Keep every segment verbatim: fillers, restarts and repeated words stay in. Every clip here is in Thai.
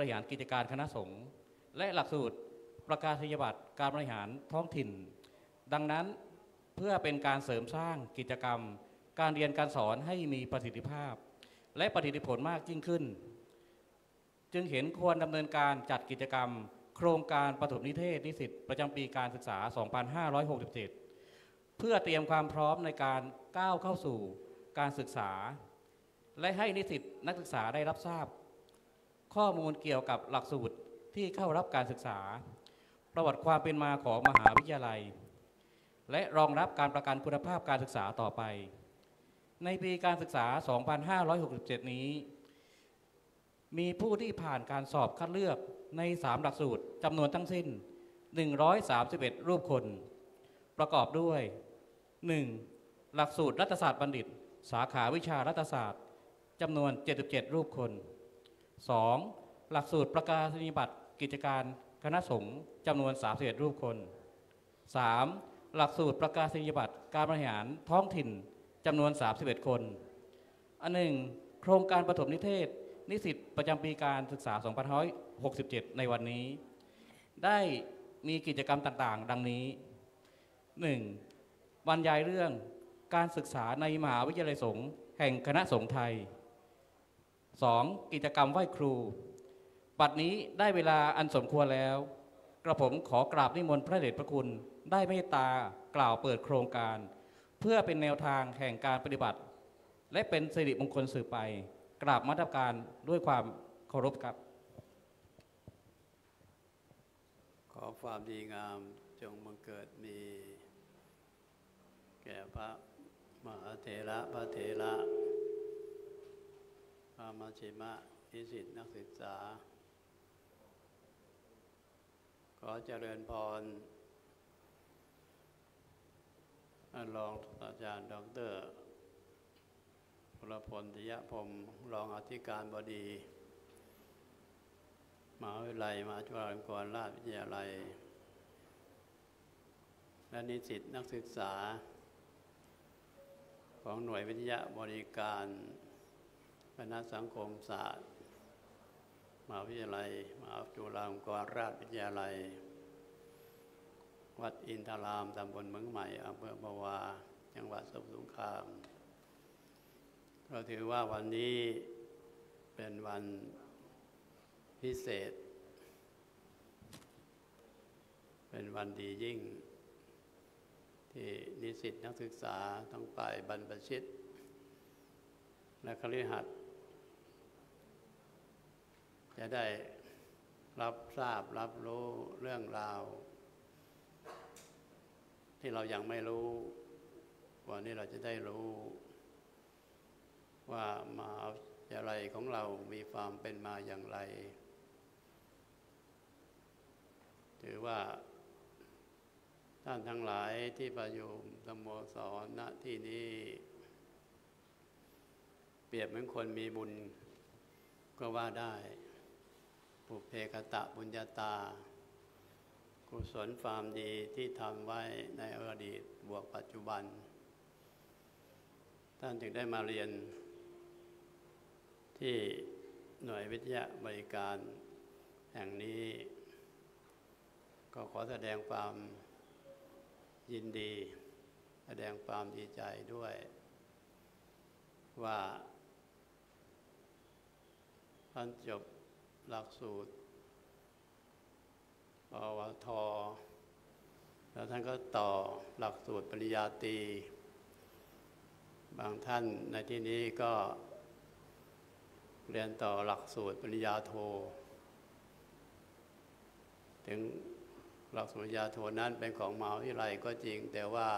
บริหารกิจการคณะสงฆ์และหลักสูตรประกาศนียบัตรการบริหารท้องถิ่นดังนั้นเพื่อเป็นการเสริมสร้างกิจกรรมการเรียนการสอนให้มีประสิทธิภาพและประสิทธิผลมากยิ่งขึ้นจึงเห็นควรดำเนินการจัดกิจกรรมโครงการปฐมนิเทศนิสิตประจำปีการศึกษา สองพันห้าร้อยหกสิบเจ็ด เพื่อเตรียมความพร้อมในการก้าวเข้าสู่การศึกษาและให้นิสิตนักศึกษาได้รับทราบข้อมูลเกี่ยวกับหลักสูตรที่เข้ารับการศึกษาประวัติความเป็นมาของมหาวิทยาลัยและรองรับการประกันคุณภาพการศึกษาต่อไปในปีการศึกษา สองพันห้าร้อยหกสิบเจ็ด นี้มีผู้ที่ผ่านการสอบคัดเลือกในสามหลักสูตรจำนวนทั้งสิ้นหนึ่งร้อยสามสิบเอ็ดรูปคนประกอบด้วย หนึ่ง หลักสูตรรัฐศาสตร์บัณฑิตสาขาวิชารัฐศาสตร์จำนวนเจ็ดสิบเจ็ดรูปคน สอง หลักสูตรประกาศนียบัตรกิจการคณะสงฆ์จำนวนสามสิบเอ็ดรูปคน สาม หลักสูตรประกาศนียบัตรการบริหารท้องถิ่นจำนวนสามสิบเอ็ดคนอันหนึ่งโครงการปฐมนิเทศนิสิตประจำปีการศึกษาสองพันห้าร้อยหกสิบเจ็ดในวันนี้ได้มีกิจกรรมต่างๆดังนี้ หนึ่ง บรรยายเรื่องการศึกษาในมหาวิทยาลัยสงฆ์แห่งคณะสงฆ์ไทย สอง กิจกรรมไหว้ครูปัจจุบันนี้ได้เวลาอันสมควรแล้วกระผมขอกราบนิมนต์พระเดชพระคุณได้เมตตากล่าวเปิดโครงการเพื่อเป็นแนวทางแห่งการปฏิบัติและเป็นสิริมงคลสืบไปกราบมาตรการด้วยความเคารพครับขอความดีงามจงบังเกิดมีแก่พระมหาเถระพระเถระพระมัชฌิมะนิสิตนักศึกษาขอเจริญพรรองศาสตราจารย์ดร.พลพล ทิยพรหมรองอธิการบดีมหาวิทยาลัยมหาจุฬาลงกรณราชวิทยาลัยและนิสิตนักศึกษาของหน่วยวิทยาบริการคณะสังคมศาสตร์มหาวิทยาลัยมหาจุฬาลงกรณราชวิทยาลัยวัดอินทรามตำบลเมืองใหม่อำเภอปาวาจังหวัดสมุทรสงครามเราถือว่าวันนี้เป็นวันพิเศษเป็นวันดียิ่งที่นิสิตนักศึกษาทั้งฝ่ายบรรพชิตและคฤหัสถ์จะได้รับทราบรับรู้เรื่องราวที่เรายังไม่รู้วันนี้เราจะได้รู้ว่ามหาวิทยาลัยของเรามีความเป็นมาอย่างไรถือว่าท่านทั้งหลายที่ประชุมสโมสรณที่นี้เปรียบเหมือนคนมีบุญก็ว่าได้ปุเพกตะปุญญาตากุศลความดีที่ทำไว้ในอดีตบวกปัจจุบันท่านจึงได้มาเรียนที่หน่วยวิทยาบริการแห่งนี้ก็ขอแสดงความยินดีแสดงความดีใจด้วยว่าท่านจบหลักสูตรปวท.แล้วท่านก็ต่อหลักสูตรปริญญาตรีบางท่านในที่นี้ก็เรียนต่อหลักสูตรปริญญาโทถึงหลักสูตรปริญญาโทนั้นเป็นของมหาวิทยาลัยก็จริงแต่ว่า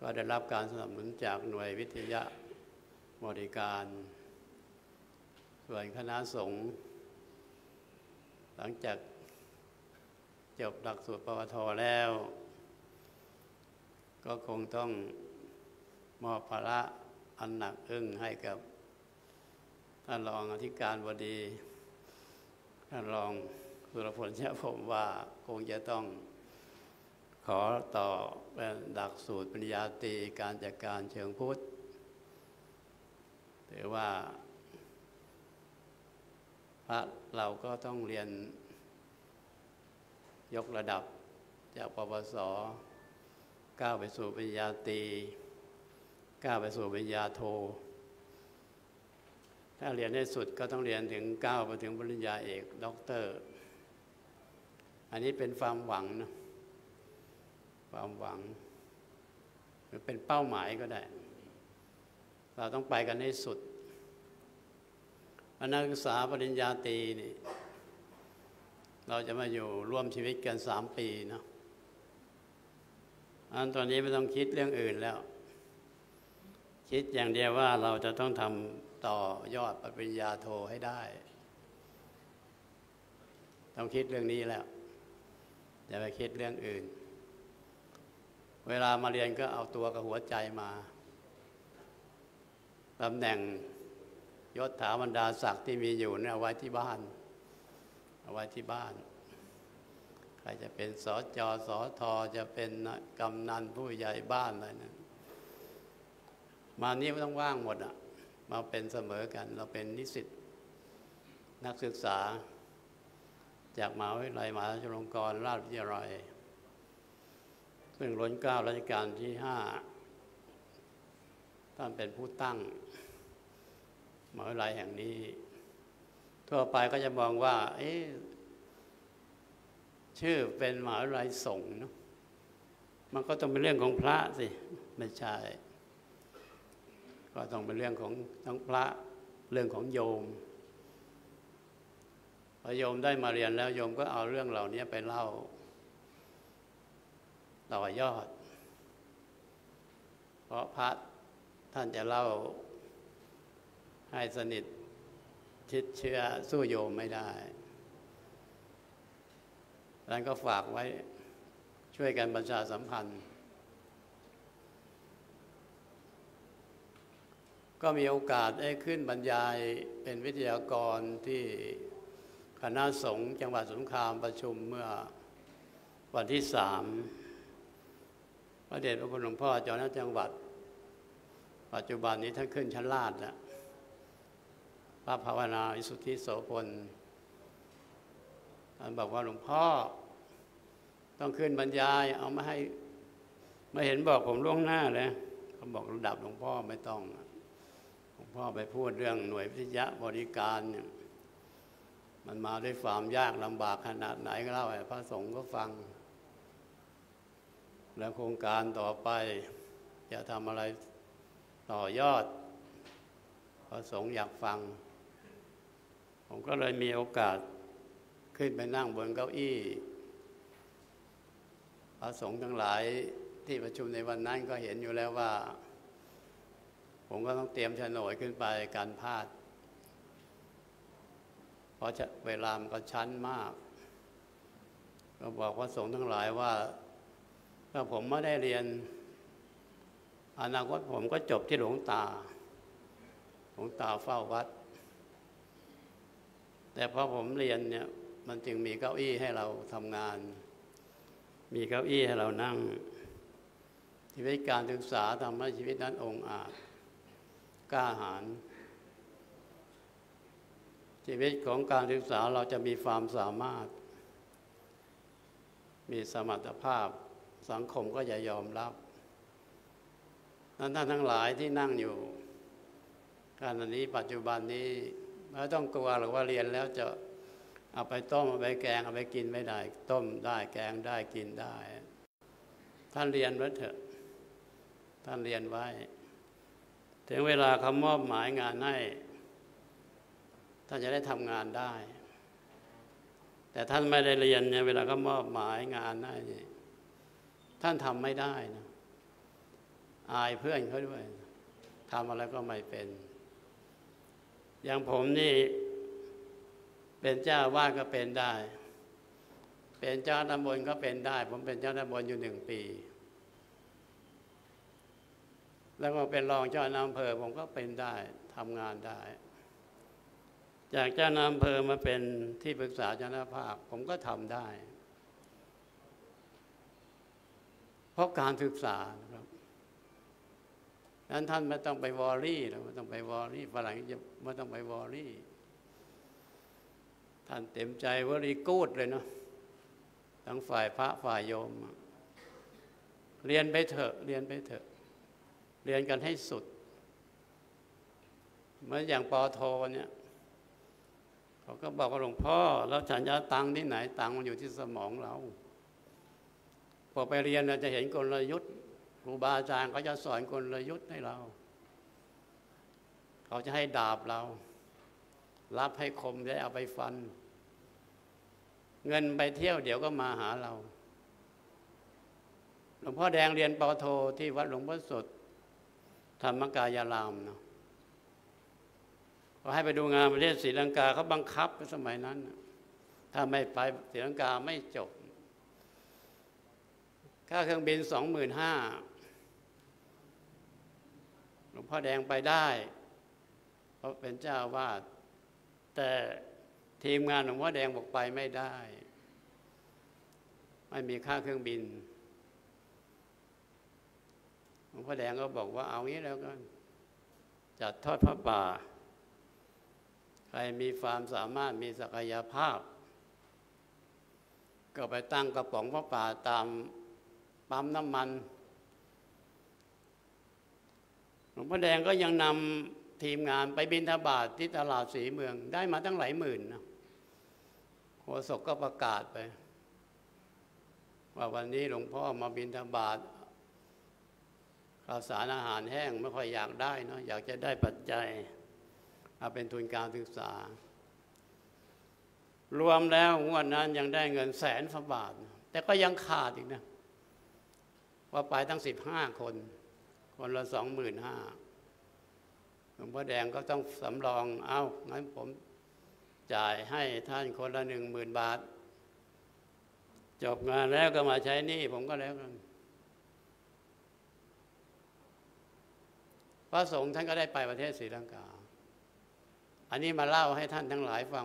ก็ได้รับการสนับสนุนจากหน่วยวิทยาบริการส่วนคณะสงฆ์หลังจากจบหลักสูตรปวท.แล้วก็คงต้องมอบภาระอันหนักอึ้งให้กับท่านรองอธิการบดีท่านรองสุรพล ทิยพรหมว่าคงจะต้องขอต่อเป็นหลักสูตรปริญญาตรีการจัดการเชิงพุทธถือว่า พระเราก็ต้องเรียนยกระดับจากปวสก้าวไปสู่ปริญญาตรีก้าวไปสู่ปริญญาโทถ้าเรียนให้สุดก็ต้องเรียนถึงก้าวไปถึงปริญญาเอกด็อกเตอร์อันนี้เป็นความหวังนะความหวังหรือเป็นเป้าหมายก็ได้เราต้องไปกันให้สุดนักศึกษาปริญญาตรีนี่เราจะมาอยู่ร่วมชีวิตกันสามปีเนาะอันตอนนี้ไม่ต้องคิดเรื่องอื่นแล้วคิดอย่างเดียวว่าเราจะต้องทำต่อยอดปริญญาโทให้ได้ต้องคิดเรื่องนี้แล้วอย่าไปคิดเรื่องอื่นเวลามาเรียนก็เอาตัวกับหัวใจมาตำแหน่งยศถาบรรดาศักดิ์ที่มีอยู่เนี่ยเอาไว้ที่บ้านเอาไว้ที่บ้านใครจะเป็นสจสทจะเป็นกำนันผู้ใหญ่บ้านอะไรนั้นมานี้ไม่ต้องว่างหมดอ่ะมาเป็นเสมอกันเราเป็นนิสิตนักศึกษาจากมหาวิทยาลัยมหาจุฬาลงกรณราชวิทยาลัยซึ่งล้นเกล้ารัชกาลที่ห้าท่านเป็นผู้ตั้งมหาวิทยาลัยแห่งนี้ทั่วไปก็จะมองว่าเอ๊ะชื่อเป็นมหาวิทยาลัยสงฆ์เนาะมันก็ต้องเป็นเรื่องของพระสิไม่ใช่ก็ต้องเป็นเรื่องของทั้งพระเรื่องของโยมพอโยมได้มาเรียนแล้วโยมก็เอาเรื่องเหล่านี้ไปเล่าต่อยอดเพราะพระท่านจะเล่าให้สนิทชิดเชื้อสู้โยมไม่ได้แล้วก็ฝากไว้ช่วยกันประชาสัมพันธ์ก็มีโอกาสได้ขึ้นบรรยายเป็นวิทยากรที่คณะสงฆ์จังหวัดสงขลาประชุมเมื่อวันที่สามพระเดชพระคุณหลวงพ่อเจ้าคณะจังหวัดปัจจุบันนี้ท่านขึ้นชั้นราชแล้วพระภาวนาวิสุทธิโสพลท่านบอกว่าหลวงพ่อต้องขึ้นบรรยายเอามาให้ไม่เห็นบอกผมล่วงหน้าเลยเขาบอกระดับหลวงพ่อไม่ต้องหลวงพ่อไปพูดเรื่องหน่วยวิทยาบริการเนี่ยมันมาด้วยความยากลำบากขนาดไหนก็เล่าให้พระสงฆ์ก็ฟังแล้วโครงการต่อไปจะทำอะไรต่อยอดพระสงฆ์อยากฟังผมก็เลยมีโอกาสขึ้นไปนั่งบนเก้าอี้พระสงฆ์ทั้งหลายที่ประชุมในวันนั้นก็เห็นอยู่แล้วว่าผมก็ต้องเตรียมโฉนดขึ้นไปการพาดเพราะเวลามันก็ชั้นมากก็บอกพระสงฆ์ทั้งหลายว่าถ้าผมไม่ได้เรียนอนาคตผมก็จบที่หลวงตาหลวงตาเฝ้าวัดแต่พอผมเรียนเนี่ยมันจึงมีเก้าอี้ให้เราทำงานมีเก้าอี้ให้เรานั่งชีวิตการศึกษาทำให้ชีวิตนั้นองอาจกล้าหาญชีวิตของการศึกษาเราจะมีความสามารถมีสมรรถภาพสังคมก็จะยอมรับนั้นท่านทั้งหลายที่นั่งอยู่การอันนี้ปัจจุบันนี้ไม่ต้องกลัวหรอกว่าเรียนแล้วจะเอาไปต้มเอาไปแกงเอาไปกินไม่ได้ต้มได้แกงได้กินได้ท่านเรียนไว้เถอะท่านเรียนไว้ถึงเวลาเขามอบหมายงานให้ท่านจะได้ทำงานได้แต่ท่านไม่ได้เรียนเนี่ยเวลาเขามอบหมายงานให้ท่านทำไม่ได้นะอายเพื่อนเขาด้วยทำอะไรก็ไม่เป็นอย่างผมนี่เป็นเจ้าวาดก็เป็นได้เป็นเจ้าตำบลก็เป็นได้ผมเป็นเจ้าตำบลอยู่หนึ่งปีแล้วก็เป็นรองเจ้าอำเภอผมก็เป็นได้ทำงานได้จากเจ้าอำเภอมาเป็นที่ปรึกษาเจ้าหน้าภาคผมก็ทำได้เพราะการศึกษานะครับนั้นท่านไม่ต้องไปวอรี่แล้วไม่ต้องไปวอรี่ฝรั่งจะไม่ต้องไปวอรี่ ท่านเต็มใจว่ารีกูดเลยเนาะทั้งฝ่ายพระฝ่ายโยมเรียนไปเถอะเรียนไปเถอะเรียนกันให้สุดเหมือนอย่างปอโทเนี่ยเขาก็บอกว่าหลวงพ่อแล้วฉันจะตังที่ไหนตังมันอยู่ที่สมองเราพอไปเรียนเราจะเห็นกลยุทธ์ครูบาอาจารย์เขาจะสอนกลยุทธ์ให้เราเขาจะให้ดาบเรารับให้คมได้เอาไปฟันเงินไปเที่ยวเดี๋ยวก็มาหาเราหลวงพ่อแดงเรียนปอโทที่วัดหลวงพ่อสดธรรมกายารามเนาะพอให้ไปดูงานประเทศศรีลังกาเขาบังคับในสมัยนั้นถ้าไม่ไปศรีลังกาไม่จบค่าเครื่องบินสองหมื่นห้าหลวงพ่อแดงไปได้เพราะเป็นเจ้าวาดแต่ทีมงานหลวงพ่อแดงบอกไปไม่ได้ไม่มีค่าเครื่องบินหลวงพ่อแดงก็บอกว่าเอางี้แล้วกันจัดทอดพระป่าใครมีความสามารถมีศักยภาพก็ไปตั้งกระป๋องพระป่าตามปั๊มน้ำมันหลวงพ่อแดงก็ยังนำทีมงานไปบิณฑบาตที่ตลาดศรีเมืองได้มาตั้งหลายหมื่นนะโฆษกก็ประกาศไปว่าวันนี้หลวงพ่อมาบิณฑบาตข้าวสารอาหารแห้งไม่ค่อยอยากได้เนาะอยากจะได้ปัจจัยเอาเป็นทุนการศึกษารวมแล้วงวดนั้นยังได้เงินแสนฝาบาทแต่ก็ยังขาดอีกนะว่าไปตั้งสิบห้าคนคนละสองหมื่นห้าหลวงพ่อแดงก็ต้องสำรองเอางั้นผมจ่ายให้ท่านคนละหนึ่งหมื่นบาทจบงานแล้วก็มาใช้หนี้ผมก็แล้วกันพระสงฆ์ท่านก็ได้ไปประเทศศรีลังกาอันนี้มาเล่าให้ท่านทั้งหลายฟัง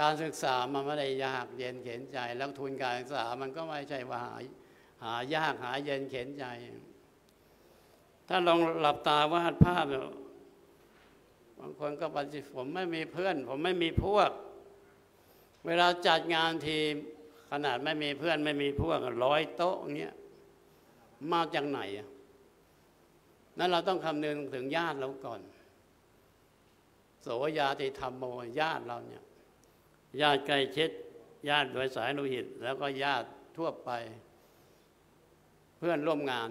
การศึกษามันไม่ได้ยากเย็นเข็นใจแล้วทุนการศึกษามันก็ไม่ใช่ว่าหาหายากหาเย็นเข็นใจถ้าลองหลับตาวาดภาพบางคนก็ปฏิเสธผมไม่มีเพื่อนผมไม่มีพวกเวลาจัดงานทีมขนาดไม่มีเพื่อนไม่มีพวกร้อยโต๊ะอย่างเงี้ยมาจากไหนนั้นเราต้องคำนึงถึงญาติเราก่อนโสยาติธรรมโมญาติเราเนี่ยญาติใกล้ชิดญาติโดยสายโลหิตแล้วก็ญาติทั่วไปเพื่อนร่วมงาน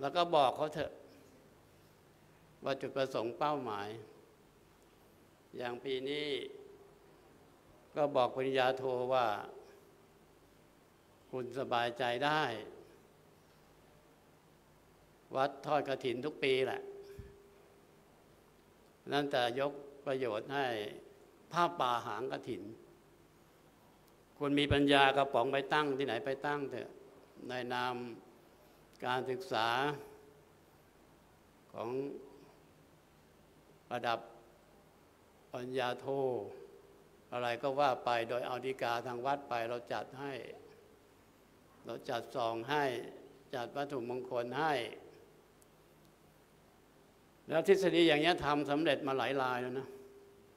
แล้วก็บอกเขาเถอะว่าจุดประสงค์เป้าหมายอย่างปีนี้ก็บอกปริญญาโทว่าคุณสบายใจได้วัดทอดกฐินทุกปีแหละนั่นแต่ยกประโยชน์ให้ผ้าป่าหางกฐินคุณมีปัญญากระป๋องไปตั้งที่ไหนไปตั้งเถอะในนามการศึกษาของระดับปัญญาโทอะไรก็ว่าไปโดยเอาฎีกาทางวัดไปเราจัดให้เราจัดซองให้จัดวัตถุมงคลให้แล้วทฤษฎีอย่างนี้ทำสำเร็จมาหลายรายแล้วนะ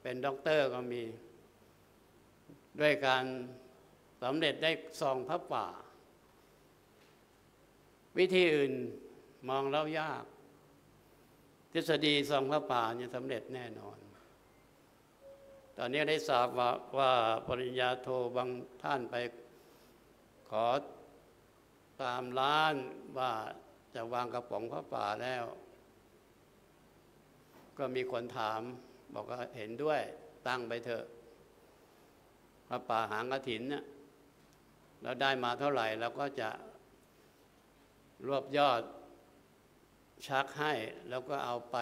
เป็นด็อกเตอร์ก็มีด้วยการสำเร็จได้ซองพระป่าวิธีอื่นมองแล้วยากทฤษฎีซองพระป่าเนี่ยสำเร็จแน่นอนตอนนี้ได้ทราบว่าว่าปริญญาโทบางท่านไปขอตามร้านว่าจะวางกระป๋องพระป่าแล้วก็มีคนถามบอกว่าเห็นด้วยตั้งไปเถอะพระป่าหางกฐินเนี่ยเราได้มาเท่าไหร่เราก็จะรวบยอดชักให้แล้วก็เอาไป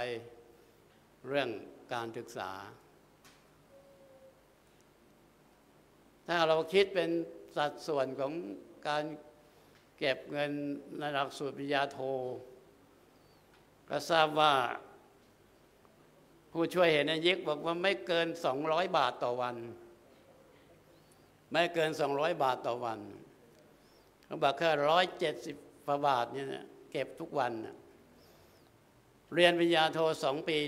เรื่องการศึกษาถ้าเราคิดเป็นสัดส่วนของการเก็บเงินในหลักสูตรปริญญาโทก็ทราบว่าผู้ช่วยเห็นยิกบอกว่าไม่เกินสองร้อยบาทต่อวันไม่เกินสองร้อยบาทต่อวันเขาบอกแค่ร้อยเจ็ดสิบประบาทเนี่ยเก็บทุกวันเรียนปริญญาโทสองปี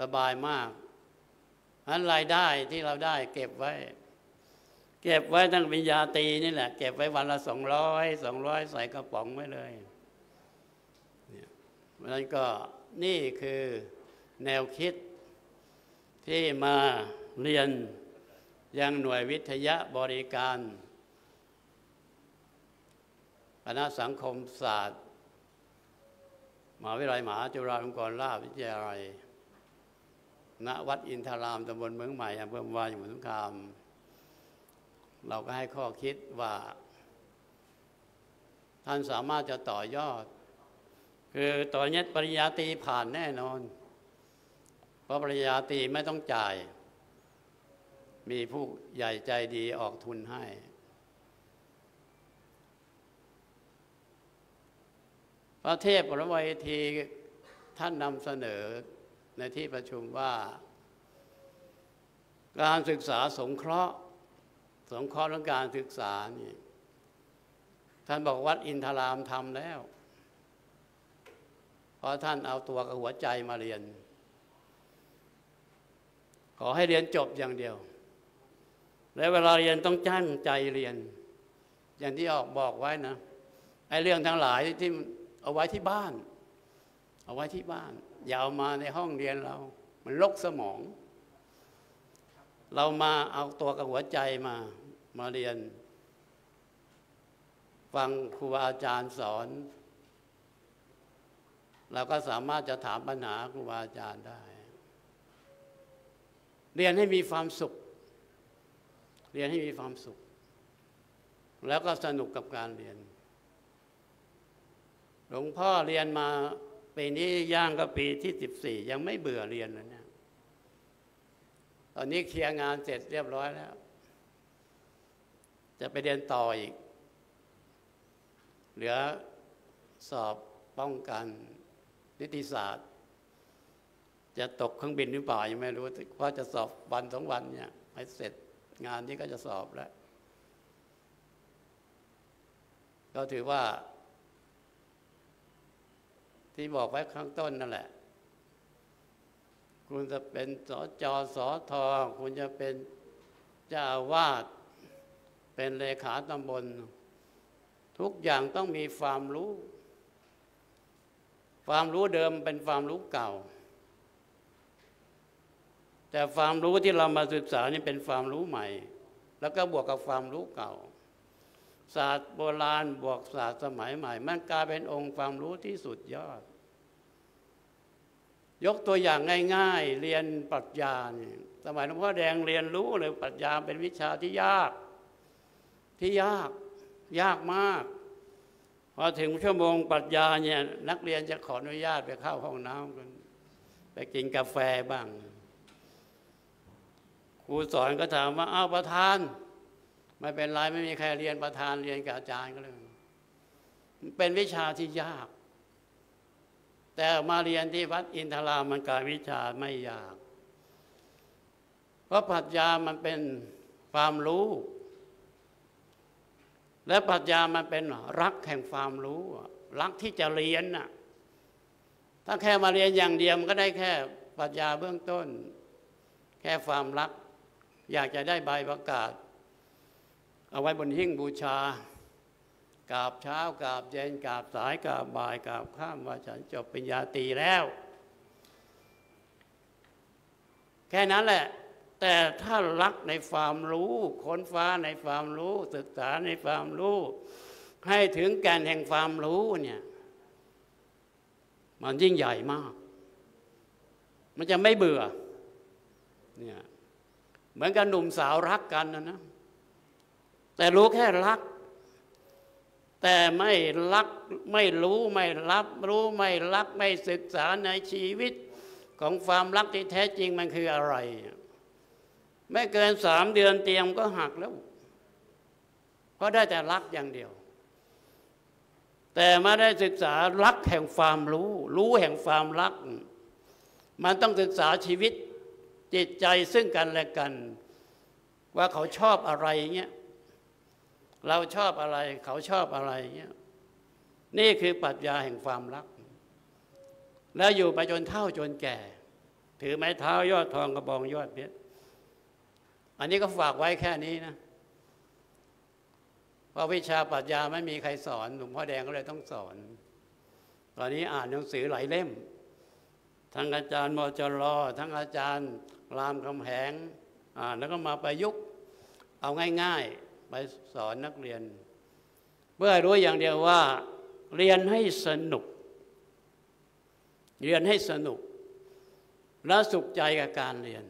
สบายมาก อันรายได้ที่เราได้เก็บไว้เก็บไว้ตั้งเป็นยาตีนี่แหละเก็บไว้วันละสองร้อยสองร้อยใส่กระป๋องไว้เลยเนี่ยเพราะฉะนั้นก็นี่คือแนวคิดที่มาเรียนยังหน่วยวิทยาบริการคณะสังคมศาสตร์มหาวิทยาลัยมหาจุฬาลงกรณราชวิทยาลัยณวัดอินทรามตำบลเมืองใหม่อำเภอเมืองวานจังหวัดสงขลาเราก็ให้ข้อคิดว่าท่านสามารถจะต่อยอดคือต่อยอดปริญญาตรีผ่านแน่นอนเพราะปริญญาตรีไม่ต้องจ่ายมีผู้ใหญ่ใจดีออกทุนให้พระเทพวรวัยทีท่านนำเสนอในที่ประชุมว่าการศึกษาสงเคราะห์สงเคราะห์เรื่องการศึกษานี่ท่านบอกวัดอินทรามทำแล้วเพราะท่านเอาตัวกับหัวใจมาเรียนขอให้เรียนจบอย่างเดียวและเวลาเรียนต้องตั้งใจเรียนอย่างที่ออกบอกไว้นะไอ้เรื่องทั้งหลายที่เอาไว้ที่บ้านเอาไว้ที่บ้านอย่าเอามาในห้องเรียนเรามันรกสมองเรามาเอาตัวกับหัวใจมามาเรียนฟังครูอาจารย์สอนเราก็สามารถจะถามปัญหาครูอาจารย์ได้เรียนให้มีความสุขเรียนให้มีความสุขแล้วก็สนุกกับการเรียนหลวงพ่อเรียนมาปีนี้ย่างก็ปีที่สิบสี่ยังไม่เบื่อเรียนเลยเนี่ยตอนนี้เคลียร์งานเสร็จเรียบร้อยแล้วจะไปเรียนต่ออีกเหลือสอบป้องกันนิติศาสตร์จะตกเครื่องบินหรือเปล่ายังไม่รู้เพราะจะสอบวันสองวันเนี่ยให้เสร็จงานนี้ก็จะสอบแล้วก็ถือว่าที่บอกไว้ข้างต้นนั่นแหละคุณจะเป็นสจสทคุณจะเป็นเจ้าอาวาสเป็นเลขาตำบลทุกอย่างต้องมีความรู้ความรู้เดิมเป็นความรู้เก่าแต่ความรู้ที่เรามาศึกษานี่เป็นความรู้ใหม่แล้วก็บวกกับความรู้เก่าศาสตร์โบราณบวกศาสตร์สมัยใหม่มันกลายเป็นองค์ความรู้ที่สุดยอดยกตัวอย่างง่ายๆเรียนปรัชญาเนี่ยสมัยหลวงพ่อแดงเรียนรู้เลยปรัชญาเป็นวิชาที่ยากที่ยากยากมากพอถึงชั่วโมงปรัชญาเนี่ยนักเรียนจะขออนุญาตไปเข้าห้องน้ำกันไปกินกาแฟบ้างครูสอนก็ถามว่าอ้าวประธานไม่เป็นไรไม่มีใครเรียนประธานเรียนกับอาจารย์ก็เลยเป็นวิชาที่ยากแต่มาเรียนที่วัดอินทรามมันกลายวิชาไม่ยากเพราะปรัชญามันเป็นความรู้และปรัชญามันเป็นรักแห่งความรู้รักที่จะเรียนน่ะถ้าแค่มาเรียนอย่างเดียวมันก็ได้แค่ปรัชญาเบื้องต้นแค่ความรักอยากจะได้ใบประกาศเอาไว้บนหิ้งบูชากราบเช้ากราบเย็นกราบสายกราบบ่ายกราบค่ำว่าฉันจบปริญญาตรีแล้วแค่นั้นแหละแต่ถ้ารักในความรู้ค้นฟ้าในความรู้ศึกษาในความรู้ให้ถึงแก่นแห่งความรู้เนี่ยมันยิ่งใหญ่มากมันจะไม่เบื่อเนี่ยเหมือนกับหนุ่มสาวรักกันนะนะแต่รู้แค่รักแต่ไม่รักไม่รู้ไม่รับรู้ไม่รักไม่ศึกษาในชีวิตของความรักที่แท้จริงมันคืออะไรไม่เกินสามเดือนเตียงก็หักแล้วเพราะได้แต่รักอย่างเดียวแต่มาได้ศึกษารักแห่งความรู้รู้แห่งความรักมันต้องศึกษาชีวิตจิตใจซึ่งกันและกันว่าเขาชอบอะไรเงี้ยเราชอบอะไรเขาชอบอะไรเงี้ยนี่คือปรัชญาแห่งความรักแล้วอยู่ไปจนเฒ่าจนแก่ถือไม้เท้ายอดทองกระบองยอดเพชร อันนี้ก็ฝากไว้แค่นี้นะเพราะวิชาปรัชญาไม่มีใครสอนหลวงพ่อแดงก็เลยต้องสอนตอนนี้อ่านหนังสือหลายเล่มทั้งอาจารย์มจรทั้งอาจารย์รามคำแหงอ่านแล้วก็มาประยุกต์เอาง่ายๆไปสอนนักเรียนเพื่อรู้อย่างเดียวว่าเรียนให้สนุกเรียนให้สนุกและสุขใจกับการเรียน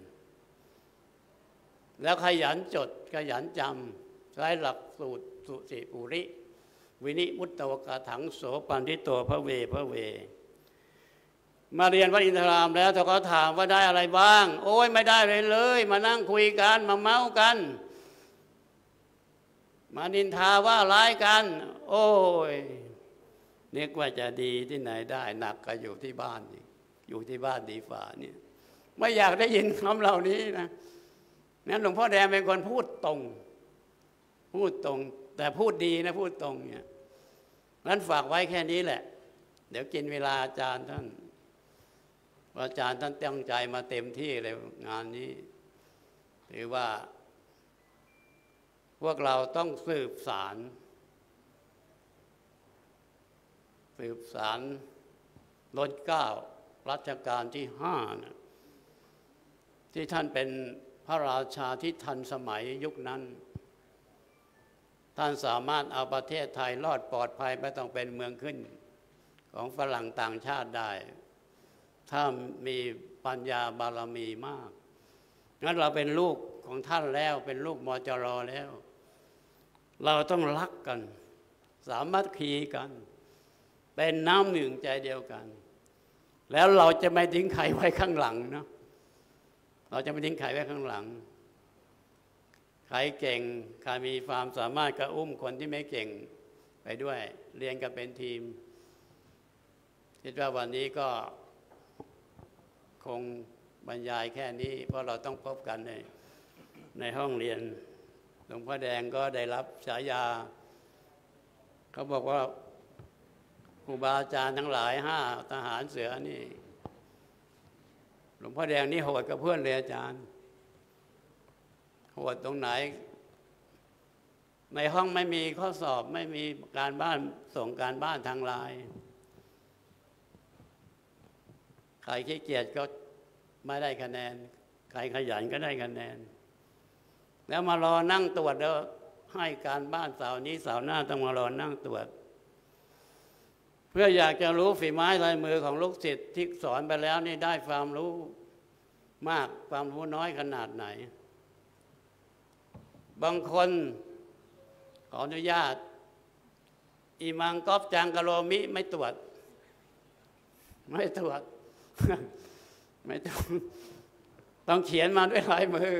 แล้วขยันจดขยันจำใช้หลักสูตรสุสิปุริวินิมุตตวกถังโสปันทิโตพระเวพระเวมาเรียนวัดอินทรามแล้วถ้าเขาถามว่าได้อะไรบ้างโอ้ยไม่ได้เลยเลยมานั่งคุยกันมาเมากันมานินทาว่าร้ายกันโอ้ยนึกว่าจะดีที่ไหนได้หนักก็อยู่ที่บ้านอยู่ที่บ้านดีฝ่าเนี่ยไม่อยากได้ยินคำเหล่านี้นะนั้นหลวงพ่อแดงเป็นคนพูดตรงพูดตรงแต่พูดดีนะพูดตรงเนี่ยนั้นฝากไว้แค่นี้แหละเดี๋ยวกินเวลาอาจารย์ท่านอาจารย์ท่านตั้งใจมาเต็มที่เลยงานนี้ถือว่าพวกเราต้องสืบสารสืบสารรัชกาลรัชกาลที่ห้านะที่ท่านเป็นพระราชาที่ทันสมัยยุคนั้นท่านสามารถเอาประเทศไทยรอดปลอดภัยไม่ต้องเป็นเมืองขึ้นของฝรั่งต่างชาติได้ถ้ามีปัญญาบารมีมากงั้นเราเป็นลูกของท่านแล้วเป็นลูกมจรแล้วเราต้องรักกันสามัคคีกันเป็นน้ำหนึ่งใจเดียวกันแล้วเราจะไม่ทิ้งใครไว้ข้างหลังนะเราจะไม่ทิ้งใครไว้ข้างหลังใครเก่งใครมีความสามารถก็อุ้มคนที่ไม่เก่งไปด้วยเรียนกันเป็นทีมคิดว่าวันนี้ก็คงบรรยายแค่นี้เพราะเราต้องพบกันในในห้องเรียนหลวงพ่อแดงก็ได้รับฉายาเขาบอกว่าครูบาอาจารย์ทั้งหลายห้าทหารเสือนี่หลวงพ่อแดงนี่โหดกับเพื่อนเลยอาจารย์โหดตรงไหนในห้องไม่มีข้อสอบไม่มีการบ้านส่งการบ้านทางไลน์ใครขี้เกียจก็ไม่ได้คะแนนใครขยันก็ได้คะแนนแล้วมารอนั่งตรวจแล้วให้การบ้านสาวนี้สาวหน้าต้องมารอนั่งตรวจเพื่ออยากจะรู้ฝีไม้ลายมือของลูกศิษย์ที่สอนไปแล้วนี่ได้ความรู้มากความรู้น้อยขนาดไหนบางคนขออนุญาตอิมังกอบจังกะโรมิไม่ตรวจไม่ตรวจ ไม่ต้องต้องเขียนมาด้วยลายมือ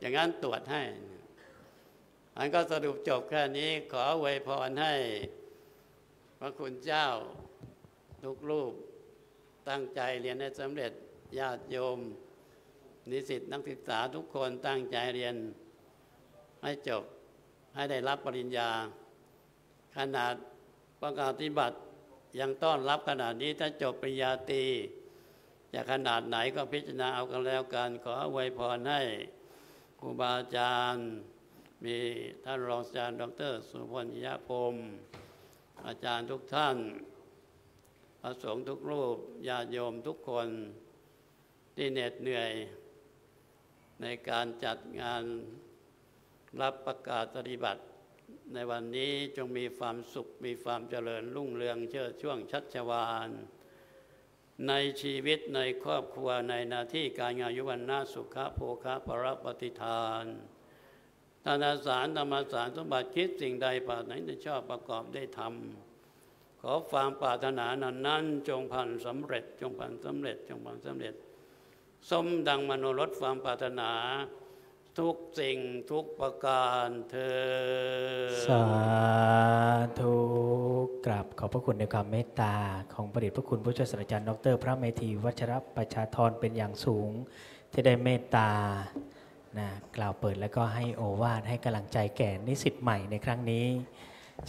อย่างนั้นตรวจให้อันก็สรุปจบแค่นี้ขออวยพรให้พระคุณเจ้าทุกรูปตั้งใจเรียนให้สำเร็จญาติโยมนิสิตนักศึกษาทุกคนตั้งใจเรียนให้จบให้ได้รับปริญญาขนาดประกาศนิบัติยังต้อนรับขนาดนี้ถ้าจบปริญญาตรีจะขนาดไหนก็พิจารณาเอากันแล้วกันขออวยพรให้ครูบาอาจารย์มีท่านรองอาจารย์ดร.สุพลยะพรมอาจารย์ทุกท่านพระสงฆ์ทุกรูปญาติโยมทุกคนที่เหน็ดเหนื่อยในการจัดงานรับประกาศนิบัติในวันนี้จงมีความสุขมีความเจริญรุ่งเรืองเชิดช่วงชัชวาลในชีวิตในครอบครัวในหน้าที่การงานอายุวันนาสุขะโภคะปรปฏิทานทานสารธรรมสารสมบัติคิดสิ่งใดปรารถนาที่ชอบประกอบได้ทำขอความปรารถนานั้นนั้นจงพันสำเร็จจงพันสำเร็จจงพันสำเร็จสมดังมโนรสความปรารถนาทุกสิ่งทุกประการเธอสาธุกราบขอบพระคุณในความเมตตาของพระเดชพระคุณผู้ช่วยศาสตราจารย์ดร.พระเมธีวัชรประชาธรเป็นอย่างสูงที่ได้เมตตานะกล่าวเปิดแล้วก็ให้โอวาทให้กำลังใจแก่นิสิตใหม่ในครั้งนี้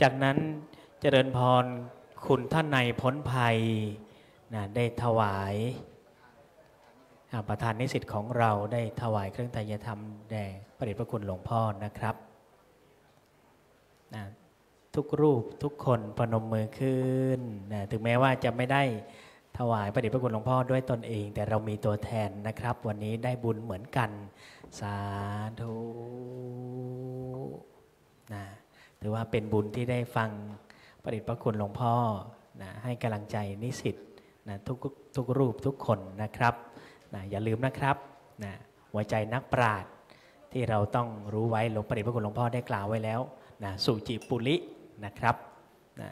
จากนั้นเจริญพรคุณท่านในพ้นภัยนะได้ถวาย ประธานนิสิตของเราได้ถวายเครื่องไตรยธรรมแด่พระเดชพระคุณหลวงพ่อนะครับทุกรูปทุกคนพนมมือขึ้นถึงแม้ว่าจะไม่ได้ถวายพระเดชพระคุณหลวงพ่อด้วยตนเองแต่เรามีตัวแทนนะครับวันนี้ได้บุญเหมือนกันสาธุนะถือว่าเป็นบุญที่ได้ฟังพระเดชพระคุณหลวงพ่อนะให้กำลังใจนิสิตนะทุกทุกรูปทุกคนนะครับนะอย่าลืมนะครับนะหัวใจนักปราชญ์ที่เราต้องรู้ไว้หลวงพระเดชพระคุณหลวงพ่อได้กล่าวไว้แล้วนะสุจิปุลินะครับนะ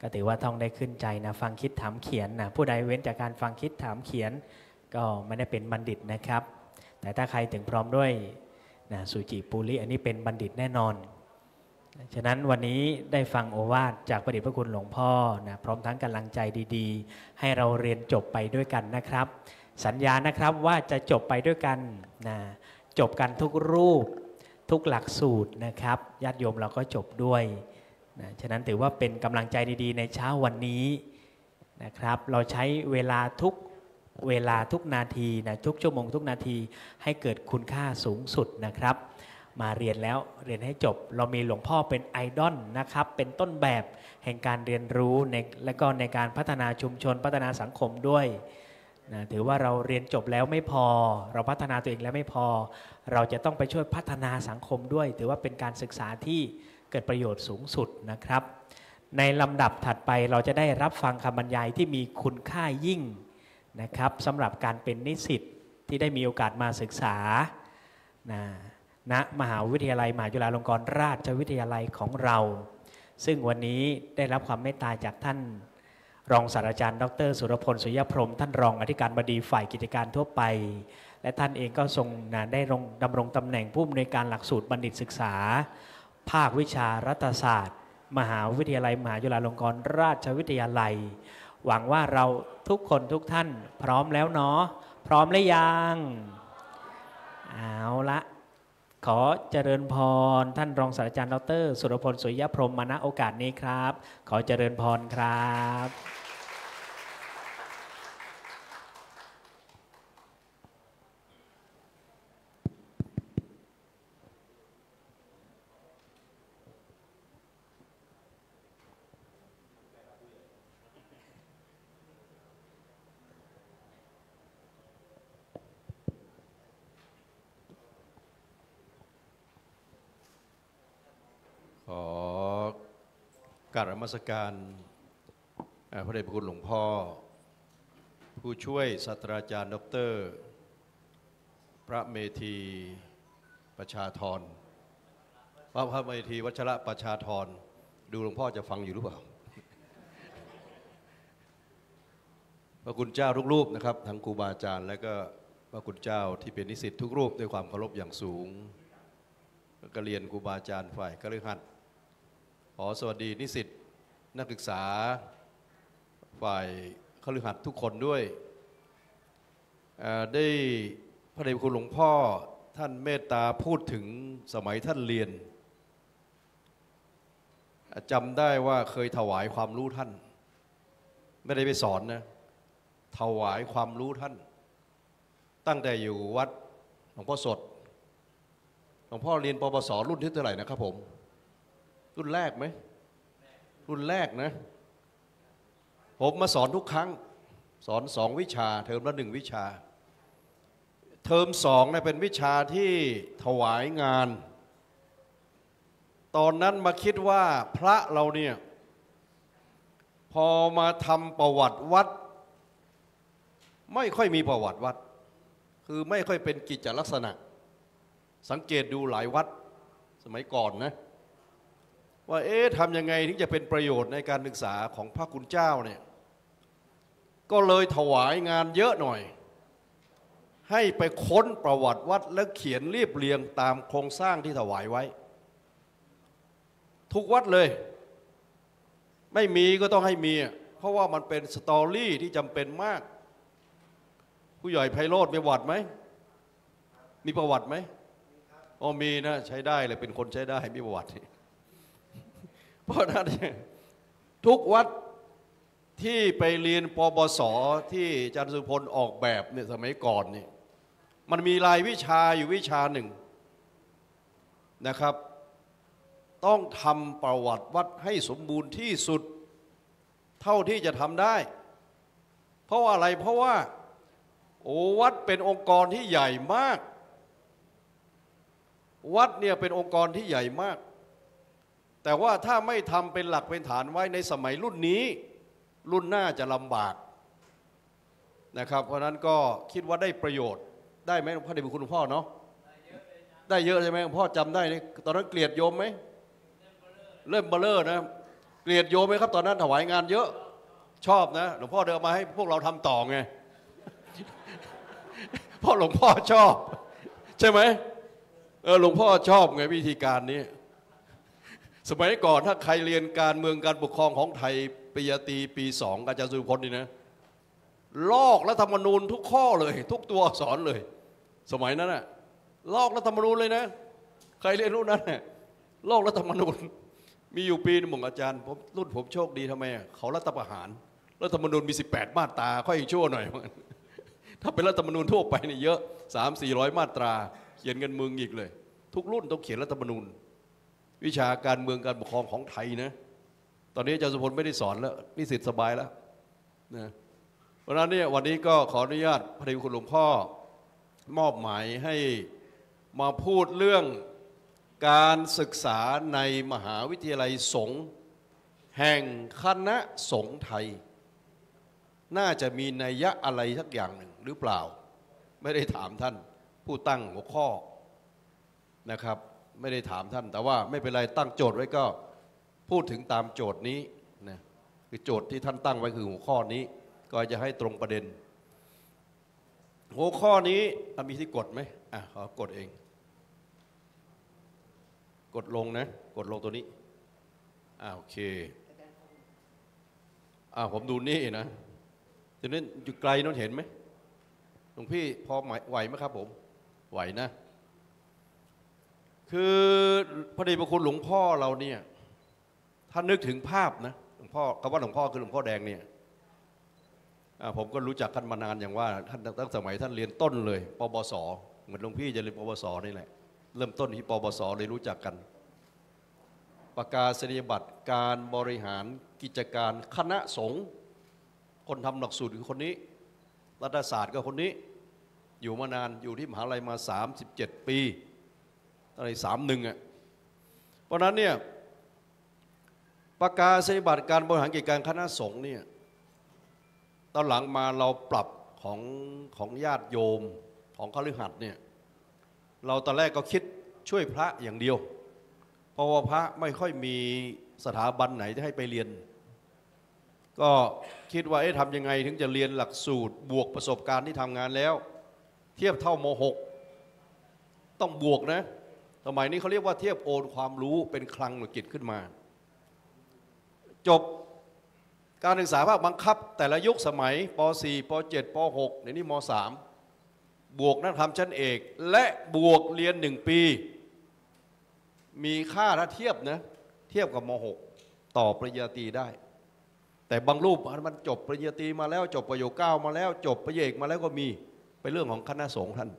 ก็ถือว่าท่องได้ขึ้นใจนะฟังคิดถามเขียนนะผู้ใดเว้นจากการฟังคิดถามเขียนก็ไม่ได้เป็นบัณฑิตนะครับแต่ถ้าใครถึงพร้อมด้วยนะสุจิปุลิอันนี้เป็นบัณฑิตแน่นอนฉะนั้นวันนี้ได้ฟังโอวาทจากพระเดชพระคุณหลวงพ่อนะพร้อมทั้งกำลังใจดีๆให้เราเรียนจบไปด้วยกันนะครับสัญญานะครับว่าจะจบไปด้วยกันนะจบกันทุกรูปทุกหลักสูตรนะครับญาติโยมเราก็จบด้วยนะฉะนั้นถือว่าเป็นกำลังใจดีๆในเช้าวันนี้นะครับเราใช้เวลาทุกเวลาทุกนาทีนะทุกชั่วโมงทุกนาทีให้เกิดคุณค่าสูงสุดนะครับมาเรียนแล้วเรียนให้จบเรามีหลวงพ่อเป็นไอดอลนะครับเป็นต้นแบบแห่งการเรียนรู้ในและก็ในการพัฒนาชุมชนพัฒนาสังคมด้วยนะถือว่าเราเรียนจบแล้วไม่พอเราพัฒนาตัวเองแล้วไม่พอเราจะต้องไปช่วยพัฒนาสังคมด้วยถือว่าเป็นการศึกษาที่เกิดประโยชน์สูงสุดนะครับในลำดับถัดไปเราจะได้รับฟังคำบรรยายที่มีคุณค่ายิ่งนะครับสำหรับการเป็นนิสิตที่ได้มีโอกาสมาศึกษานะณมหาวิทยาลัยมหาจุฬาลงกรณราชวิทยาลัยของเราซึ่งวันนี้ได้รับความเมตตาจากท่านรองศาสตราจารย์ดรสุรพลสุริยพรหมท่านรองอธิการบดีฝ่ายกิจการทั่วไปและท่านเองก็ทรงได้ดำรงตำแหน่งผู้อำนวยการหลักสูตรบัณฑิตศึกษาภาควิชารัฐศาสตร์มหาวิทยาลัยมหาจุฬาลงกรณราชวิทยาลัยหวังว่าเราทุกคนทุกท่านพร้อมแล้วเนาะพร้อมหรือยังเอาละขอเจริญพรท่านรองศาสตราจารย์ดรสุรพลสุริยพรหม ณ โอกาสนี้ครับขอเจริญพรครับกราบนมัสการพระเดชพระคุณหลวงพ่อผู้ช่วยศาสตราจารย์ดร.พระเมธีประชาธรพระเมธีวัชระประชาธรดูหลวงพ่อจะฟังอยู่หรือเปล่าพระคุณเจ้าทุกรูปนะครับทั้งครูบาอาจารย์และก็พระคุณเจ้าที่เป็นนิสิตทุกรูปด้วยความเคารพอย่างสูงก็เรียนครูบาอาจารย์ฝ่ายคฤหัสถ์ขอสวัสดีนิสิตนักศึกษาฝ่ายคฤหัสถ์ทุกคนด้วยได้พระเดชคุณหลวงพ่อท่านเมตตาพูดถึงสมัยท่านเรียนจำได้ว่าเคยถวายความรู้ท่านไม่ได้ไปสอนนะถวายความรู้ท่านตั้งแต่อยู่วัดหลวงพ่อสดหลวงพ่อเรียนปปส.รุ่นที่เท่าไหร่นะครับผมรุ่นแรกไหมรุ่นแรกนะผมมาสอนทุกครั้งสอนสองวิชาเทอมละหนึ่งวิชาเทอมสองเนี่ยเป็นวิชาที่ถวายงานตอนนั้นมาคิดว่าพระเราเนี่ยพอมาทำประวัติวัดไม่ค่อยมีประวัติวัดคือไม่ค่อยเป็นกิจลักษณะสังเกตดูหลายวัดสมัยก่อนนะว่าเอ๊ะทำยังไงถึงจะเป็นประโยชน์ในการศึกษาของพระคุณเจ้าเนี่ยก็เลยถวายงานเยอะหน่อยให้ไปค้นประวัติวัดและเขียนเรียบเรียงตามโครงสร้างที่ถวายไว้ทุกวัดเลยไม่มีก็ต้องให้มีเพราะว่ามันเป็นสตอรี่ที่จำเป็นมากผู้ใหญ่ไพโรจน์มีประวัติไหมมีประวัติไหมอ๋อมีนะใช้ได้เลยเป็นคนใช้ได้มีประวัติเพราะนั้นทุกวัด ที่ไปเรียนปปส.ที่อาจารย์สุพลออกแบบเนี่ยสมัยก่อนนี่มันมีรายวิชาอยู่วิชาหนึ่งนะครับต้องทำประวัติวัดให้สมบูรณ์ที่สุดเท่าที่จะทำได้เพราะอะไรเพราะว่าโอ้วัดเป็นองค์กรที่ใหญ่มากวัดเนี่ยเป็นองค์กรที่ใหญ่มากแต่ว่าถ้าไม่ทำเป็นหลักเป็นฐานไว้ในสมัยรุ่นนี้รุ่นหน้าจะลำบากนะครับเพราะนั้นก็คิดว่าได้ประโยชน์ได้ไหมหลวงพ่อได้บุญคุณหลวงพ่อเนาะได้เยอะใช่ไหมหลวงพ่อจำได้นี่ตอนนั้นเกลียดโยมไหมเริ่มเบลอนะเกลียดโยมไหมครับตอนนั้นถวายงานเยอะชอบนะหลวงพ่อเดินมาให้พวกเราทำต่อไงเพราะหลวงพ่อชอบใช่ไหมเออหลวงพ่อชอบไงวิธีการนี้สมัยก่อนถ้าใครเรียนการเมืองการปกครองของไทยปริญญาตรีปีสองอาจารย์สุพลนี่นะลอกรัฐธรรมนูญทุกข้อเลยทุกตัวอักษรเลยสมัยนั้นน่ะลอกรัฐธรรมนูญเลยนะใครเรียนรู้นั้นน่ะลอกรัฐธรรมนูญมีอยู่ปีนึงอาจารย์ผมรุ่นผมโชคดีทำไมเขารัฐประหารรัฐธรรมนูญมีสิบแปดมาตราค่อยอีกชั่วหน่อยถ้าเป็นรัฐธรรมนูญทั่วไปนี่เยอะ สามถึงสี่ร้อย มาตราเขียนกันมึงอีกเลยทุกรุ่นต้องเขียนรัฐธรรมนูญวิชาการเมืองการปกครองของไทยนะตอนนี้อาจารย์สุพลไม่ได้สอนแล้วนิสิตสบายแล้วนะเพราะฉะนั้นเนี่ยวันนี้ก็ขออนุญาตพระเดชคุณหลวงพ่อมอบหมายให้มาพูดเรื่องการศึกษาในมหาวิทยาลัยสงฆ์แห่งคณะสงฆ์ไทยน่าจะมีนัยยะอะไรสักอย่างหนึ่งหรือเปล่าไม่ได้ถามท่านผู้ตั้งหัวข้อนะครับไม่ได้ถามท่านแต่ว่าไม่เป็นไรตั้งโจทย์ไว้ก็พูดถึงตามโจทย์นี้นะคือโจทย์ที่ท่านตั้งไว้คือหัวข้อนี้ก็จะให้ตรงประเด็นหัวข้อนี้มีที่กดไหมอ่ะขอกดเองกดลงนะกดลงตัวนี้อ่าโอเคอ่าผมดูนี่นะทีนี้อยู่ไกลน้องเห็นไหมหลวงพี่พอไหวไหมครับผมไหวนะคือพระเดชพระคุณหลวงพ่อเราเนี่ยถ้านึกถึงภาพนะหลวงพ่อคำว่าหลวงพ่อคือหลวงพ่อแดงเนี่ยผมก็รู้จักกันมานานอย่างว่าท่านตั้งสมัยท่านเรียนต้นเลยปปส.เหมือนหลวงพี่จะเรียนปปส.นี่แหละเริ่มต้นที่ปปส.เลยรู้จักกันประกาศนียบัตรการบริหารกิจการคณะสงฆ์คนทำหลักสูตรคือคนนี้รัฐศาสตร์ก็คนนี้อยู่มานานอยู่ที่มหาลัยมาสามสิบเจ็ดปีอะไรสามหนึ่งอ่ะเพราะนั้นเนี่ยประกาศนียบัตรการบริหารกิจการคณะสงฆ์เนี่ยตอนหลังมาเราปรับของของญาติโยมของคฤหัสถ์เนี่ยเราตอนแรกก็คิดช่วยพระอย่างเดียวเพราะว่าพระไม่ค่อยมีสถาบันไหนที่ให้ไปเรียนก็คิดว่าเอ๊ะทำยังไงถึงจะเรียนหลักสูตรบวกประสบการณ์ที่ทำงานแล้วเทียบเท่าม.หก ต้องบวกนะสมัยนี้เขาเรียกว่าเทียบโอนความรู้เป็นคลังหน่วยกิจขึ้นมาจบการศึกษาภาคบังคับแต่ละยุคสมัยป.สี่ ป.เจ็ด ป.หก ในนี้ม.สาม บวกนักธรรมชั้นเอกและบวกเรียนหนึ่งปีมีค่าถ้าเทียบนะเทียบกับม.หก ต่อปริญญาตรีได้แต่บางรูปมันจบปริญญาตรีมาแล้วจบประโยคเก้ามาแล้วจบประโยคมาแล้วก็มีเป็นเรื่องของคณะสงฆ์ท่าน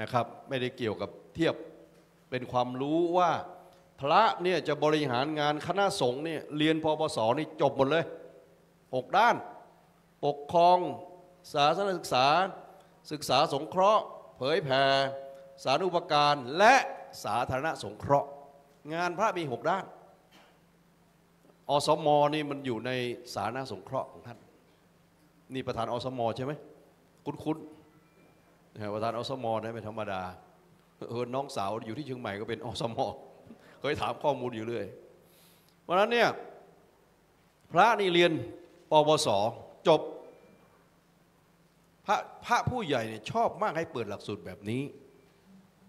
นะครับไม่ได้เกี่ยวกับเทียบเป็นความรู้ว่าพระเนี่ยจะบริหารงานคณะสงฆ์เนี่ยเรียนปปส.นี่จบหมดเลยหกด้านปกครองศาสนศึกษาศึกษาสงเคราะห์เผยแผ่สาธารณูปการและสาธารณสงเคราะห์งานพระมีหกด้านอสม.นี่มันอยู่ในสาธารณสงเคราะห์ของท่านนี่ประธานอสม.ใช่ไหมคุ้นๆประธานอสม.นะไม่ธรรมดาเออน้องสาวอยู่ที่เชียงใหม่ก็เป็นอสม.เคยถามข้อมูลอยู่เลยเพราะนั้นเนี่ยพระนี่เรียนปวส.จบพระพระผู้ใหญ่เนี่ยชอบมากให้เปิดหลักสูตรแบบนี้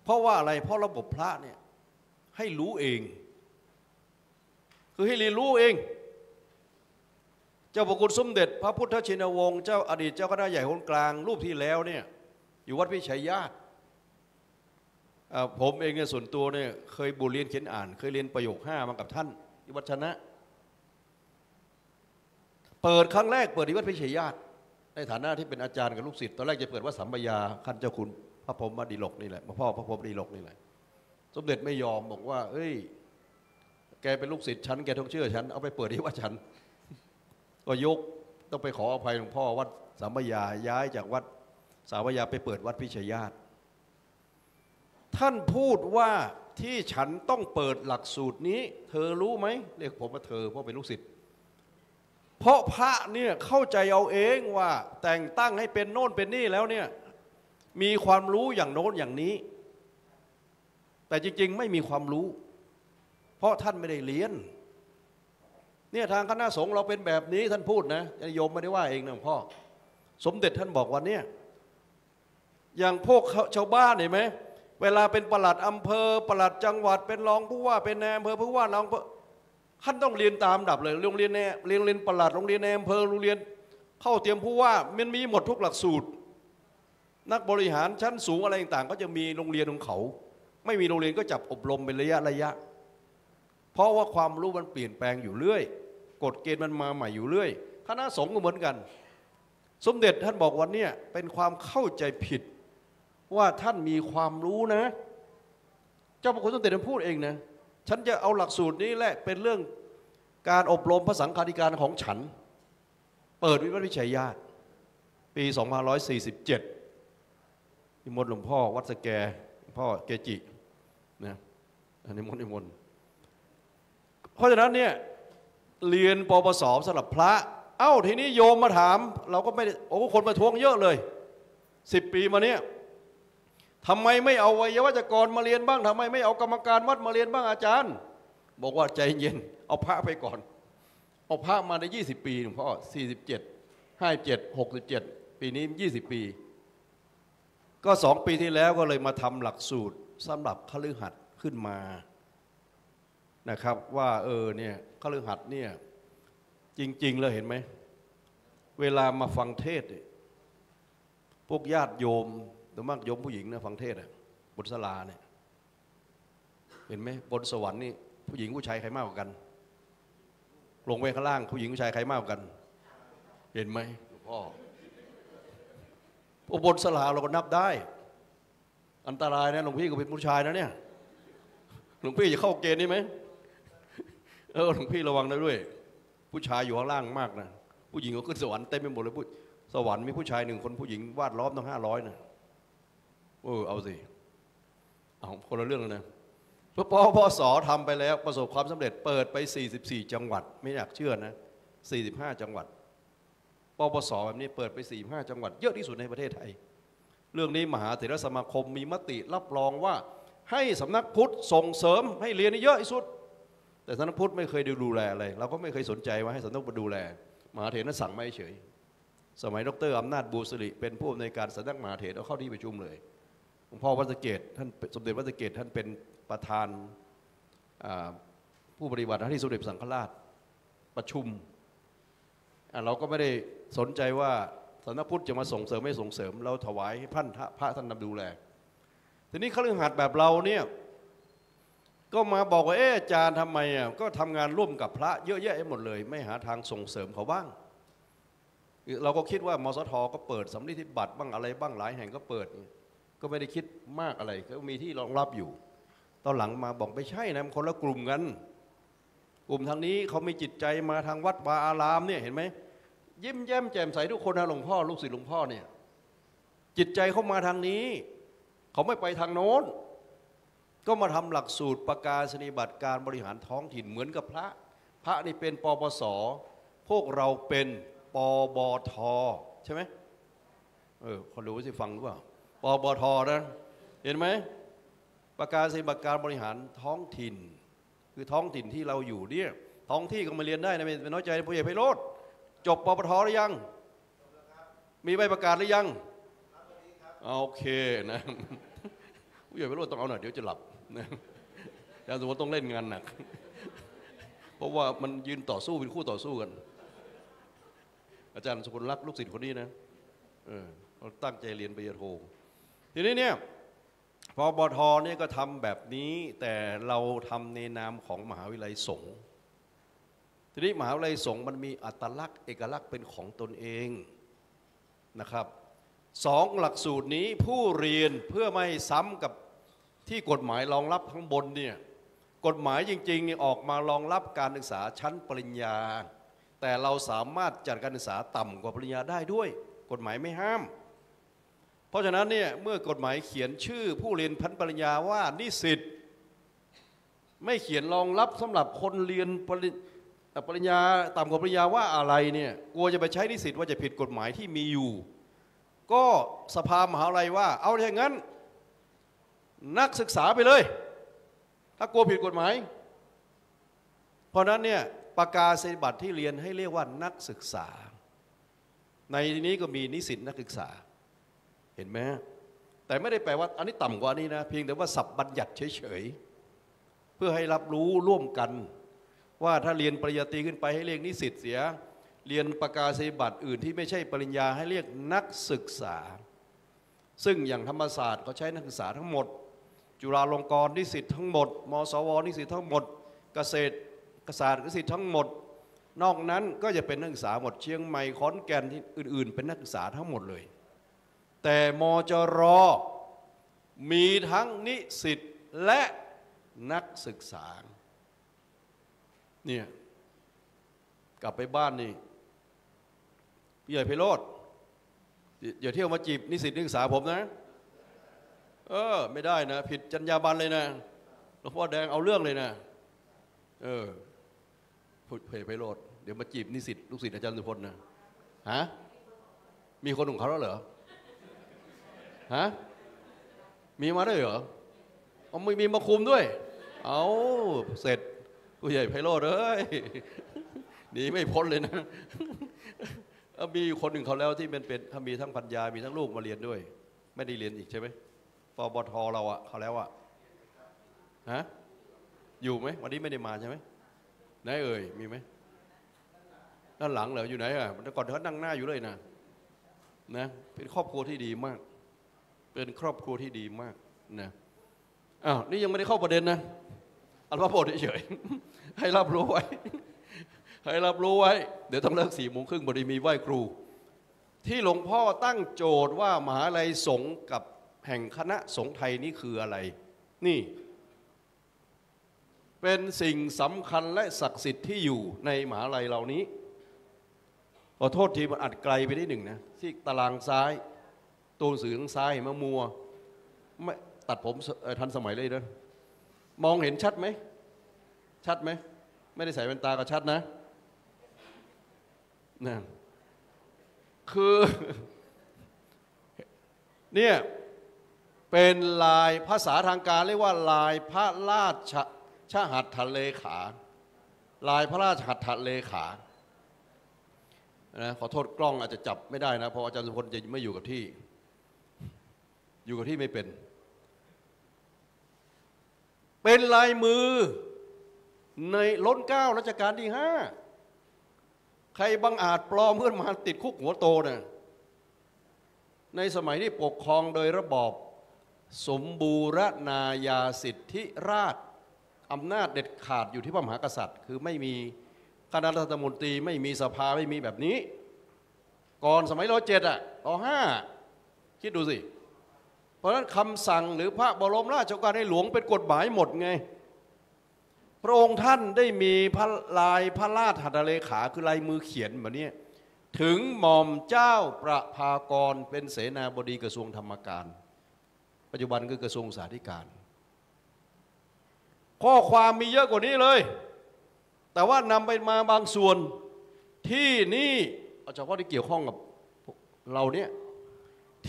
เพราะว่าอะไรเพราะระบบพระเนี่ยให้รู้เองคือให้เรียนรู้เองเจ้าพระคุณสมเด็จพระพุทธชินวงศ์เจ้าอดีตเจ้าคณะใหญ่หนกลางรูปที่แล้วเนี่ยอยู่วัดพิชัยญาติผมเองเนี่ยส่วนตัวเนี่ยเคยบูเรียนเขียนอ่านเคยเรียนประโยคห้ามากับท่านที่วัชนะ เปิดครั้งแรกเปิดที่วัดพิเชยญาติในฐานะที่เป็นอาจารย์กับลูกศิษย์ตอนแรกจะเปิดวัดสัมปยาขั้นเจ้าคุณพระพรหมดิโลกนี่แหละพ่อพระพรหมดิโลกนี่แหละสมเด็จไม่ยอมบอกว่าเอ้ยแกเป็นลูกศิษย์ฉันแกต้องเชื่อฉันเอาไปเปิดที่วัดฉันก็ยกต้องไปขออภัยหลวงพ่อวัดสัมปยาย้ายจากวัดสัมปยาไปเปิดวัดพิเชยญาติท่านพูดว่าที่ฉันต้องเปิดหลักสูตรนี้เธอรู้ไหมเรียกผมว่าเธอเพราะเป็นลูกศิษย์เพราะพระเนี่ยเข้าใจเอาเองว่าแต่งตั้งให้เป็นโน่นเป็นนี่แล้วเนี่ยมีความรู้อย่างโน้นอย่างนี้แต่จริงๆไม่มีความรู้เพราะท่านไม่ได้เรียนเนี่ยทางคณะสงฆ์เราเป็นแบบนี้ท่านพูดนะโยมไม่ได้ว่าเองนะพ่อสมเด็จท่านบอกว่าเนี่ยอย่างพวกชาวบ้านเห็นไหมเวลาเป็นปลัดอำเภอปลัดจังหวัดเป็นรองผู้ว่าเป็นนายอำเภอผู้ว่ารองท่านต้องเรียนตามดับเลยโรงเรียนแนเรียนเรียนปลัดโรงเรียนนายอำเภอโรงเรียนเข้าเตรียมผู้ว่ามันมีหมดทุกหลักสูตรนักบริหารชั้นสูงอะไรต่างๆก็จะมีโรงเรียนของเขาไม่มีโรงเรียนก็จับอบรมเป็นระยะระยะเพราะว่าความรู้มันเปลี่ยนแปลงอยู่เรื่อยกฎเกณฑ์มันมาใหม่อยู่เรื่อยคณะสงฆ์ก็เหมือนกันสมเด็จท่านบอกวันนี้เป็นความเข้าใจผิดว่าท่านมีความรู้นะเจ้าพระคุณสมเด็จท่านพูดเองนะฉันจะเอาหลักสูตรนี้แหละเป็นเรื่องการอบรมพระสังฆาธิการของฉันเปิดวิวัฒน์วิชัยญาติปีสองพันห้าร้อยสี่สิบเจ็ดนิมนต์หลวงพ่อวัดสแกหลวงพ่อเกจินะนิมนต์นิมนต์เพราะฉะนั้นเนี่ยเรียนปปสสำหรับพระเอ้าทีนี้โยมมาถามเราก็ไม่โอ้คนมาทวงเยอะเลยสิบปีมาเนี่ยทำไมไม่เอาวิทยาวัจกรมาเรียนบ้างทำไมไม่เอากรรมการวัดมาเรียนบ้างอาจารย์บอกว่าใจเย็นเอาพระไปก่อนเอาพระมาได้ยี่สิบปีหลวงพ่อสี่สิบเจ็ด ห้าสิบเจ็ด หกสิบเจ็ดปีนี้ยี่สิบปีก็สองปีที่แล้วก็เลยมาทำหลักสูตรสำหรับคฤหัสถ์ขึ้นมานะครับว่าเออเนี่ยคฤหัสถ์เนี่ยจริงๆแล้วเห็นไหมเวลามาฟังเทศน์พวกญาติโยมโดยมากโยมผู้หญิงนะฟังเทศอ่ะบนศาลาเนี่ยเห็นไหมบนสวรรค์นี่ผู้หญิงผู้ชายใครมากกว่ากันลงไปข้างล่างผู้หญิงผู้ชายใครมากกว่ากันเห็นไหมหลวงพ่อพวกบนศาลาเราก็นับได้อันตรายนะหลวงพี่ก็เป็นผู้ชายนะเนี่ยหลวงพี่จะเข้าเกณฑ์นี่ไหมเออหลวงพี่ระวังนะด้วยผู้ชายอยู่ข้างล่างมากนะผู้หญิงเขาขึ้นสวรรค์เต็มไปหมดเลยผู้สวรรค์มีผู้ชายหนึ่งคนผู้หญิงวาดล้อมต้องห้าร้อยนะเออเอาสิเอาคนละเรื่องแล้วนะพอพอสอทำไปแล้วประสบความสำเร็จเปิดไปสี่สิบสี่จังหวัดไม่อยากเชื่อนะสี่สิบห้าจังหวัดปปสแบบนี้เปิดไปสี่สิบห้าจังหวัดเยอะที่สุดในประเทศไทยเรื่องนี้มหาเถรสมาคมมีมติรับรองว่าให้สำนักพุทธส่งเสริมให้เรียนเยอะที่สุดแต่สำนักพุทธไม่เคยดูแลอะไรเราก็ไม่เคยสนใจว่าให้สำนักพุทธดูแลมหาเถรนั้นสั่งไม่เฉยสมัยดรอำนาจบูสิริเป็นผู้อำนวยการสำนักมหาเถรเอาเข้าที่ประชุมเลยหลวงพ่อวัดสเกตท่านสมเด็จวัดสเกตท่านเป็นประธานผู้ปฏิบัติหน้าที่สมเด็จสังฆราชประชุมเราก็ไม่ได้สนใจว่าสำนักพุทธจะมาส่งเสริมไม่ส่งเสริมเราถวายให้ท่านพระท่านนำดูแลทีนี้คฤหัสถ์แบบเราเนี่ยก็มาบอกว่าเอออาจารย์ทำไมอ่ะก็ทำงานร่วมกับพระเยอะแยะหมดเลยไม่หาทางส่งเสริมเขาบ้างเราก็คิดว่ามสท.ก็เปิดสำนักปฏิบัติบ้างอะไรบ้างหลายแห่งก็เปิดก็ไม่ได้คิดมากอะไรก็มีที่รองรับอยู่ตอนหลังมาบอกไม่ใช่นะคนละกลุ่มกันกลุ่มทางนี้เขามีจิตใจมาทางวัดวาอารามเนี่ยเห็นไหมยิ้มแย้มแจ่มใสทุกคนนะหลวงพ่อลูกศิษย์หลวงพ่อเนี่ยจิตใจเขามาทางนี้เขาไม่ไปทางโน้นก็มาทำหลักสูตรประกาศนียบัตรการบริหารท้องถิ่นเหมือนกับพระพระนี่เป็นปปส.พวกเราเป็นปบท.ใช่ไหมเออคนรู้สิฟังหรือเปล่าปบท.นะเห็นไหมประกาศนียบัตรการบริหารท้องถิ่นคือท้องถิ่นที่เราอยู่เนี่ยท้องที่ก็มาเรียนได้นะเป็นน้อยใจผู้ใหญ่ไพโรจน์จบปบท.หรือยังมีใบประกาศหรือยังโอเคนะผู้ใหญ่ไพโรจน์ต้องเอาหน่อยเดี๋ยวจะหลับนะอาจารย์สมบูรณ์ต้องเล่นงานหนักเพราะว่ามันยืนต่อสู้เป็นคู่ต่อสู้กันอาจารย์สมบูรณ์รักลูกศิษย์คนนี้นะเออเราตั้งใจเรียนปริญญาโททีนี้เนี่ยปบท.เนี่ยก็ทำแบบนี้แต่เราทำในนามของมหาวิทยาลัยสงฆ์ ทีนี้มหาวิทยาลัยสงฆ์มันมีอัตลักษณ์เอกลักษณ์เป็นของตนเองนะครับสองหลักสูตรนี้ผู้เรียนเพื่อไม่ซ้ำกับที่กฎหมายรองรับข้างบนเนี่ยกฎหมายจริงๆนี่ออกมารองรับการศึกษาชั้นปริญญาแต่เราสามารถจัดการศึกษาต่ำกว่าปริญญาได้ด้วยกฎหมายไม่ห้ามเพราะฉะนั้นเนี่ยเมื่อกฎหมายเขียนชื่อผู้เรียนชั้นปริญญาว่านิสิตไม่เขียนรองรับสำหรับคนเรียนปริญญาปริญญาต่ำกว่าปริญญาว่าอะไรเนี่ยกลัวจะไปใช้นิสิตว่าจะผิดกฎหมายที่มีอยู่ก็สภามหาวิทยาลัยว่าเอาอย่างนั้นนักศึกษาไปเลยถ้ากลัวผิดกฎหมายเพราะนั้นเนี่ยประกาศนียบัตรที่เรียนให้เรียกว่านักศึกษาในนี้ก็มีนิสิตนักศึกษาเห็นไหมแต่ไม่ได้แปลว่าอันนี้ต่ำกว่านี้นะเพียงแต่ว่าศัพท์บัญญัติเฉยๆเพื่อให้รับรู้ร่วมกันว่าถ้าเรียนปริญญาตรีขึ้นไปให้เรียกนิสิตเสียเรียนประกาศนียบัตรอื่นที่ไม่ใช่ปริญญาให้เรียกนักศึกษาซึ่งอย่างธรรมศาสตร์เขาใช้นักศึกษาทั้งหมดจุฬาลงกรณ์นิสิตทั้งหมดมศวนิสิตทั้งหมดเกษตรศาสตร์นิสิตทั้งหมดนอกนั้นก็จะเป็นนักศึกษาหมดเชียงใหม่ขอนแก่นที่อื่นๆเป็นนักศึกษาทั้งหมดเลยแต่มจร.มีทั้งนิสิตและนักศึกษาเนี่ยกลับไปบ้านนี่พี่ใหญ่ไพโรจน์อย่าเที่ยวมาจีบนิสิตนักศึกษาผมนะเออไม่ได้นะผิดจรรยาบรรณเลยนะหลวงพ่อแดงเอาเรื่องเลยนะเออพูดเพลไพโรจน์เดี๋ยวมาจีบนิสิตลูกศิษย์อาจารย์สุพลนะฮะมีคนของเขาแล้วเหรอฮะมีมาด้วยเหรอเอาไม่มีมาคุมด้วยเอาเสร็จผู้ใหญ่ไพโรจน์เอ้ยหนีไม่พ้นเลยนะมีคนหนึ่งเขาแล้วที่เป็นเป็นมีทั้งพันยามีทั้งลูกมาเรียนด้วยไม่ได้เรียนอีกใช่ไหมปบทเราอะเขาแล้วอะฮะอยู่ไหมวันนี้ไม่ได้มาใช่ไหมไหนเอ่ยมีไหมด้านหลังเหรออยู่ไหนอะแต่ก่อนเขานั่งหน้าอยู่เลยนะนะเป็นครอบครัวที่ดีมากเป็นครอบครัวที่ดีมากนะอ้าวนี่ยังไม่ได้เข้าประเด็นนะอัลฟาโพดเฉยๆให้รับรู้ไว้ให้รับรู้ไว้เดี๋ยวต้องเลิกสี่โมงครึ่งพอดีมีไหว้ครูที่หลวงพ่อตั้งโจทย์ว่ามหาวิทยาลัยสงฆ์กับแห่งคณะสงฆ์ไทยนี่คืออะไรนี่เป็นสิ่งสำคัญและศักดิ์สิทธิ์ที่อยู่ในมหาวิทยาลัยเหล่านี้ขอโทษทีมันอัดไกลไปนิดหนึ่งนะที่ตารางซ้ายตัวสื่อทางซ้ายเห็นมั้ยมัวไม่ตัดผมทันสมัยเลยนะมองเห็นชัดไหมชัดไหมไม่ได้ใส่แว่นตาก็ชัดนะนะคือเนี่ยเป็นลายภาษาทางการเรียกว่าลายพระราชชหัตถเลขาลายพระราชหัตถเลขานะขอโทษกล้องอาจจะจับไม่ได้นะเพราะอาจารย์สุพลจะไม่อยู่กับที่อยู่กับที่ไม่เป็นเป็นลายมือในล้นเก้ารัชกาลที่ห้าใครบังอาจปลอมเพื่อนมาติดคุกหัวโตเนี่ยในสมัยที่ปกครองโดยระบอบสมบูรณาญาสิทธิราชอำนาจเด็ดขาดอยู่ที่พระมหากษัตริย์คือไม่มีคณะรัฐมนตรีไม่มีสภาไม่มีแบบนี้ก่อนสมัยร้อยเจ็ดอ่ะร้อยห้าคิดดูสิเพราะนั้นคำสั่งหรือพระบรมราชโองการให้หลวงเป็นกฎหมายหมดไงพระองค์ท่านได้มีพระลายพระราชหัตถเลขาคือลายมือเขียนแบบนี้ถึงหม่อมเจ้าประภากรเป็นเสนาบดีกระทรวงธรรมการปัจจุบันคือกระทรวงสาธารณสุขข้อความมีเยอะกว่านี้เลยแต่ว่านำไปมาบางส่วนที่นี่เฉพาะที่เกี่ยวข้องกับเราเนี่ย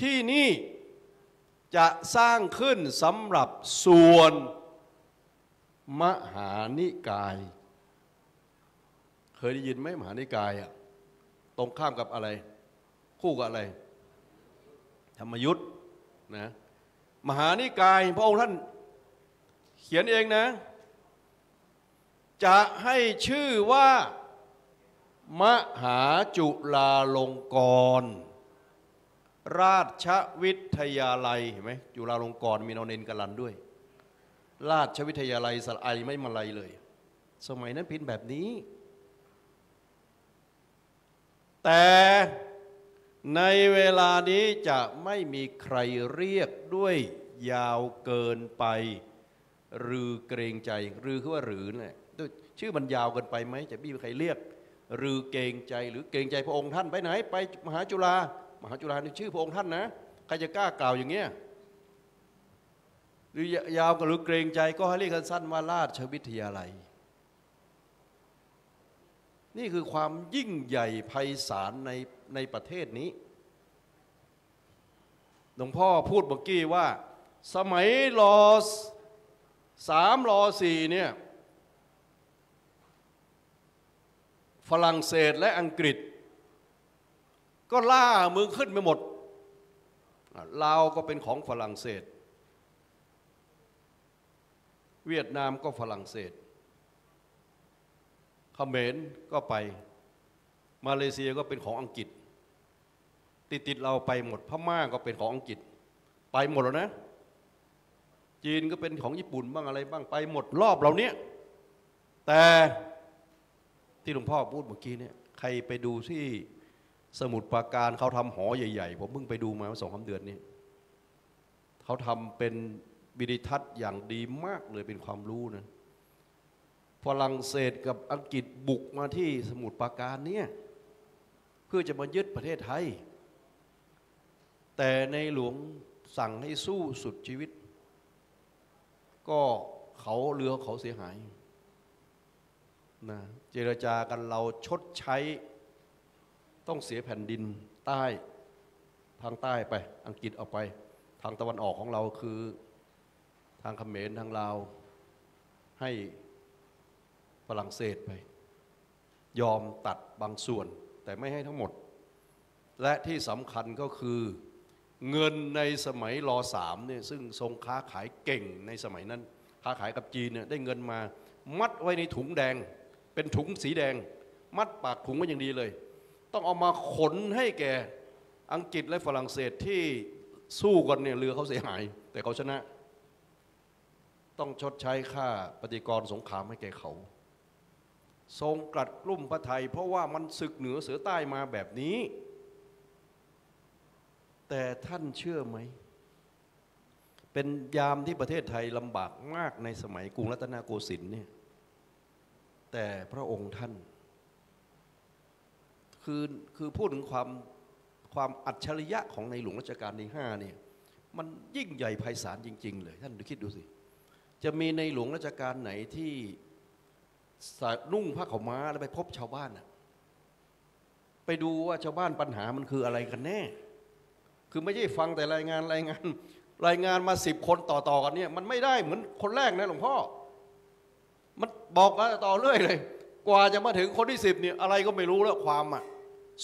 ที่นี่จะสร้างขึ้นสำหรับส่วนมหานิกายเคยได้ยินไหมมหานิกายอ่ะตรงข้ามกับอะไรคู่กับอะไรธรรมยุทธ์นะมหานิกายพระองค์ท่านเขียนเองนะจะให้ชื่อว่ามหาจุฬาลงกรณราชวิทยาลัยเห็นไหมจุฬาลงกรณ์มีนอนเนนกลันด้วยราชวิทยาลัยสระไอไม่มาลัยเลยสมัยนั้นพินแบบนี้ แต่ในเวลานี้จะไม่มีใครเรียกด้วยยาวเกินไปหรือเกรงใจหรือคือว่าหรือเนี่ยชื่อมันยาวเกินไปไหมจะบี้ใครเรียกหรือเกรงใจหรือเกรงใจพระองค์ท่านไปไหนไปมหาจุฬามหาจุฬานี่ชื่อพระองค์ท่านนะใครจะกล้ากล่าวอย่างเงี้ยหรือยาวหรือเกรงใจก็ให้เรียกกันสั้นว่าราชวิทยาลัยนี่คือความยิ่งใหญ่ไพศาลในในประเทศนี้หลวงพ่อพูดเมื่อกี้ว่าสมัยรอสามรอสี่เนี่ยฝรั่งเศสและอังกฤษก็ล่าเมืองขึ้นไปหมดลาวก็เป็นของฝรั่งเศสเวียดนามก็ฝรั่งเศสเขมรก็ไปมาเลเซียก็เป็นของอังกฤษติดติดเราไปหมดพม่าก็เป็นของอังกฤษไปหมดแล้วนะจีนก็เป็นของญี่ปุ่นบ้างอะไรบ้างไปหมดรอบเราเนี้ยแต่ที่หลวงพ่อพูดเมื่อกี้เนี่ยใครไปดูที่สมุทรปราการเขาทำหอใหญ่ๆผมเพิ่งไปดูมาสองสามเดือนนี้เขาทำเป็นวิดิทัศน์อย่างดีมากเลยเป็นความรู้นะฝรั่งเศสกับอังกฤษบุกมาที่สมุทรปราการเนี่ยเพื่อจะมายึดประเทศไทยแต่ในหลวงสั่งให้สู้สุดชีวิตก็เขาเรือเขาเสียหายนะเจรจากันเราชดใช้ต้องเสียแผ่นดินใต้ทางใต้ไปอังกฤษเอาไปทางตะวันออกของเราคือทางเขมรทางลาวให้ฝรั่งเศสไปยอมตัดบางส่วนแต่ไม่ให้ทั้งหมดและที่สำคัญก็คือเงินในสมัยรอสามเนี่ยซึ่งทรงค้าขายเก่งในสมัยนั้นค้าขายกับจีนเนี่ยได้เงินมามัดไว้ในถุงแดงเป็นถุงสีแดงมัดปากถุงไว้อย่างดีเลยต้องเอามาขนให้แกอังกฤษและฝรั่งเศสที่สู้กันเนี่ยเรือเขาเสียหายแต่เขาชนะต้องชดใช้ค่าปฏิกรสงครามให้แกเขาทรงกลัดกลุ่มพระไทยเพราะว่ามันศึกเหนือเสือใต้มาแบบนี้แต่ท่านเชื่อไหมเป็นยามที่ประเทศไทยลำบากมากในสมัยกรุงรัตนโกสินทร์เนี่ยแต่พระองค์ท่านคือคือพูดถึงความความอัจฉริยะของในหลวงรัชกาลที่ห้าเนี่ยมันยิ่งใหญ่ไพศาลจริงๆเลยท่านดูคิดดูสิจะมีในหลวงรัชกาลไหนที่นุ่งผ้าขาวม้าแล้วไปพบชาวบ้านนะไปดูว่าชาวบ้านปัญหามันคืออะไรกันแน่คือไม่ใช่ฟังแต่รายงานรายงานรายงานมาสิบคนต่อๆกันเนี่ยมันไม่ได้เหมือนคนแรกนะหลวงพ่อมันบอกกันต่อเรื่อยเลยกว่าจะมาถึงคนที่สิบเนี่ยอะไรก็ไม่รู้แล้วความอ่ะ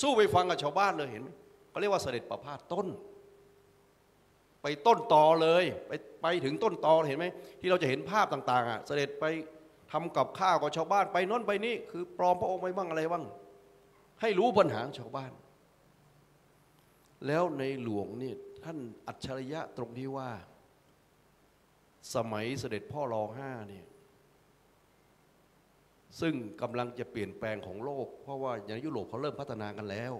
สู้ไปฟังกับชาวบ้านเลยเห็นไหมเขาเรียกว่าเสด็จประพาสต้นไปต้นตอเลยไปไปถึงต้นตอเห็นไหมที่เราจะเห็นภาพต่างๆอ่ะเสด็จไปทำกับข้าวกับชาวบ้านไปโน้นไปนี่คือปลอมพระองค์ไปบ้างอะไรบ้างให้รู้ปัญหาชาวบ้านแล้วในหลวงนี่ท่านอัจฉริยะตรงที่ว่าสมัยเสด็จพ่อรอห้าเนี่ยซึ่งกำลังจะเปลี่ยนแปลงของโลกเพราะว่าอย่างยุโรปเขาเริ่มพัฒนากันแล้ว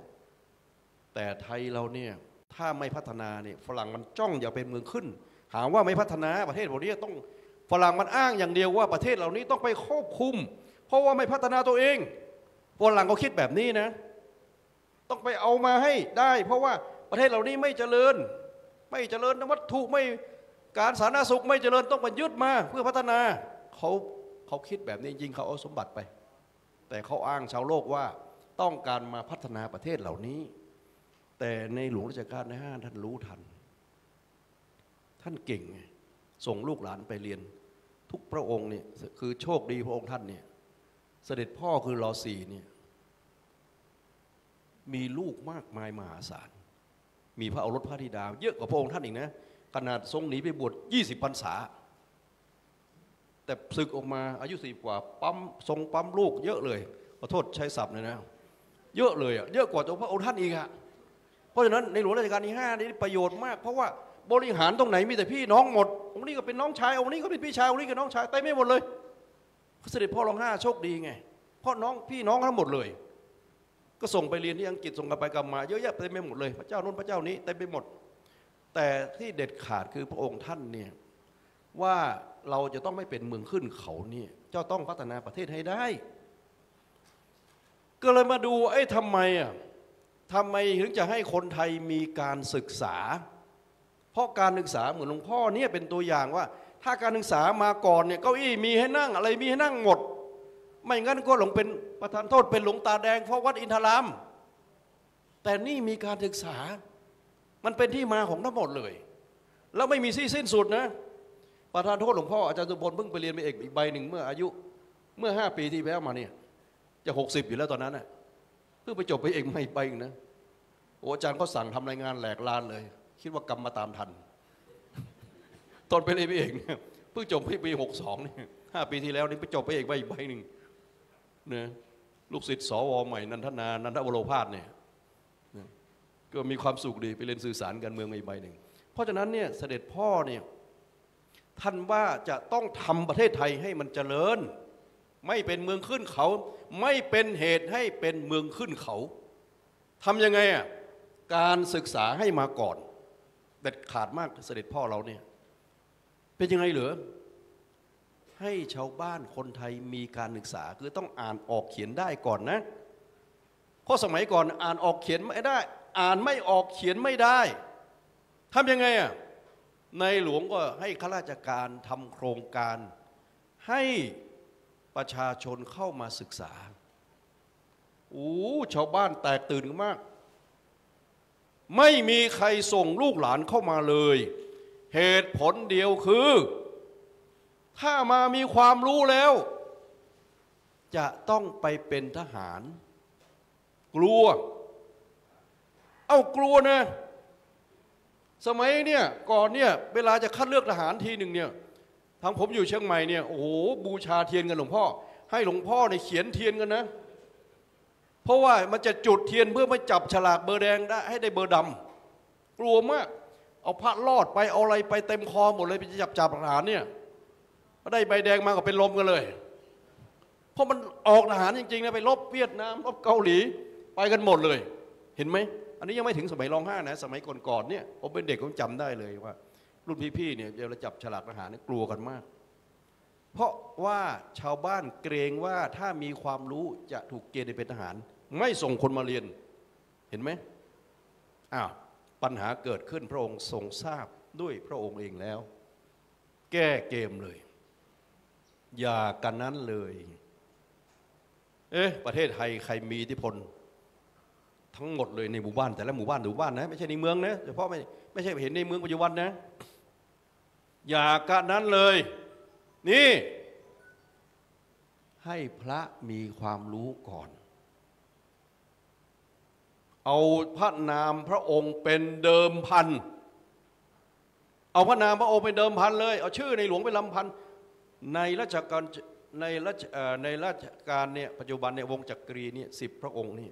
แต่ไทยเราเนี่ยถ้าไม่พัฒนาเนี่ยฝรั่งมันจ้องอย่าเป็นเมืองขึ้นหาว่าไม่พัฒนาประเทศพวกนี้ต้องฝรั่งมันอ้างอย่างเดียวว่าประเทศเหล่านี้ต้องไปควบคุมเพราะว่าไม่พัฒนาตัวเองฝรั่งเขาคิดแบบนี้นะต้องไปเอามาให้ได้เพราะว่าประเทศเหล่านี้ไม่เจริญไม่เจริญวัตถุไม่การสาธารณสุขไม่เจริญต้องมายึดมาเพื่อพัฒนาเขาเขาคิดแบบนี้จริงเขาเอาสมบัติไปแต่เขาอ้างชาวโลกว่าต้องการมาพัฒนาประเทศเหล่านี้แต่ในหลวงรัชกาลที่ห้าท่านรู้ทันท่านเก่งส่งลูกหลานไปเรียนทุกพระองค์เนี่ยคือโชคดีพระองค์ท่านเนี่ยเสด็จพ่อคือรอสี่เนี่ยมีลูกมากมายมหาศาลมีพระโอรสพระธิดาเยอะกว่าพระองค์ท่านอีกนะขนาดทรงหนีไปบวชยี่สิบพรรษาแต่ศึกออกมาอายุสี่กว่าปั๊มทรงปั๊มลูกเยอะเลยขอโทษใช้ศัพท์เลยนะเยอะเลยอ่ะเยอะกว่าตัวพระองค์ท่านอีกอ่ะเพราะฉะนั้นในหลวงรัชกาลที่ห้าได้ประโยชน์มากเพราะว่าบริหารตรงไหนมีแต่พี่น้องหมดองค์นี้ก็เป็นน้องชายองค์นี้ก็เป็นพี่ชายองค์นี้ก็น้องชายเต็มไม่หมดเลยเสด็จพ่อรอห้าโชคดีไงเพราะน้องพี่น้องทั้งหมดเลย ก็ส่งไปเรียนที่อังกฤษส่งกลับไปกลับมาเยอะแยะเต็มไปหมดเลยพระเจ้านู้นพระเจ้านี้เต็มไปหมดแต่ที่เด็ดขาดคือพระองค์ท่านเนี่ยว่าเราจะต้องไม่เป็นเมืองขึ้นเขานี่เจ้าต้องพัฒนาประเทศให้ได้ก็เลยมาดูไอ้ทำไมอ่ะทำไมถึงจะให้คนไทยมีการศึกษาเพราะการศึกษาเหมือนหลวงพ่อเนี่ยเป็นตัวอย่างว่าถ้าการศึกษามาก่อนเนี่ยเก้าอี้มีให้นั่งอะไรมีให้นั่งหมดไม่งั้นก็หลงเป็นประธานโทษเป็นหลวงตาแดงเพราะวัดอินทรามแต่นี่มีการศึกษามันเป็นที่มาของทั้งหมดเลยแล้วไม่มีที่สิ้นสุดนะประธานโทษหลวงพ่ออาจารย์สุพลเพิ่งไปเรียนไปเอกอีกใบหนึ่งเมื่ออายุเมื่อห้าปีที่แล้วมาเนี่ยจะหกสิบอยู่แล้วตอนนั้นน่ะเพิ่งไปจบไปเอกใหม่ไปอีกนะโอ้อาจารย์ก็สั่งทำรายงานแหลกลานเลยคิดว่ากรรมมาตามทันตอนไปเรียนไปเอกเนี่ยเพิ่งจบไปปีหกสองนี่ห้าปีที่แล้วนี่ไปจบไปเอกใบอีกใบหนึ่งนะลูกศิษย์สวใหม่นันทนานันทวโรภาสเนี่ยก็มีความสุขดีไปเรียนสื่อสารการเมืองอีกใบหนึ่งเพราะฉะนั้นเนี่ยเสด็จพ่อเนี่ยท่านว่าจะต้องทำประเทศไทยให้มันเจริญไม่เป็นเมืองขึ้นเขาไม่เป็นเหตุให้เป็นเมืองขึ้นเขาทำยังไงอ่ะการศึกษาให้มาก่อนเด็ดขาดมากเสด็จพ่อเราเนี่ยเป็นยังไงเหรอให้ชาวบ้านคนไทยมีการศึกษาคือต้องอ่านออกเขียนได้ก่อนนะเพราะสมัยก่อนอ่านออกเขียนไม่ได้อ่านไม่ออกเขียนไม่ได้ทำยังไงอ่ะในหลวงก็ให้ข้าราชการทำโครงการให้ประชาชนเข้ามาศึกษาอู้ชาวบ้านแตกตื่นมากไม่มีใครส่งลูกหลานเข้ามาเลยเหตุผลเดียวคือถ้ามามีความรู้แล้วจะต้องไปเป็นทหารกลัวเอ้ากลัวนะสมัยเนี่ยก่อนเนี่ยเวลาจะคัดเลือกทหารทีหนึ่งเนี่ยทางผมอยู่เชียงใหม่เนี่ยโอ้โหบูชาเทียนกันหลวงพ่อให้หลวงพ่อเนี่ยเขียนเทียนกันนะเพราะว่ามันจะจุดเทียนเพื่อมาจับฉลากเบอร์แดงได้ให้ได้เบอร์ดำกลัวมากเอาพระลอดไปเอาอะไรไปเต็มคอหมดเลยไปจับจับทหารเนี่ยก็ได้ใบแดงมาก็เป็นลมกันเลยเพราะมันออกทหารจริงๆนะไปรบเวียดนามรบเกาหลีไปกันหมดเลยเห็นไหมอันนี้ยังไม่ถึงสมัยรองห้านะสมัยก่อนๆเนี่ยผมเป็นเด็กผมจำได้เลยว่ารุ่นพี่ๆเนี่ยเวลาจับฉลากทหารเนี่ยกลัวกันมากเพราะว่าชาวบ้านเกรงว่าถ้ามีความรู้จะถูกเกณฑ์เป็นทหารไม่ส่งคนมาเรียนเห็นไหมอ้าวปัญหาเกิดขึ้นพระองค์ทรงทราบด้วยพระองค์เองแล้วแก้เกมเลยอย่ากันนั้นเลยเอ๊ะประเทศไทยใครมีอิทธิพลทั้งหมดเลยในหมู่บ้านแต่ละหมู่บ้านหมู่บ้านนะไม่ใช่ในเมืองนะเฉพาะไม่ไม่ใช่เห็นในเมืองปัจจุบันนะอย่ากันนั้นเลยนี่ให้พระมีความรู้ก่อนเอาพระนามพระองค์เป็นเดิมพันเอาพระนามพระองค์เป็นเดิมพันเลยเอาชื่อในหลวงเป็นลำพันในราชการในราชในราชการเนี่ยปัจจุบันเนี่ยวงจักรีเนี่ยสิบพระองค์นี่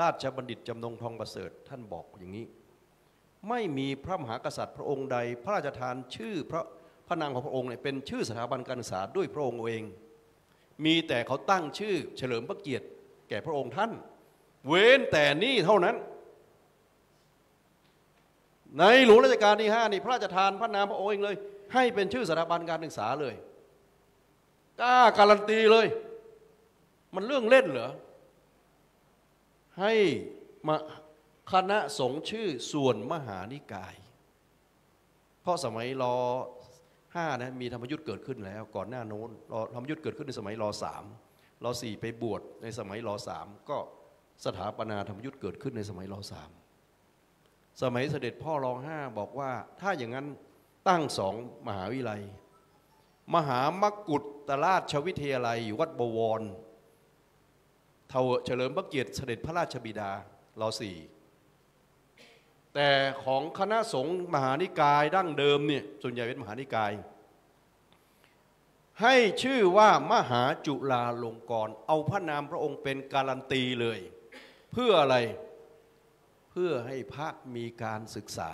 ราชบัณฑิตจำนงทองประเสริฐท่านบอกอย่างนี้ไม่มีพระมหากษัตริย์พระองค์ใดพระราชทานชื่อพระพระนามของพระองค์เนี่ยเป็นชื่อสถาบันการศึกษาด้วยพระองค์เองมีแต่เขาตั้งชื่อเฉลิมพระเกียรติแก่พระองค์ท่านเว้นแต่นี่เท่านั้นในหลวงรัชกาลที่ห้านี่พระราชทานพระนามพระองค์เองเลยให้เป็นชื่อสถาบันการศึกษาเลยกล้าการันตีเลยมันเรื่องเล่นเหรอให้มาคณะสงฆ์ชื่อส่วนมหานิกายเพราะสมัยรอห้านะมีธรรมยุทธ์เกิดขึ้นแล้วก่อนหน้าโน้นรอธรรมยุทธ์เกิดขึ้นในสมัยรอสามรอสี่ไปบวชในสมัยรอสามก็สถาปนาธรรมยุทธ์เกิดขึ้นในสมัยรอสามสมัยเสด็จพ่อรอห้าบอกว่าถ้าอย่างนั้นตั้งสองมหาวิทยาลัยมหามกุฏราชวิทยาลัยวัดบวรเถวเฉลิมพระเกียรติเสด็จพระราชบิดารอสี่แต่ของคณะสงฆ์มหานิกายดั้งเดิมเนี่ยส่วนใหญ่เป็นมหานิกายให้ชื่อว่ามหาจุฬาลงกรณ์เอาพระนามพระองค์เป็นการันตีเลยเพื่ออะไรเพื่อให้พระมีการศึกษา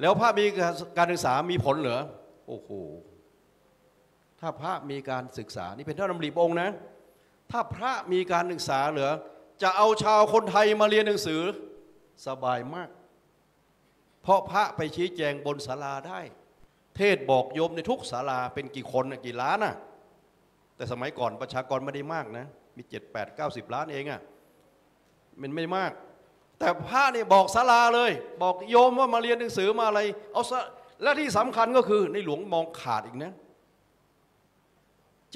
แล้วพระมีการศึกษามีผลเหรอโอ้โหถ้าพระมีการศึกษานี่เป็นพระดำริพระองค์นะ ถ้าพระมีการศึกษาเหลือจะเอาชาวคนไทยมาเรียนหนังสือสบายมากเพราะพระไปชี้แจงบนศาลาได้เทศบอกโยมในทุกศาลาเป็นกี่คนกี่ล้านน่ะแต่สมัยก่อนประชากรไม่ได้มากนะมีเจ็ดแปดเก้าสิบล้านเองอ่ะมันไม่มากแต่พระนี่บอกศาลาเลยบอกโยมว่ามาเรียนหนังสือมาอะไรเอาซะและที่สำคัญก็คือในหลวงมองขาดอีกนะ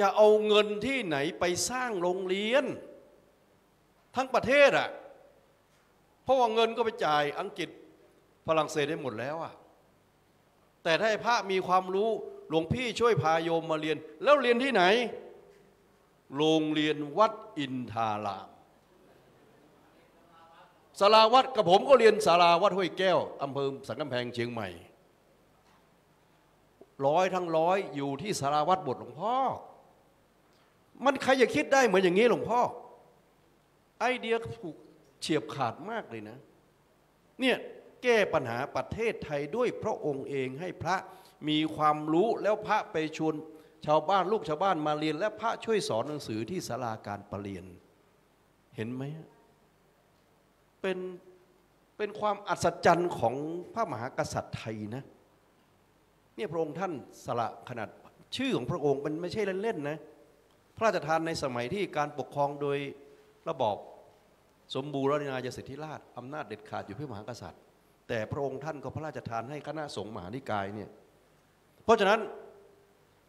จะเอาเงินที่ไหนไปสร้างโรงเรียนทั้งประเทศอ่ะเพราะว่าเงินก็ไปจ่ายอังกฤษฝรั่งเศสได้หมดแล้วอ่ะแต่ถ้าพระมีความรู้หลวงพี่ช่วยพาโยมมาเรียนแล้วเรียนที่ไหนโรงเรียนวัดอินทารามศาลาวัดกับผมก็เรียนศาลาวัดห้วยแก้วอำเภอสันกำแพงเชียงใหม่ร้อยทั้งร้อยอยู่ที่ศาลาวัดบทหลวงพ่อมันใครจะคิดได้เหมือนอย่างนี้หลวงพ่อไอเดียถูกเฉียบขาดมากเลยนะเนี่ยแก้ปัญหาประเทศไทยด้วยพระองค์เองให้พระมีความรู้แล้วพระไปชวนชาวบ้านลูกชาวบ้านมาเรียนและพระช่วยสอนหนังสือที่ศาลาการประเรียนเห็นไหมเป็นเป็นความอัศจรรย์ของพระมหากษัตริย์ไทยนะเนี่ยพระองค์ท่านสละขนาดชื่อของพระองค์มันไม่ใช่เล่นๆนะพระราชทานในสมัยที่การปกครองโดยระบอบสมบูรณาญาสิทธิราชย์อำนาจเด็ดขาดอยู่เพื่อมหากษัตริย์แต่พระองค์ท่านก็พระราชทานให้คณะสงฆ์มหานิกายเนี่ยเพราะฉะนั้น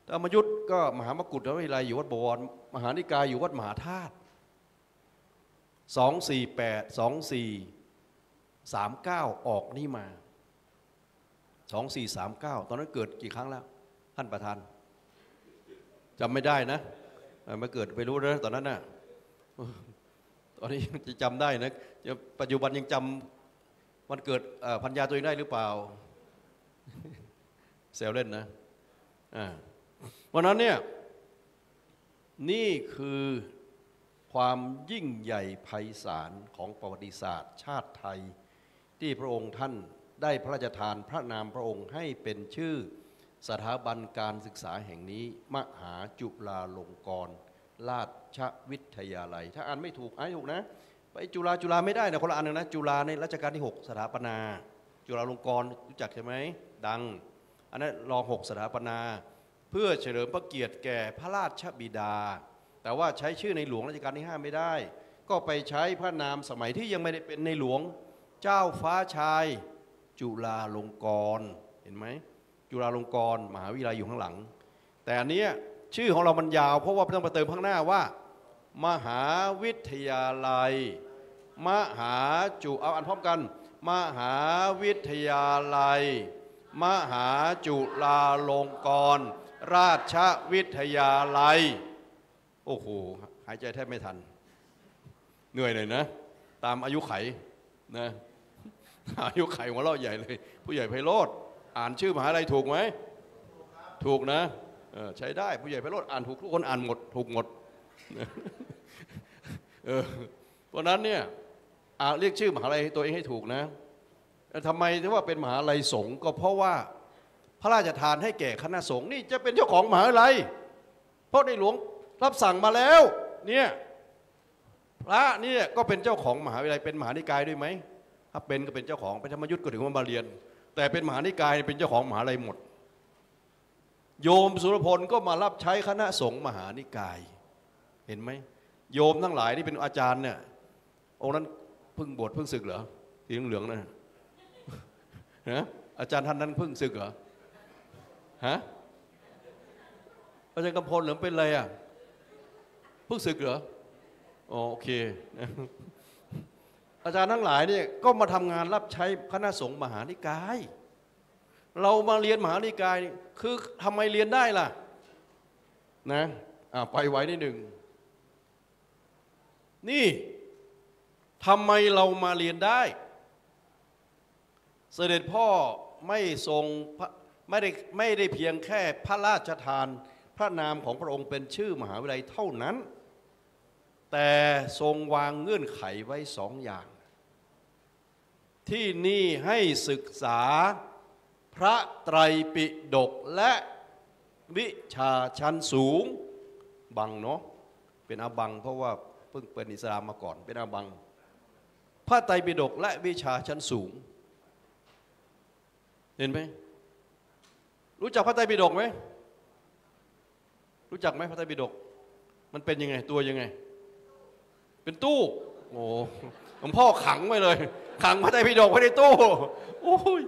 ธรรมยุทธก็มหามกุฏวิไลอยู่วัดบวรมหานิกายอยู่วัดมหาธาตุสองสี่แปดสองสี่สามเก้าออกนี่มาสองสี่สามเก้าตอนนั้นเกิดกี่ครั้งแล้วท่านประธานจำไม่ได้นะมาเกิดไปรู้นะตอนนั้นนะตอนนี้จะจำได้นะปัจจุบันยังจำวันเกิดพันยาตัวเองได้หรือเปล่าเซลเล่นนะวันนั้นเนี่ยนี่คือความยิ่งใหญ่ไพศาลของประวัติศาสตร์ชาติไทยที่พระองค์ท่านได้พระราชทานพระนามพระองค์ให้เป็นชื่อสถาบันการศึกษาแห่งนี้มหาจุฬาลงกรณราชวิทยาลัยถ้าอ่านไม่ถูกอ่านถูกนะไปจุฬาจุฬาไม่ได้นะคนละอันนะจุฬาในรัชกาลที่หกสถาปนาจุฬาลงกรณ์รู้จักใช่ไหมดังอันนั้นรองหกสถาปนาเพื่อเฉลิมพระเกียรติแก่พระราชบิดาแต่ว่าใช้ชื่อในหลวงรัชกาลที่ห้าไม่ได้ก็ไปใช้พระนามสมัยที่ยังไม่ได้เป็นในหลวงเจ้าฟ้าชายจุฬาลงกรณ์เห็นไหมจุฬาลงกรณ์มหาวิทยาลัยอยู่ข้างหลังแต่อันนี้ชื่อของเรามันยาวเพราะว่าต้องมาเติมข้างหน้าว่ามหาวิทยาลัยมหาจุเอาอันพร้อมกันมหาวิทยาลัยมหาจุฬาลงกรณราชวิทยาลัยโอ้โหหายใจแทบไม่ทันเหนื่อยเลยนะตามอายุไขนะอายุไขหัวเราะใหญ่เลยผู้ใหญ่ไพโรจน์อ่านชื่อมหาลัยถูกไหมถูกนะใช้ได้ผู้ใหญ่ไพโรจน์อ่านถูกทุกคนอ่านหมดถูกหมดเพราะนั้นเนี่ยเรียกชื่อมหาลัยตัวเองให้ถูกนะทำไมถึงว่าเป็นมหาลัยสงฆ์ก็เพราะว่าพระราชทานให้แก่คณะสงฆ์นี่จะเป็นเจ้าของมหาลัยเพราะในหลวงรับสั่งมาแล้วเนี่ยพระเนี่ยก็เป็นเจ้าของมหาวิทยาลัยเป็นมหานิกายด้วยไหมถ้าเป็นก็เป็นเจ้าของเป็นธรรมยุทธก็ถึงว่ามาเรียนแต่เป็นมหานิกายเป็นเจ้าของมหาลัยหมดโยมสุรพลก็มารับใช้คณะสงฆ์มหานิกายเห็นไหมโยมทั้งหลายที่เป็นอาจารย์เนี่ยองค์นั้นเพิ่งบวชเพิ่งศึกเหรอสีเหลืองๆนะนะอาจารย์ท่านนั้นเพิ่งศึกเหรอฮะอาจารย์กำพลเหลืองเป็นอะไรอ่ะเพิ่งศึกเหรออ๋อโอเคอาจารย์ทั้งหลายเนี่ยก็มาทำงานรับใช้คณะสงฆ์มหานิกายเรามาเรียนมหานิกายคือทำไมเรียนได้ล่ะนะอ่ะไปไว้นิดหนึ่งนี่ทำไมเรามาเรียนได้เสด็จพ่อไม่ทรงไม่ได้ไม่ได้เพียงแค่พระราชทานพระนามของพระองค์เป็นชื่อมหาวิทยาลัยเท่านั้นแต่ทรงวางเงื่อนไขไว้สองอย่างที่นี่ให้ศึกษาพระไตรปิฎกและวิชาชั้นสูงบังเนาะ เป็นอาบังเพราะว่าเพิ่งเป็นอิสลามมาก่อนเป็นอาบังพระไตรปิฎกและวิชาชั้นสูงเห็นไหมรู้จักพระไตรปิฎกไหมรู้จักไหมพระไตรปิฎกมันเป็นยังไงตัวยังไงเป็นตู้โอ้หลวงพ่อขังไว้เลยขังพระไตรปิฎกไว้ในตู้โอ้ย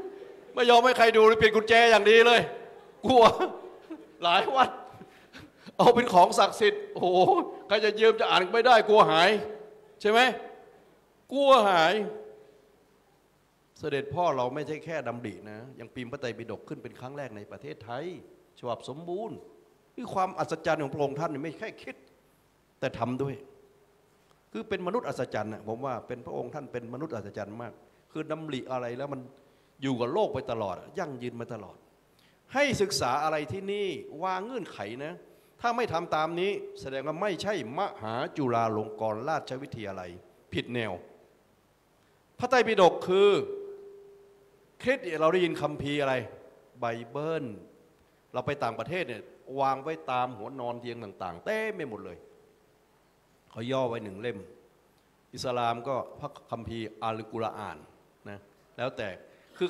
ไม่ยอมให้ใครดูเลยเปลี่ยนกุญแจอย่างดีเลยกลัวหลายวัดเอาเป็นของศักดิ์สิทธิ์โอ้โหใครจะยืมจะอ่านไม่ได้กลัวหายใช่ไหมกลัวหายเสด็จพ่อเราไม่ใช่แค่ดำดินะยังพิมพ์พระไตรปิฎกขึ้นเป็นครั้งแรกในประเทศไทยฉบับสมบูรณ์คือความอัศจรรย์ของพระองค์ท่านไม่แค่คิดแต่ทำด้วยคือเป็นมนุษย์อัศจรรย์นะผมว่าเป็นพระองค์ท่านเป็นมนุษย์อัศจรรย์มากคือดำริอะไรแล้วมันอยู่กับโลกไปตลอดยั่งยืนมาตลอดให้ศึกษาอะไรที่นี่วางเงื่อนไขนะถ้าไม่ทำตามนี้แสดงว่าไม่ใช่มหาจุฬาลงกรณราชวิทยาลัยผิดแนวพระไตรปิฎกคือคริสต์เราได้ยินคัมภีร์อะไรไบเบิลเราไปต่างประเทศเนี่ยวางไว้ตามหัวนอนเตียงต่างๆเต้ไม่หมดเลยเขาย่อไว้หนึ่งเล่มอิสลามก็พระคัมภีร์อัลกุรอานนะแล้วแต่คือ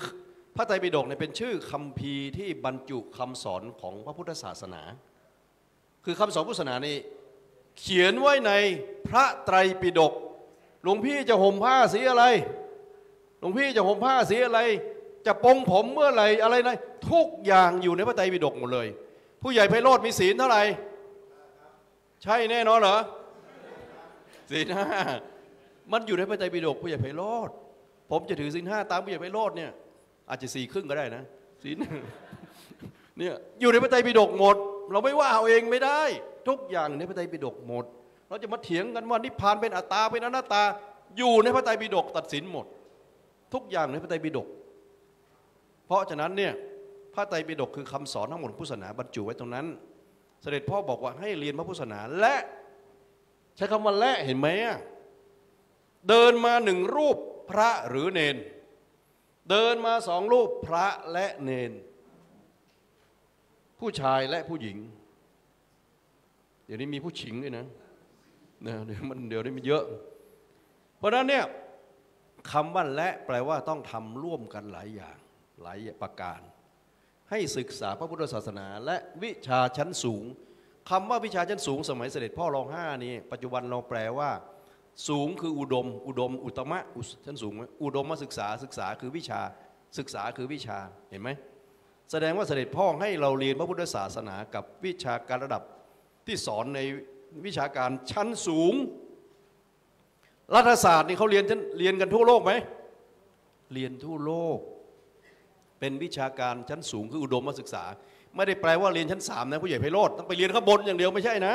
พระไตรปิฎกเนี่ยเป็นชื่อคัมภีร์ที่บรรจุคำสอนของพระพุทธศาสนาคือคำสอนพุทธศาสนานี่เขียนไว้ในพระไตรปิฎกหลวงพี่จะห่มผ้าสีอะไรหลวงพี่จะห่มผ้าสีอะไรจะปองผมเมื่อไหร่อะไรนะทุกอย่างอยู่ในพระไตรปิฎกหมดเลยผู้ใหญ่ไพโรจน์มีศีลเท่าไหร่ใช่แน่นอนเหรอศีลห้ามันอยู่ในพระไตรปิฎกผู้ใหญ่ไพโรจน์ผมจะถือศีลห้าตามผู้ใหญ่ไพโรจน์เนี่ยอาจจะสี่ครึ่งก็ได้นะศีลเนี่ยอยู่ในพระไตรปิฎกหมดเราไม่ว่าเอาเองไม่ได้ทุกอย่างในพระไตรปิฎกหมดเราจะมาเถียงกันว่านิพพานเป็นอัตตาเป็นอนัตตาอยู่ในพระไตรปิฎกตัดสินหมดทุกอย่างในพระไตรปิฎกเพราะฉะนั้นเนี่ยพระไตรปิฎกคือคำสอนทั้งหมดพุทธศาสนาบรรจุไว้ตรงนั้นเสด็จพ่อบอกว่าให้เรียนพระพุทธศาสนาและใช้คำว่าและเห็นไหมเดินมาหนึ่งรูปพระหรือเนนเดินมาสองรูปพระและเนนผู้ชายและผู้หญิงเดี๋ยวนี้มีผู้หญิงด้วยนะนะเดี๋ยวมันเดี๋ยวนี้มันเยอะเพราะฉะนั้นเนี่ยคำว่าและแปลว่าต้องทำร่วมกันหลายอย่างหลายประการให้ศึกษาพระพุทธศาสนาและวิชาชั้นสูงคำว่าวิชาชั้นสูงสมัยเสด็จพ่อรองห้านี่ปัจจุบันเราแปลว่าสูงคืออุดมอุดมอุตมะชั้นสูงอุดมมาศึกษาศึกษาคือวิชาศึกษาคือวิชาเห็นไหมแสดงว่าเสด็จพ่อให้เราเรียนพระพุทธศาสนากับวิชาการระดับที่สอนในวิชาการชั้นสูงรัฐศาสตร์นี่เขาเรียนเรียนกันทั่วโลกไหมเรียนทั่วโลกเป็นวิชาการชั้นสูงคืออุดมศึกษาไม่ได้แปลว่าเรียนชั้นสามนะผู้ใหญ่ไพโรจน์ต้องไปเรียนข้างบนอย่างเดียวไม่ใช่นะ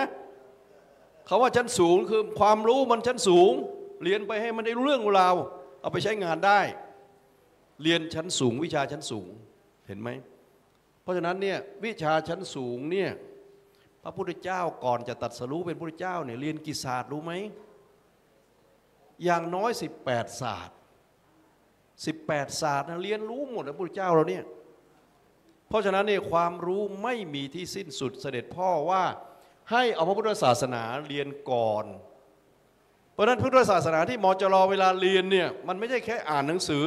เขาว่าชั้นสูงคือความรู้มันชั้นสูงเรียนไปให้มันได้รู้เรื่องราวเอาไปใช้งานได้เรียนชั้นสูงวิชาชั้นสูงเห็นไหมเพราะฉะนั้นเนี่ยวิชาชั้นสูงเนี่ยพระพุทธเจ้าก่อนจะตรัสรู้เป็นพระพุทธเจ้าเนี่ยเรียนกี่ศาสตร์รู้ไหมอย่างน้อยสิบแปดศาสตร์สิบแปดศาสตร์นะเรียนรู้หมดนะพระพุทธเจ้าเราเนี่ยเพราะฉะนั้นเนี่ยความรู้ไม่มีที่สิ้นสุดเสด็จพ่อว่าให้เอาพระพุทธศาสนาเรียนก่อนเพราะฉะนั้นพุทธศาสนาที่มจรเวลาเรียนเนี่ยมันไม่ใช่แค่อ่านหนังสือ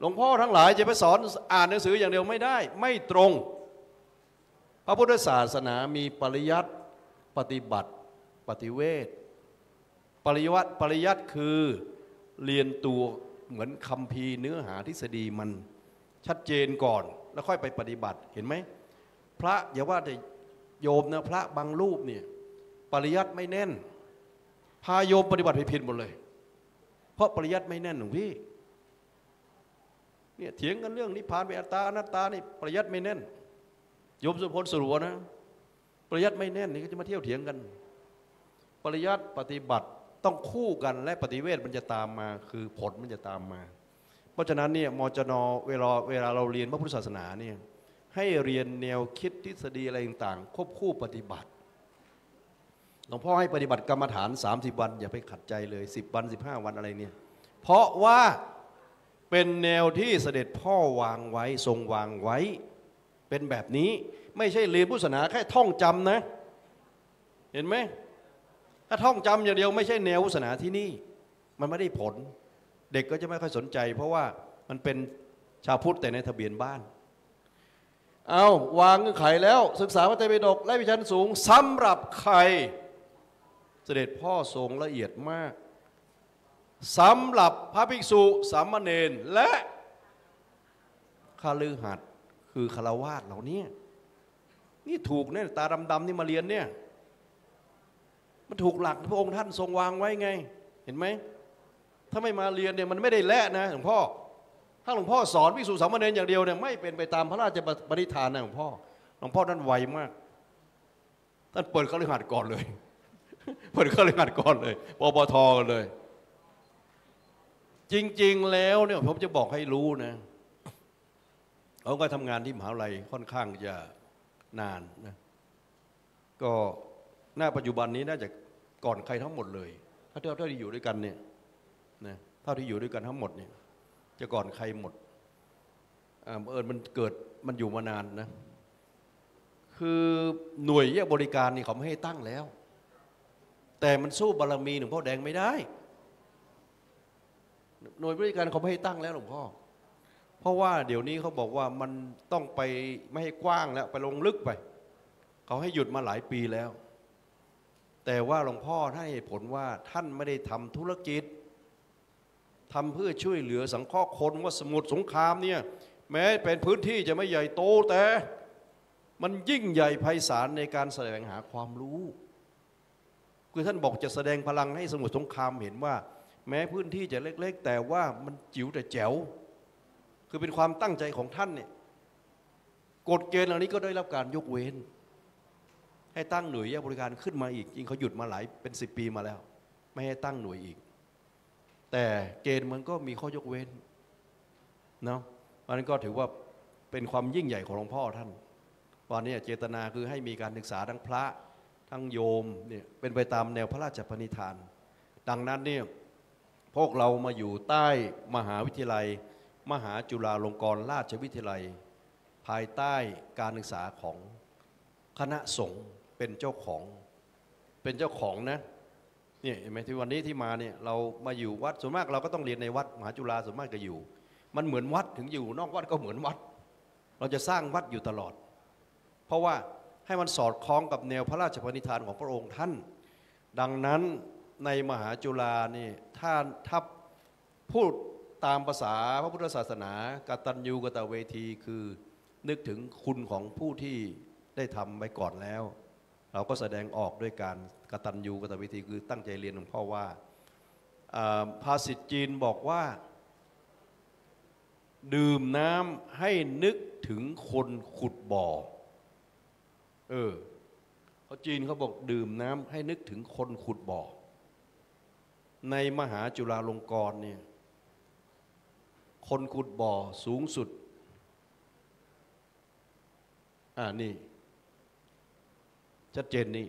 หลวงพ่อทั้งหลายจะไปสอนอ่านหนังสืออย่างเดียวไม่ได้ไม่ตรงพระพุทธศาสนามีปริยัติปฏิบัติปฏิเวทปริวัติปริยัติคือเรียนตัวเหมือนคัมภีร์เนื้อหาทฤษฎีมันชัดเจนก่อนแล้วค่อยไปปฏิบัติเห็นไหมพระอย่าว่าแต่โยมนะพระบางรูปเนี่ยปริยัติไม่แน่นพาโยมปฏิบัติผิดหมดเลยเพราะปริยัติไม่แน่นหลวงพี่เนี่ยเถียงกันเรื่องนิพพานเป็นอัตตาอนัตตานี่ปริยัติไม่แน่นโยมสุพลสรุปนะปริยัติไม่แน่นนี่ก็จะมาเที่ยวเถียงกันปริยัติปฏิบัติต้องคู่กันและปฏิเวทมันจะตามมาคือผลมันจะตามมาเพราะฉะนั้นเนี่ยมจนเวลาเวลาเราเรียนพระพุทธศาสนาเนี่ยให้เรียนแนวคิดทฤษฎีอะไรต่างๆควบคู่ปฏิบัติหลวงพ่อให้ปฏิบัติกรรมฐานสามสิบวันอย่าไปขัดใจเลยสิบวันสิบห้าวันอะไรเนี่ยเพราะว่าเป็นแนวที่เสด็จพ่อวางไว้ทรงวางไว้เป็นแบบนี้ไม่ใช่เรียนพุทธศาสนาแค่ท่องจำนะเห็นไหม ถ้าท่องจำอย่างเดียวไม่ใช่แนวศาสนาที่นี่มันไม่ได้ผลเด็กก็จะไม่ค่อยสนใจเพราะว่ามันเป็นชาวพุทธแต่ในทะเบียนบ้านเอาวางเงื่อนไขแล้วศึกษาพระไตรปิฎกและวิชันสูงสำหรับใครเสด็จพ่อทรงละเอียดมากสำหรับพระภิกษุสามเณรและคฤหัสถ์คือฆราวาสเหล่านี้นี่ถูกเนี่ยตาดำๆนี่มาเรียนเนี่ยมันถูกหลักพระองค์ท่านทรงวางไว้ไงเห็นไหมถ้าไม่มาเรียนเนี่ยมันไม่ได้แลกนะหลวงพ่อถ้าหลวงพ่อสอนภิกษุสามเณรอย่างเดียวเนี่ยไม่เป็นไปตามพระราชปณิธานนะหลวงพ่อหลวงพ่อท่านไวมากท่านเปิดคฤหัสถ์ก่อนเลยเปิดคฤหัสถ์ก่อนเลยปปท.กันเลยจริงๆแล้วเนี่ยผมจะบอกให้รู้นะเขาก็ทำงานที่มหาวิทยาลัยค่อนข้างจะนานนะก็หน้าปัจจุบันนี้น่าจะก่อนใครทั้งหมดเลยถ้าเท่าที่อยู่ด้วยกันเนี่ยนะเท่าที่อยู่ด้วยกันทั้งหมดเนี่ยจะก่อนใครหมดอ่าเอิญมันเกิดมันอยู่มานานนะคือหน่วยแยกบริการนี่เขาไม่ให้ตั้งแล้วแต่มันสู้บารมีหลวงพ่อแดงไม่ได้หน่วยบริการเขาไม่ให้ตั้งแล้วหลวงพ่อเพราะว่าเดี๋ยวนี้เขาบอกว่ามันต้องไปไม่ให้กว้างแล้วไปลงลึกไปเขาให้หยุดมาหลายปีแล้วแต่ว่าหลวงพ่อท่านให้ผลว่าท่านไม่ได้ทำธุรกิจทำเพื่อช่วยเหลือสังคมคนว่าสมุทรสงครามเนี่ยแม้เป็นพื้นที่จะไม่ใหญ่โตแต่มันยิ่งใหญ่ไพศาลในการแสวงหาความรู้คือท่านบอกจะแสดงพลังให้สมุทรสงครามเห็นว่าแม้พื้นที่จะเล็กๆแต่ว่ามันจิ๋วแต่แจ๋วคือเป็นความตั้งใจของท่านเนี่ยกฎเกณฑ์เหล่านี้ก็ได้รับการยกเว้นให้ตั้งหน่วยแยกบริการขึ้นมาอีกจริงเขาหยุดมาหลายเป็นสิบปีมาแล้วไม่ให้ตั้งหน่วยอีกแต่เกณฑ์มันก็มีข้อยกเว้นเนาะอันนั้นก็ถือว่าเป็นความยิ่งใหญ่ของหลวงพ่อท่านตอนนี้เจตนาคือให้มีการศึกษาทั้งพระทั้งโยมเนี่ยเป็นไปตามแนวพระราชปณิธานดังนั้นเนี่ยพวกเรามาอยู่ใต้มหาวิทยาลัยมหาจุฬาลงกรณราชวิทยาลัยภายใต้การศึกษาของคณะสงฆ์เป็นเจ้าของเป็นเจ้าของนะเนี่ยเห็นไหมที่วันนี้ที่มาเนี่ยเรามาอยู่วัดส่วนมากเราก็ต้องเรียนในวัดมหาจุฬาส่วนมากจะอยู่มันเหมือนวัดถึงอยู่นอกวัดก็เหมือนวัดเราจะสร้างวัดอยู่ตลอดเพราะว่าให้มันสอดคล้องกับแนวพระราชปณิธานของพระองค์ท่านดังนั้นในมหาจุฬานี่ถ้าถ้าพูดตามภาษาพระพุทธศาสนากตัญญูกตเวทีคือนึกถึงคุณของผู้ที่ได้ทำไปก่อนแล้วเราก็แสดงออกด้วยการกตัญญูกตเวทีคือตั้งใจเรียนหลวงพ่อว่าภาษิตจีนบอกว่าดื่มน้ำให้นึกถึงคนขุดบ่อเออเขาจีนเขาบอกดื่มน้ำให้นึกถึงคนขุดบ่อในมหาจุฬาลงกรณ์เนี่ยคนขุดบ่อสูงสุดอ่านี่ชัดเจนนี่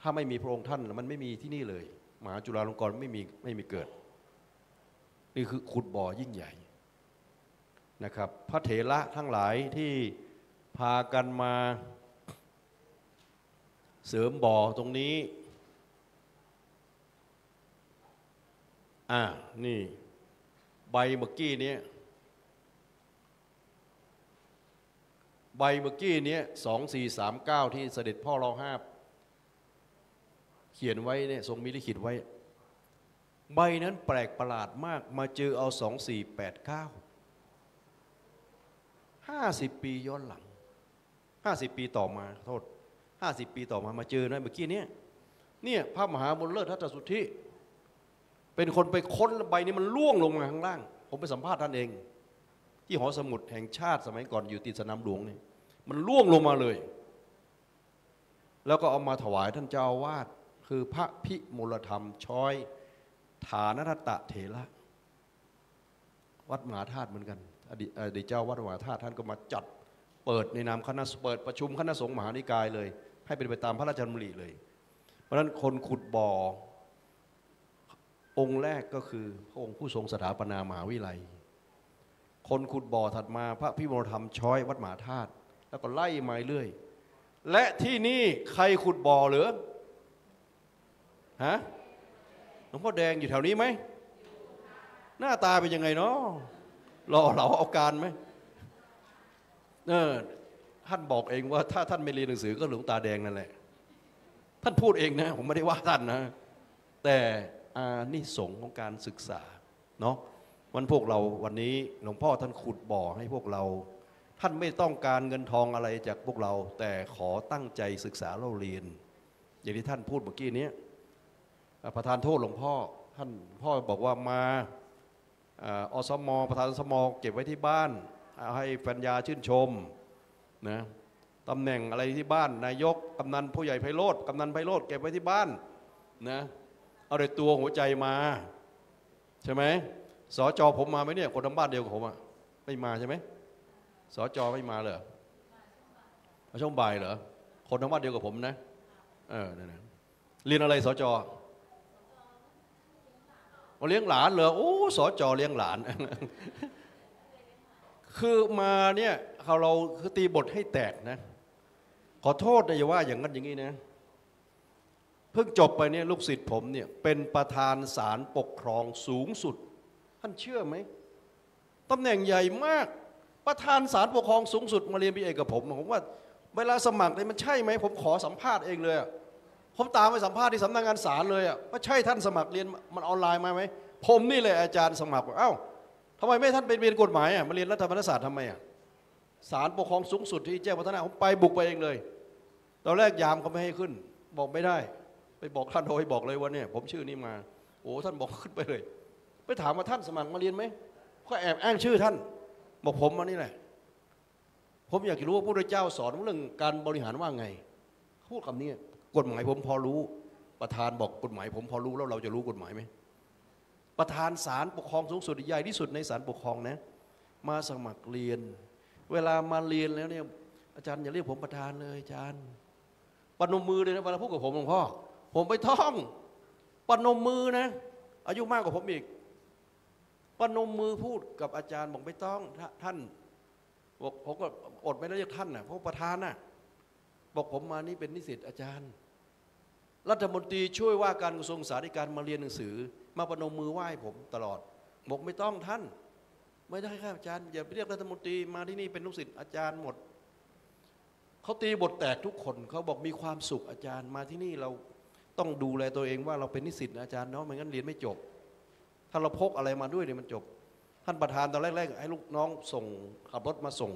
ถ้าไม่มีพระองค์ท่านมันไม่มีที่นี่เลยมหาจุฬาลงกรณ์ไม่มีไม่มีเกิดนี่คือขุดบ่อยิ่งใหญ่นะครับพระเถระทั้งหลายที่พากันมาเสริมบ่อตรงนี้อ่านี่ใบเมื่อกี้นี้ใบเมื่อกี้นี้สองสี่สามเก้าที่เสด็จพ่อเราห้าเขียนไว้เนี่ยทรงมีลิขิตไว้ใบนั้นแปลกประหลาดมากมาเจอเอาสองสี่แปดเก้าห้าสิบปีย้อนหลังห้าสิบปีต่อมาโทษห้าสิบปีต่อมามาเจอนะเมื่อกี้เนี่ยเนี่ยพระมหาบุญเลิศทัตตสุทธิเป็นคนไปค้นใบนี้มันล่วงลงมาข้างล่างผมไปสัมภาษณ์ท่านเองที่หอสมุดแห่งชาติสมัยก่อนอยู่ติดสนามหลวงนี่มันล่วงลงมาเลยแล้วก็เอามาถวายท่านเจ้าอาวาสคือพระพิมูลธรรมช้อยฐานทัตตะเถระวัดมหาธาตุเหมือนกันอดีตเจ้าวัดมหาธาตุท่านก็มาจัดเปิดในนามคณะเปิดประชุมคณะสงฆ์มหานิกายเลยให้เป็นไปตามพระราชบัญญัติเลยเพราะฉะนั้นคนขุดบ่อองค์แรกก็คือพระองค์ผู้ทรงสถาปนามหาวิไลคนขุดบ่อถัดมาพระพิมลธรรมช้อยวัดมหาธาตุแล้วก็ไล่มาเรื่อย และที่นี่ใครขุดบ่อหรือฮะหลวงพ่อแดงอยู่แถวนี้ไหมหน้าตาเป็นยังไงเนาะรอเราเอาการไหมเออท่านบอกเองว่าถ้าท่านไม่เรียนหนังสือก็หลวงตาแดงนั่นแหละท่านพูดเองนะผมไม่ได้ว่าท่านนะแต่อานิสงส์ของการศึกษาเนาะวันพวกเราวันนี้หลวงพ่อท่านขุดบ่อให้พวกเราท่านไม่ต้องการเงินทองอะไรจากพวกเราแต่ขอตั้งใจศึกษาเราเรียนอย่างที่ท่านพูดเมื่อกี้นี้ประธานโทษหลวงพ่อท่านพ่อบอกว่ามาอสมประธานอสมเก็บไว้ที่บ้านให้ปัญญาชื่นชมนะตำแหน่งอะไรที่บ้านนายกกำนันผู้ใหญ่ไพโรจน์กำนันไพโรจน์เก็บไว้ที่บ้านนะเอาแต่ตัวหัวใจมาใช่ไหมสจผมมาไหมเนี่ยคนทั้งบ้านเดียวกับผมอะไม่มาใช่ไหมสจไม่มาเหรอมาช่วงบ่ายเหรอคนทั้งบ้านเดียวกับผมนะเออเนี่ยเรียนอะไรสจเลี้ยงหลานเหรอโอ้สจเลี้ยงหลานคือมาเนี่ยเขาเราคือตีบทให้แตกนะขอโทษนะอย่าว่าอย่างนั้นอย่างนี้นะเพิ่งจบไปเนี่ยลูกศิษย์ผมเนี่ยเป็นประธานศาลปกครองสูงสุดท่านเชื่อไหมตำแหน่งใหญ่มากประธานศาลปกครองสูงสุดมาเรียนพี่เอกกับผมผมว่าเวลาสมัครเลยมันใช่ไหมผมขอสัมภาษณ์เองเลยผมตามไปสัมภาษณ์ที่สำนักงานศาลเลยอ่ะว่าใช่ท่านสมัครเรียนมันออนไลน์มาไหมผมนี่แหละอาจารย์สมัครเอ้าทำไมไม่ท่านเป็นเรียนกฎหมายอ่ะมาเรียนรัฐธรรมศาสตร์ทำไมอ่ะศาลปกครองสูงสุดที่แจ้งวัฒนะผมไปบุกไปเองเลยตอนแรกยามเขาไม่ให้ขึ้นบอกไม่ได้ไปบอกท่านโดยบอกเลยว่าเนี่ยผมชื่อนี้มาโอ้ท่านบอกขึ้นไปเลยไปถามว่าท่านสมัครมาเรียนไหมก็แอบอ้างชื่อท่านบอกผมมานี่แหละผมอยากจะรู้ว่าพระพุทธเจ้าสอนเรื่องการบริหารว่าไงพูดคำนี้กฎหมายผมพอรู้ประธานบอกกฎหมายผมพอรู้แล้วเราจะรู้กฎหมายไหมประธานศาลปกครองสูงสุดใหญ่ที่สุดในศาลปกครองนะมาสมัครเรียนเวลามาเรียนแล้วเนี่ยอาจารย์อย่าเรียกผมประธานเลยอาจารย์ปนมมือเลยนะเวลาพูดกับผมหลวงพ่อผมไปท่องปนมมือนะอายุมากกว่าผมอีกปนมมือพูดกับอาจารย์บอกไม่ต้องท่านบอกผมก็อดไม่ได้เรียกท่านนะเพราะประธานนะบอกผมมานี่เป็นนิสิตอาจารย์รัฐมนตรีช่วยว่าการกระทรวงศึกษาธิการมาเรียนหนังสือมาประนมมือไหว้ผมตลอดบอกไม่ต้องท่านไม่ได้ครับอาจารย์อย่าไปเรียกรัฐมนตรีมาที่นี่เป็นลูกศิษย์อาจารย์หมดเขาตีบทแตกทุกคนเขาบอกมีความสุขอาจารย์มาที่นี่เราต้องดูแลตัวเองว่าเราเป็นนิสิตอาจารย์เนาะไม่งั้นเรียนไม่จบถ้าเราพกอะไรมาด้วยเนี่ยมันจบท่านประธานตอนแรกๆให้ลูกน้องส่งขับรถมาส่ง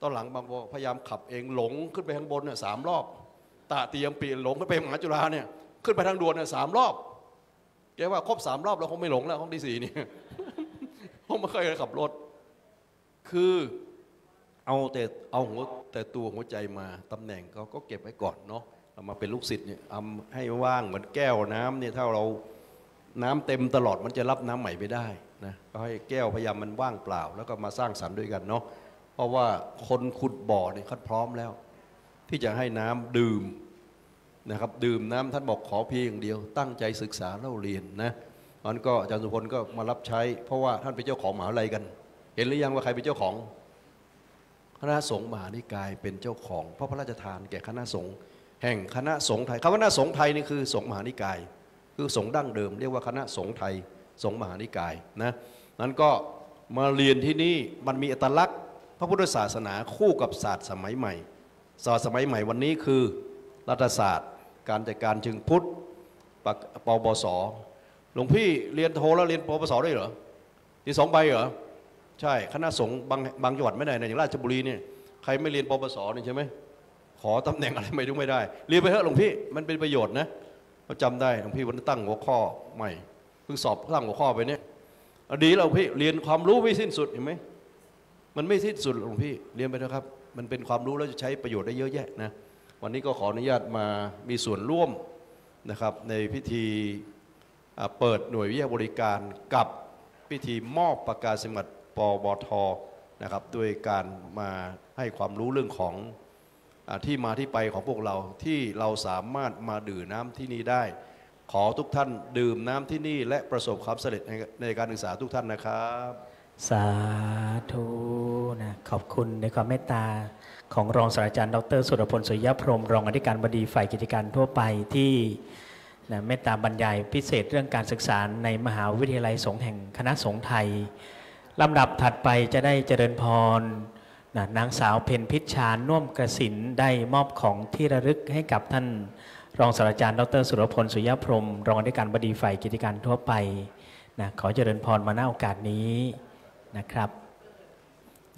ตอนหลังบางบอกพยายามขับเองหลงขึ้นไปข้างบนเนี่ยสามรอบตาเตียมปีหลงขึ้นไปมหาจุฬาเนี่ยขึ้นไปทางด่วนเนี่ยสามรอบแกว่าครบสามรอบเราคงไม่หลงแล้วห้องที่สี่นี่ห้องไม่เคยขับรถคือเอาแต่เอาหัวแต่ตัวหัวใจมาตำแหน่งเขาก็เก็บไว้ก่อนเนาะเรามาเป็นลูกศิษย์เนี่ยเอาให้ว่างเหมือนแก้วน้ำเนี่ยถ้าเราน้ำเต็มตลอดมันจะรับน้ำใหม่ไม่ได้นะก็ให้แก้วพยายามมันว่างเปล่าแล้วก็มาสร้างสรรค์ด้วยกันเนาะเพราะว่าคนขุดบ่อเนี่ยเขาพร้อมแล้วที่จะให้น้ำดื่มนะครับดื่มน้ำท่านบอกขอเพียงเดียวตั้งใจศึกษาเล่าเรียนนะมันก็อาจารย์สุพลก็มารับใช้เพราะว่าท่านเป็นเจ้าของมหาวิทยาลัยกันเห็นหรือยังว่าใครเป็นเจ้าของคณะสงฆ์มหานิกายเป็นเจ้าของพระพระราชทานแก่คณะสงฆ์แห่งคณะสงฆ์ไทยคำว่าคณะสงฆ์ไทยนี่คือสงฆ์มหานิกายคือสงฆ์ดั้งเดิมเรียกว่าคณะสงฆ์ไทยสงฆ์มหานิกายนะนั้นก็มาเรียนที่นี่มันมีอัตลักษณ์พระพุทธศาสนาคู่กับศาสตร์สมัยใหม่ศาสตร์สมัยใหม่วันนี้คือรัฐศาสตร์การจัดการเชิงพุทธปปส.หลวงพี่เรียนโทแล้วเรียนปปส.ได้เหรอที่สองใบเหรอใช่คณะสงฆ์บางบางจังหวัดไม่ได้ในอย่างราชบุรีเนี่ยใครไม่เรียนปปส.นี่ใช่ไหมขอตำแหน่งอะไรไม่รู้ไม่ได้เรียนไปเถอะหลวงพี่มันเป็นประโยชน์นะเราจำได้หลวงพี่วันนี้ตั้งหัวข้อใหม่เพิ่งสอบตั้งหัวข้อไปเนี่ยดีแล้วหลวงพี่เรียนความรู้ไม่สิ้นสุดเห็นไหมมันไม่สิ้นสุดหลวงพี่เรียนไปนะครับมันเป็นความรู้แล้วจะใช้ประโยชน์ได้เยอะแยะนะวันนี้ก็ขออนุญาตมามีส่วนร่วมนะครับในพิธีเปิดหน่วยวิทยาบริการกับพิธีมอบประกาศนียบัตรปบท.นะครับด้วยการมาให้ความรู้เรื่องของที่มาที่ไปของพวกเราที่เราสามารถมาดื่มน้ำที่นี่ได้ขอทุกท่านดื่มน้ำที่นี่และประสบความสำเร็จในการศึกษาทุกท่านนะครับ สาธุนะขอบคุณในความเมตตาของรองศาสตราจารย์ดร.สุรพล สุริยพรหมรองอธิการบดีฝ่ายกิจการทั่วไปที่นะเมตตาบรรยายพิเศษเรื่องการศึกษาในมหาวิทยาลัยสงฆ์แห่งคณะสงฆ์ไทยลำดับถัดไปจะได้เจริญพรนะนางสาวเพ็ญพิชชา น่วมกระสินได้มอบของที่ระลึกให้กับท่านรองศาสตราจารย์ดร.สุรพล สุริยพรหมรองอธิการบดีฝ่ายกิจการทั่วไปนะขอเจริญพรมาณโอกาสนี้นะครับ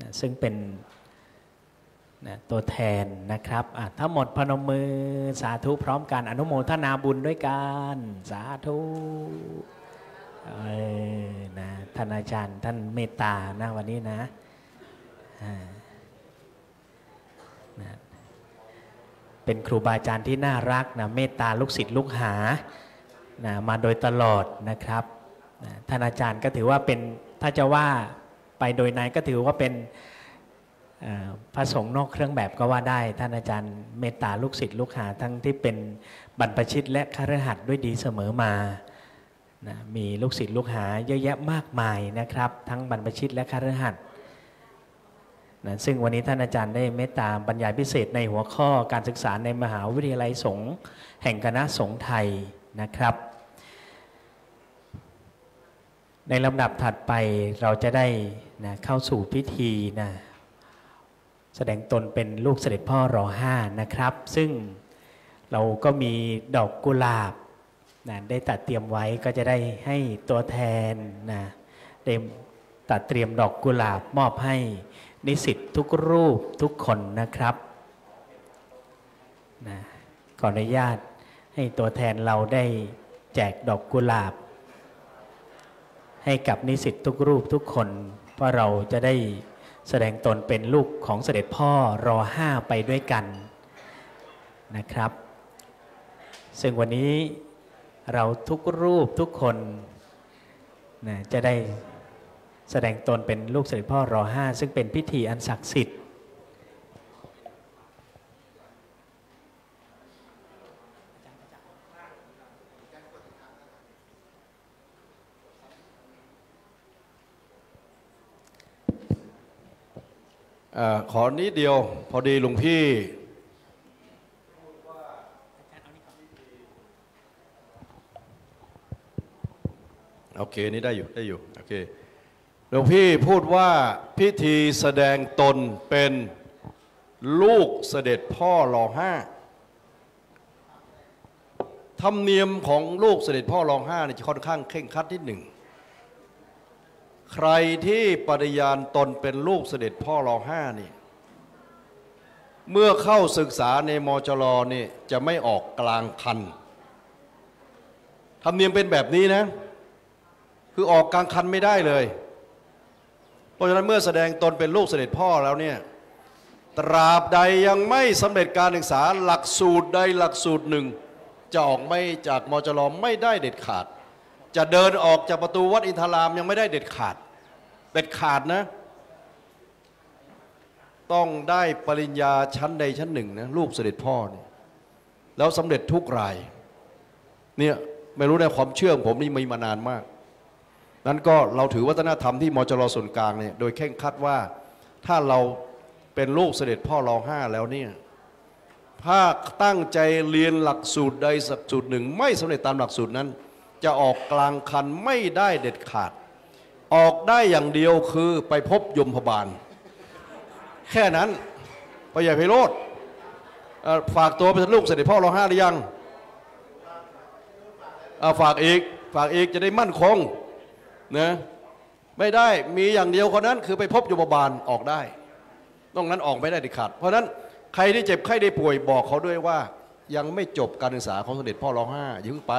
นะซึ่งเป็นนะตัวแทนนะครับทั้งหมดพนมมือสาธุพร้อมกันอนุโมทนาบุญด้วยกันสาธุนะท่านอาจารย์ท่านเมตตานะวันนี้นะนะเป็นครูบาอาจารย์ที่น่ารักนะเมตตาลูกศิษย์ลูกหานะมาโดยตลอดนะครับนะท่านอาจารย์ก็ถือว่าเป็นถ้าจะว่าไปโดยในก็ถือว่าเป็นพระสงฆ์นอกเครื่องแบบก็ว่าได้ท่านอาจารย์เมตตาลูกศิษย์ลูกหาทั้งที่เป็นบรรพชิตและคฤหัสถ์ด้วยดีเสมอมานะมีลูกศิษย์ลูกหาเยอะแยะมากมายนะครับทั้งบรรพชิตและคฤหัสถ์นะซึ่งวันนี้ท่านอาจารย์ได้เมตตาบรรยายพิเศษในหัวข้อการศึกษาในมหาวิทยาลัยสงฆ์แห่งคณะสงฆ์ไทยนะครับในลำดับถัดไปเราจะได้นะเข้าสู่พิธีนะแสดงตนเป็นลูกเสด็จพ่อร.ห้า นะครับซึ่งเราก็มีดอกกุหลาบนะได้ตัดเตรียมไว้ก็จะได้ให้ตัวแทนนะได้ตัดเตรียมดอกกุหลาบมอบให้นิสิตทุกรูปทุกคนนะครับนะขออนุญาตให้ตัวแทนเราได้แจกดอกกุหลาบให้กับนิสิตทุกรูปทุกคนเพราะเราจะได้แสดงตนเป็นลูกของเสด็จพ่อร.ห้า ไปด้วยกันนะครับซึ่งวันนี้เราทุกรูปทุกคนนะจะได้แสดงตนเป็นลูกเสด็จพ่อร.ห้า ซึ่งเป็นพิธีอันศักดิ์สิทธิ์ขอนิดเดียวพอดีหลวงพี่โอเคนี่ได้อยู่ได้อยู่โอเคหลวงพี่พูดว่าพิธีแสดงตนเป็นลูกเสด็จพ่อร.ห้า ธรรมเนียมของลูกเสด็จพ่อร.ห้า เนี่ยจะค่อนข้างเคร่งครัดนิดหนึ่งใครที่ปฏิญาณตนเป็นลูกเสด็จพ่อร.ห้า นี่เมื่อเข้าศึกษาในมจรนี่จะไม่ออกกลางคันธรรมเนียมเป็นแบบนี้นะคือออกกลางคันไม่ได้เลยเพราะฉะนั้นเมื่อแสดงตนเป็นลูกเสด็จพ่อแล้วเนี่ยตราบใดยังไม่สำเร็จการศึกษาหลักสูตรใดหลักสูตรหนึ่งจะออกไม่จากมจรไม่ได้เด็ดขาดจะเดินออกจากประตูวัดอินทรามยังไม่ได้เด็ดขาดเด็ดขาดนะต้องได้ปริญญาชั้นใดชั้นหนึ่งนะลูกเสด็จพ่อเนี่ยแล้วสำเร็จทุกรายเนี่ยไม่รู้ในความเชื่อของผมนี่มีมานานมากนั้นก็เราถือวัฒนธรรมที่มจรส่วนกลางเนี่ยโดยเคร่งครัดว่าถ้าเราเป็นลูกเสด็จพ่อร.ห้า แล้วเนี่ยถ้าตั้งใจเรียนหลักสูตรใดสักสูตรหนึ่งไม่สำเร็จตามหลักสูตรนั้นจะออกกลางคันไม่ได้เด็ดขาดออกได้อย่างเดียวคือไปพบยมพบาลแค่นั้นพระใหญ่ไพโรจน์ฝากตัวเป็นลูกเสด็จพ่อร.ห้า หรือยังฝากอีกฝากอีกจะได้มั่นคงนะไม่ได้มีอย่างเดียวคนนั้นคือไปพบยมพบาลออกได้นอกนั้นออกไม่ได้เด็ดขาดเพราะนั้นใครที่เจ็บใครได้ป่วยบอกเขาด้วยว่ายังไม่จบการศึกษาของเสด็จพ่อร.ห้า อย่าเพิ่งไป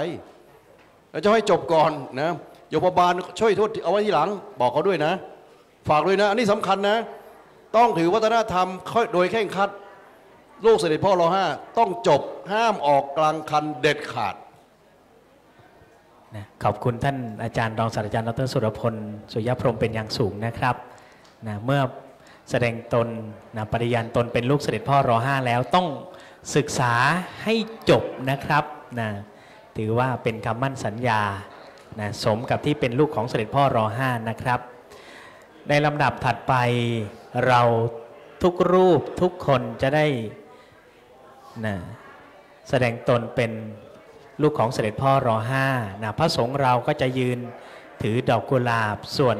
แล้วจะให้จบก่อนนะโยมบาลช่วยโทษเอาไว้ที่หลังบอกเขาด้วยนะฝากด้วยนะอันนี้สำคัญนะต้องถือวัฒนธรรมโดยเคร่งครัดลูกเสด็จพ่อร.ห้า ต้องจบห้ามออกกลางคันเด็ดขาดนะขอบคุณท่านอาจารย์รองศาสตราจารย์ดร.สุรพล สุริยพรหมเป็นอย่างสูงนะครับนะเมื่อแสดงตนนะปฏิญาณตนเป็นลูกเสด็จพ่อร.ห้า แล้วต้องศึกษาให้จบนะครับนะถือว่าเป็นคำมั่นสัญญานะสมกับที่เป็นลูกของเสด็จพ่อร.ห้า นะครับ ในลำดับถัดไปเราทุกรูปทุกคนจะได้นะแสดงตนเป็นลูกของเสด็จพ่อรอห้านะพระสงฆ์เราก็จะยืนถือดอกกุหลาบส่วน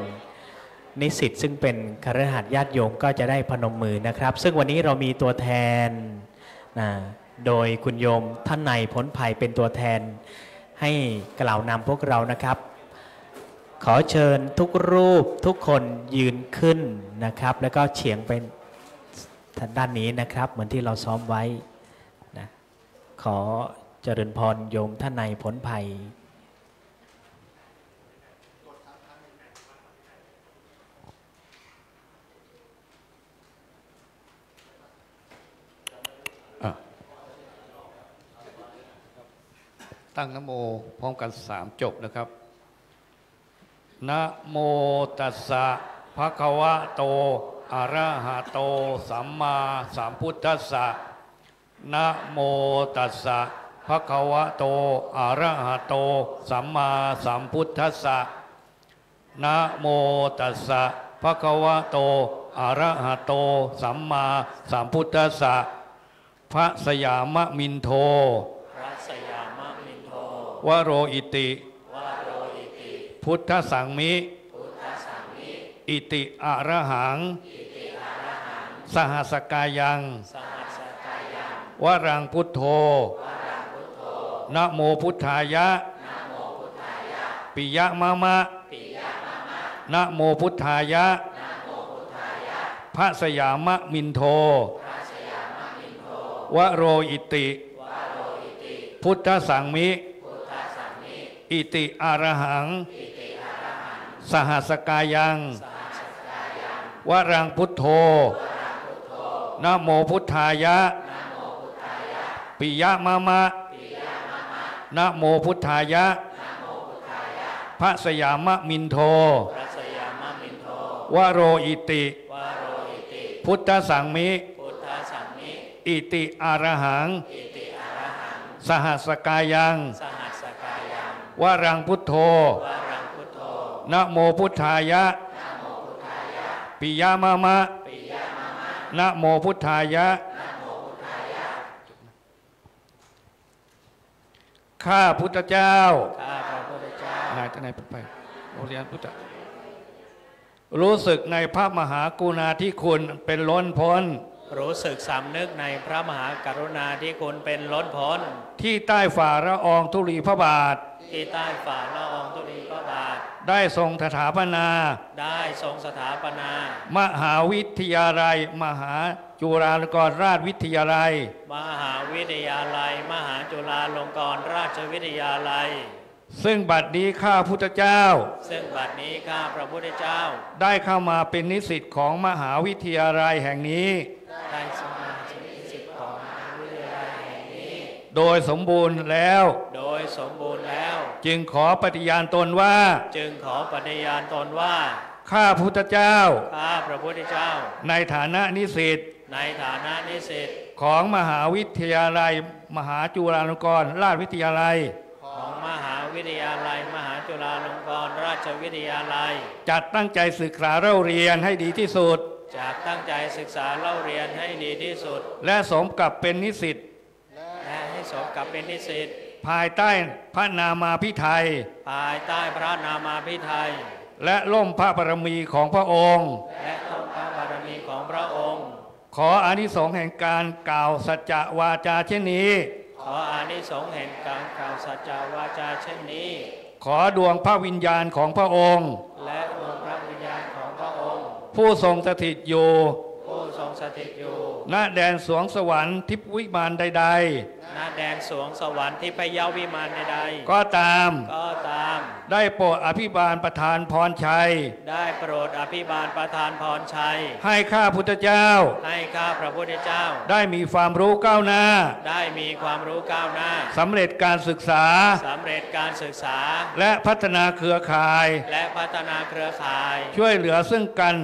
นิสิตซึ่งเป็นคฤหัสถ์ญาติโยมก็จะได้พนมมือนะครับซึ่งวันนี้เรามีตัวแทนนะโดยคุณโยมท่านในพ้นภัยเป็นตัวแทนให้กล่าวนำพวกเรานะครับขอเชิญทุกรูปทุกคนยืนขึ้นนะครับแล้วก็เฉียงไปทางด้านนี้นะครับเหมือนที่เราซ้อมไว้นะขอเจริญพรโยมท่านในพ้นภัยตั้งนะโมพร้อมกันสามจบนะครับนะโมตัสสะภะคะวะโตอะระหะโตสัมมาสัมพุทธัสสะนะโมตัสสะภะคะวะโตอะระหะโตสัมมาสัมพุทธัสสะนะโมตัสสะภะคะวะโตอะระหะโตสัมมาสัมพุทธัสสะพระสยามมินโทวโรอิติพุทธสังมิอิติอะระหังสหัสกายังวรังพุทโธนะโมพุทธายะปิยะมะมะนะโมพุทธายะพระสยามมินโทวโรอิติพุทธสังมิอิติอะระหังสหัสกายังวรังพุทโธนะโมพุทธายะปิยะมะมะนะโมพุทธายะพระสยามมินโทวโรอิติพุทธสังมิอิติอะระหังสหัสกายังวรังพุทโธนะโมพุทธายะปิยะมะมะนะโมพุทธายะข้าพุทธเจ้าหายจากไหนไปโรงเรียนพุทธรู้สึกในพระมหากรุณาธิคุณเป็นล้นพ้นรู้สึกสำนึกในพระมหากรุณาธิคุณเป็นล้นพ้นที่ใต้ฝ่าละอองธุลีพระบาทที่ใต้ฝ่าละอองธุลีพระบาทได้ทรงสถาปนาได้ทรงสถาปนามหาวิทยาลัยมหาจุฬาลงกรณราชวิทยาลัยมหาวิทยาลัยมหาจุฬาลงกรณราชวิทยาลัยซึ่งบัดนี้ข้าพุทธเจ้าซึ่งบัดนี้ข้าพระพุทธเจ้าได้เข้ามาเป็นนิสิตของมหาวิทยาลัยแห่งนี้ได้สมาชิกนิสิตของมหาวิทยาลัยแห่งนี้โดยสมบูรณ์แล้วโดยสมบูรณ์แล้วจึงขอปฏิญาณตนว่าจึงขอปฏิญาณตนว่าข้าพุทธเจ้าข้าพระพุทธเจ้าในฐานะนิสิตในฐานะนิสิตของมหาวิทยาลัยมหาจุฬาลงกรณราชวิทยาลัยของมหาวิทยาลัยมหาจุฬาลงกรณราชวิทยาลัยจัดตั้งใจศึกษาเล่าเรียนให้ดีที่สุดจัดตั้งใจศึกษาเล่าเรียนให้ดีที่สุดและสมกับเป็นนิสิตและให้สมกับเป็นนิสิตภายใต้พระนามาพิไทยภายใต้พระนามาพิไทยและล่มพระบารมีของพระองค์และล่มพระบารมีของพระองค์ขออานิสงส์แห่งการกล่าวสัจจวาจาเช่นนี้ขออานิสงส์แห่งการกล่าวสัจจวาจาเช่นนี้ขอดวงพระวิญญาณของพระองค์และดวงพระวิญญาณของพระองค์ผู้ทรงสถิตอยู่ผู้ทรงสถิตอยู่ณแดนสวงสวรรค์ทิพวิมานใดๆณแดนสวงสวรรค์ทิพยวิมานใดๆก็ตามก็ตามได้โปรดอภิบาลประธานพรชัยได้โปรดอภิบาลประธานพรชัยให้ข้าพุทธเจ้าให้ข้าพระพุทธเจ้าได้มีความรู้ก้าวหน้าได้มีความรู้ก้าวหน้าสำเร็จการศึกษาสำเร็จการศึกษาและพัฒนาเครือข่ายและพัฒนาเครือข่ายช่วยเหลือซึ่งกัน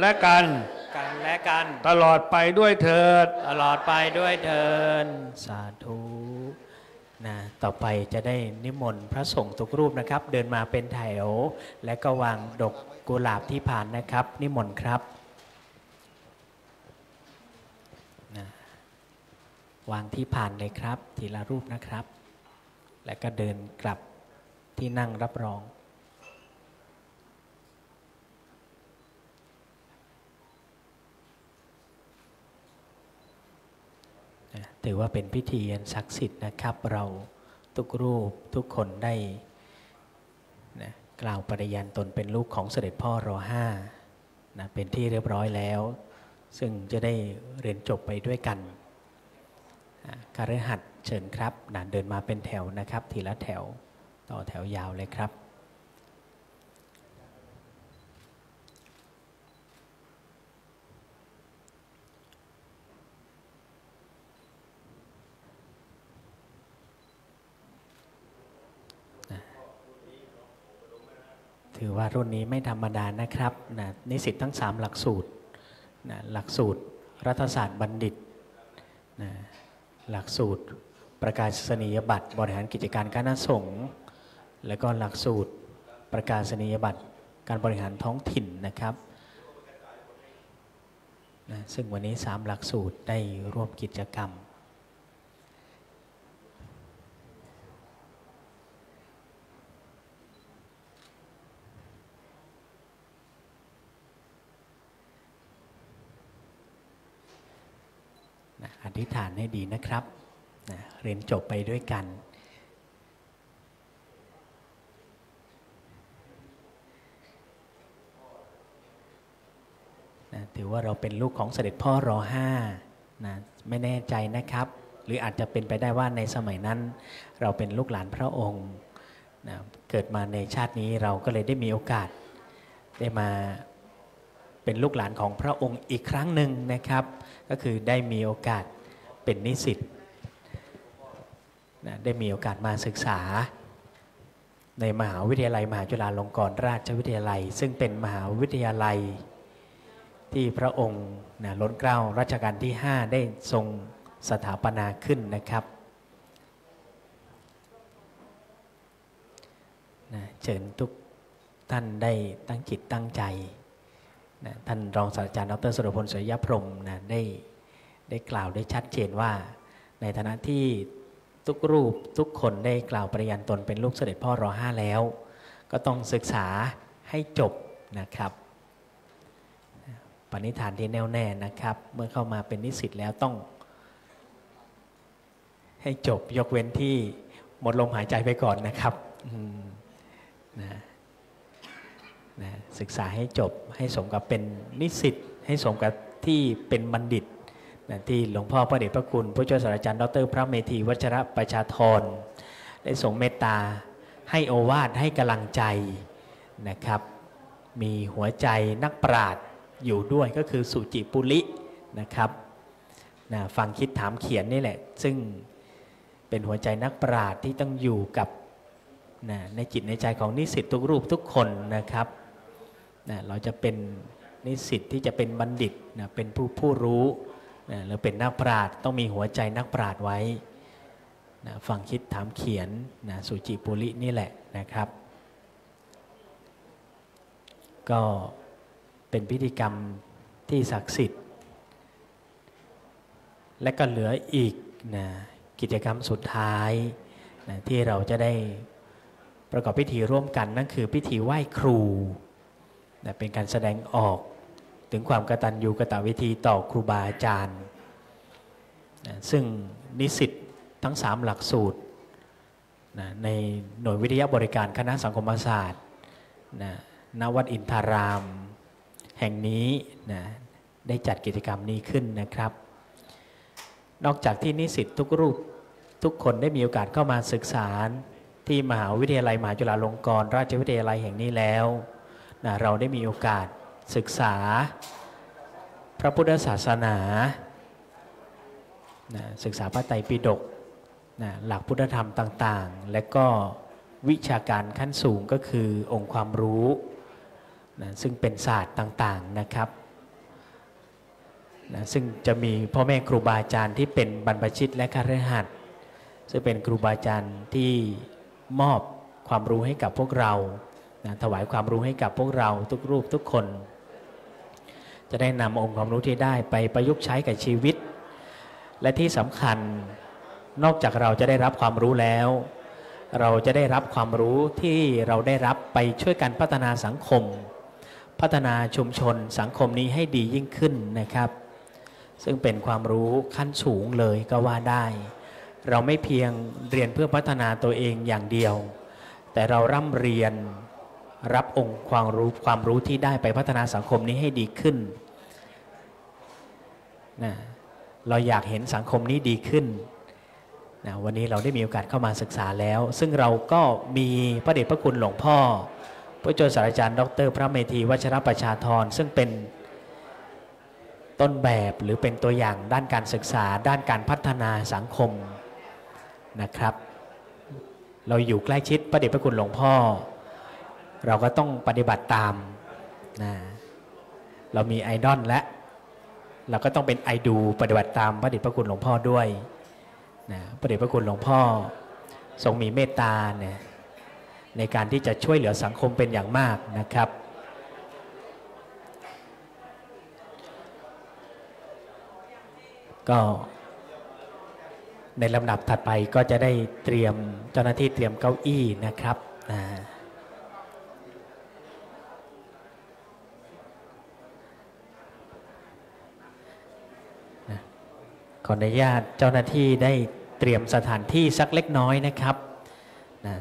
และกันกันและกันตลอดไปด้วยเถิดตลอดไปด้วยเถิดสาธุ นะต่อไปจะได้นิมนต์พระสงฆ์ทุกรูปนะครับเดินมาเป็นแถวและก็วางดอกกุหลาบที่ผ่านนะครับนิมนต์ครับนะวางที่ผ่านเลยครับทีละรูปนะครับและก็เดินกลับที่นั่งรับรองถือว่าเป็นพิธีอันศักดิ์สิทธิ์นะครับเราทุกรูปทุกคนได้นะกล่าวปฏิญาณตนเป็นลูกของเสด็จพ่อร.ห้า นะเป็นที่เรียบร้อยแล้วซึ่งจะได้เรียนจบไปด้วยกันคฤหัสถ์เชิญครับนะเดินมาเป็นแถวนะครับทีละแถวต่อแถวยาวเลยครับถือว่ารุ่นนี้ไม่ธรรมดานะครับนะนิสิตทั้งสามหลักสูตรนะหลักสูตรรัฐศาสตร์บัณฑิตนะหลักสูตรประกาศนียบัตรบริหารกิจการคณะสงฆ์และก็หลักสูตรประกาศนียบัตรการบริหารท้องถิ่นนะครับนะซึ่งวันนี้สามหลักสูตรได้ร่วมกิจกรรมอธิษฐานให้ดีนะครับนะเรียนจบไปด้วยกันนะถือว่าเราเป็นลูกของเสด็จพ่อร.ห้า นะไม่แน่ใจนะครับหรืออาจจะเป็นไปได้ว่าในสมัยนั้นเราเป็นลูกหลานพระองค์นะเกิดมาในชาตินี้เราก็เลยได้มีโอกาสได้มาเป็นลูกหลานของพระองค์อีกครั้งหนึ่งนะครับก็คือได้มีโอกาสเป็นนิสิตนะได้มีโอกาสมาศึกษาในมหาวิทยาลัยมหาจุฬาลงกรณราชวิทยาลัยซึ่งเป็นมหาวิทยาลัยที่พระองค์นะล้นเกล้ารัชกาลที่ห้าได้ทรงสถาปนาขึ้นนะครับนะเชิญทุกท่านได้ตั้งจิตตั้งใจนะท่านรองศาสตราจารย์ดรสุรพล สุริยพรหมนะได้ได้กล่าวได้ชัดเจนว่าในฐานะที่ทุกรูปทุกคนได้กล่าวปฏิญาณตนเป็นลูกเสด็จพ่อร.ห้า แล้วก็ต้องศึกษาให้จบนะครับปณิธานที่แน่วแน่นะครับเมื่อเข้ามาเป็นนิสิตแล้วต้องให้จบยกเว้นที่หมดลมหายใจไปก่อนนะครับนะนะศึกษาให้จบให้สมกับเป็นนิสิตให้สมกับที่เป็นบัณฑิตนะที่หลวงพ่อพระเดชพระคุณผู้ช่วยศาสตราจารย์ดรพระเมธีวัชระประชาธรได้ทรงเมตตาให้โอวาทให้กำลังใจนะครับมีหัวใจนักปราชญ์อยู่ด้วยก็คือสุจิปุลินะครับนะฟังคิดถามเขียนนี่แหละซึ่งเป็นหัวใจนักปราชญ์ที่ต้องอยู่กับนะในจิตในใจของนิสิตทุกรูปทุกคนนะครับนะเราจะเป็นนิสิตที่จะเป็นบัณฑิตนะเป็นผู้ผู้รู้นะหรือเป็นนักปราชญ์ต้องมีหัวใจนักปราชญ์ไว้นะฟังคิดถามเขียนนะสุจิปุลินี่แหละนะครับก็เป็นพิธีกรรมที่ศักดิ์สิทธิ์และก็เหลืออีกนะกิจกรรมสุดท้ายนะที่เราจะได้ประกอบพิธีร่วมกันนั่นคือพิธีไหว้ครูนะเป็นการแสดงออกถึงความกตัญญูกตเวทีต่อครูบาอาจารย์นะซึ่งนิสิตทั้งสามหลักสูตรนะในหน่วยวิทยาบริการคณะสังคมศาสตร์นะณวัดอินทารามแห่งนี้นะได้จัดกิจกรรมนี้ขึ้นนะครับนอกจากที่นิสิตทุกรูปทุกคนได้มีโอกาสเข้ามาศึกษาที่มหาวิทยาลัยมหาจุฬาลงกรณราชวิทยาลัยแห่งนี้แล้วนะเราได้มีโอกาสศึกษาพระพุทธศาสนานะศึกษาพระไตรปิฎกนะหลักพุทธธรรมต่างๆและก็วิชาการขั้นสูงก็คือองค์ความรู้นะซึ่งเป็นศาสตร์ต่างๆนะครับนะซึ่งจะมีพ่อแม่ครูบาอาจารย์ที่เป็นบรรพชิตและคฤหัสถ์ ซึ่งเป็นครูบาอาจารย์ที่มอบความรู้ให้กับพวกเรานะถวายความรู้ให้กับพวกเราทุกรูปทุกคนจะได้นำองค์ความรู้ที่ได้ไปประยุกต์ใช้กับชีวิตและที่สำคัญนอกจากเราจะได้รับความรู้แล้วเราจะได้รับความรู้ที่เราได้รับไปช่วยกันพัฒนาสังคมพัฒนาชุมชนสังคมนี้ให้ดียิ่งขึ้นนะครับซึ่งเป็นความรู้ขั้นสูงเลยก็ว่าได้เราไม่เพียงเรียนเพื่อพัฒนาตัวเองอย่างเดียวแต่เราร่ำเรียนรับองค์ความรู้ความรู้ที่ได้ไปพัฒนาสังคมนี้ให้ดีขึ้นนะเราอยากเห็นสังคมนี้ดีขึ้นนะวันนี้เราได้มีโอกาสเข้ามาศึกษาแล้วซึ่งเราก็มีพระเดชพระคุณหลวงพ่อพระโจศาสตราจารย์ดร.พระเมธีวัชรประชาธรซึ่งเป็นต้นแบบหรือเป็นตัวอย่างด้านการศึกษาด้านการพัฒนาสังคมนะครับเราอยู่ใกล้ชิดพระเดชพระคุณหลวงพ่อเราก็ต้องปฏิบัติตามนะเรามีไอดอลและเราก็ต้องเป็นไอดูปฏิบัติตามพระเดชพระคุณหลวงพ่อด้วยนะพระเดชพระคุณหลวงพ่อทรงมีเมตตาเนี่ยในการที่จะช่วยเหลือสังคมเป็นอย่างมากนะครับก็ในลำดับถัดไปก็จะได้เตรียมเจ้าหน้าที่เตรียมเก้าอี้นะครับนะขออนุญาตเจ้าหน้าที่ได้เตรียมสถานที่สักเล็กน้อยนะครับนะ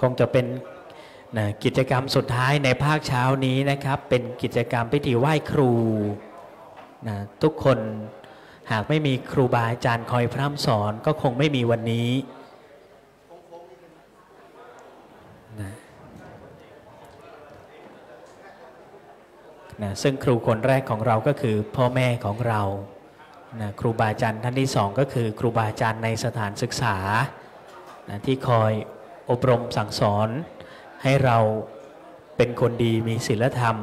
คงจะเป็นนะกิจกรรมสุดท้ายในภาคเช้านี้นะครับเป็นกิจกรรมพิธีไหว้ครูนะทุกคนหากไม่มีครูบาอาจารย์คอยพร่ำสอนก็คงไม่มีวันนี้นะนะซึ่งครูคนแรกของเราก็คือพ่อแม่ของเรานะครูบาอาจารย์ท่านที่สองก็คือครูบาอาจารย์ในสถานศึกษานะที่คอยอบรมสั่งสอนให้เราเป็นคนดีมีศีลธรรม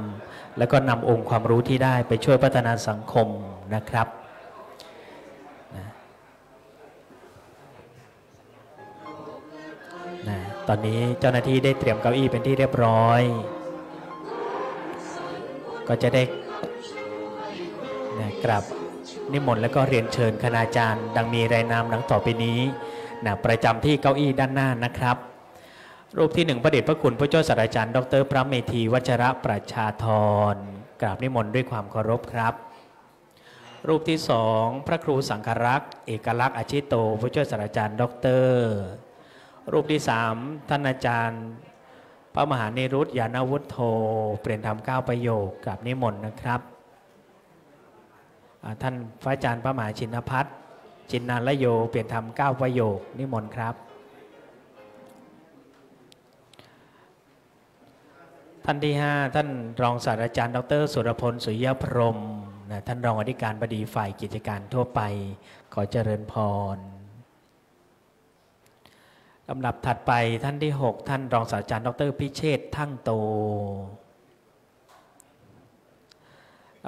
แล้วก็นำองค์ความรู้ที่ได้ไปช่วยพัฒนาสังคมนะครับนะนะตอนนี้เจ้าหน้าที่ได้เตรียมเก้าอี้เป็นที่เรียบร้อยก็จะได้นะกราบนิมนต์แล้วก็เรียนเชิญคณาจารย์ดังมีรายนามดังต่อไปนี้นะประจำที่เก้าอี้ด้านหน้านะครับรูปที่หนึ่งพระเดชพระคุณพระเจ้าศาสตราจารย์ดร.พระเมธีวัชรประชาธรกราบนิมนต์ด้วยความเคารพครับรูปที่สองพระครูสังฆรักษ์เอกลักษณ์อาชิโตพระเจ้าศาสตราจารย์ดร.รูปที่สามท่านอาจารย์พระมหานิรุตยานวุฒโธเปลี่ยนธรรมเก้าประโยคกราบนิมนต์นะครับท่านพระอาจารย์พระมหาชินภัทรจินนานละโยเปลี่ยนธรรมเก้าประโยคนิมนต์ครับท่านที่ห้าท่านรองศาสตราจารย์ดร.สุรพลสุริยพรหมนะท่านรองอธิการบดีฝ่ายกิจการทั่วไปขอเจริญพรลำดับถัดไปท่านที่หกท่านรองศาสตราจารย์ดร.พิเชษฐ์ทั่งโต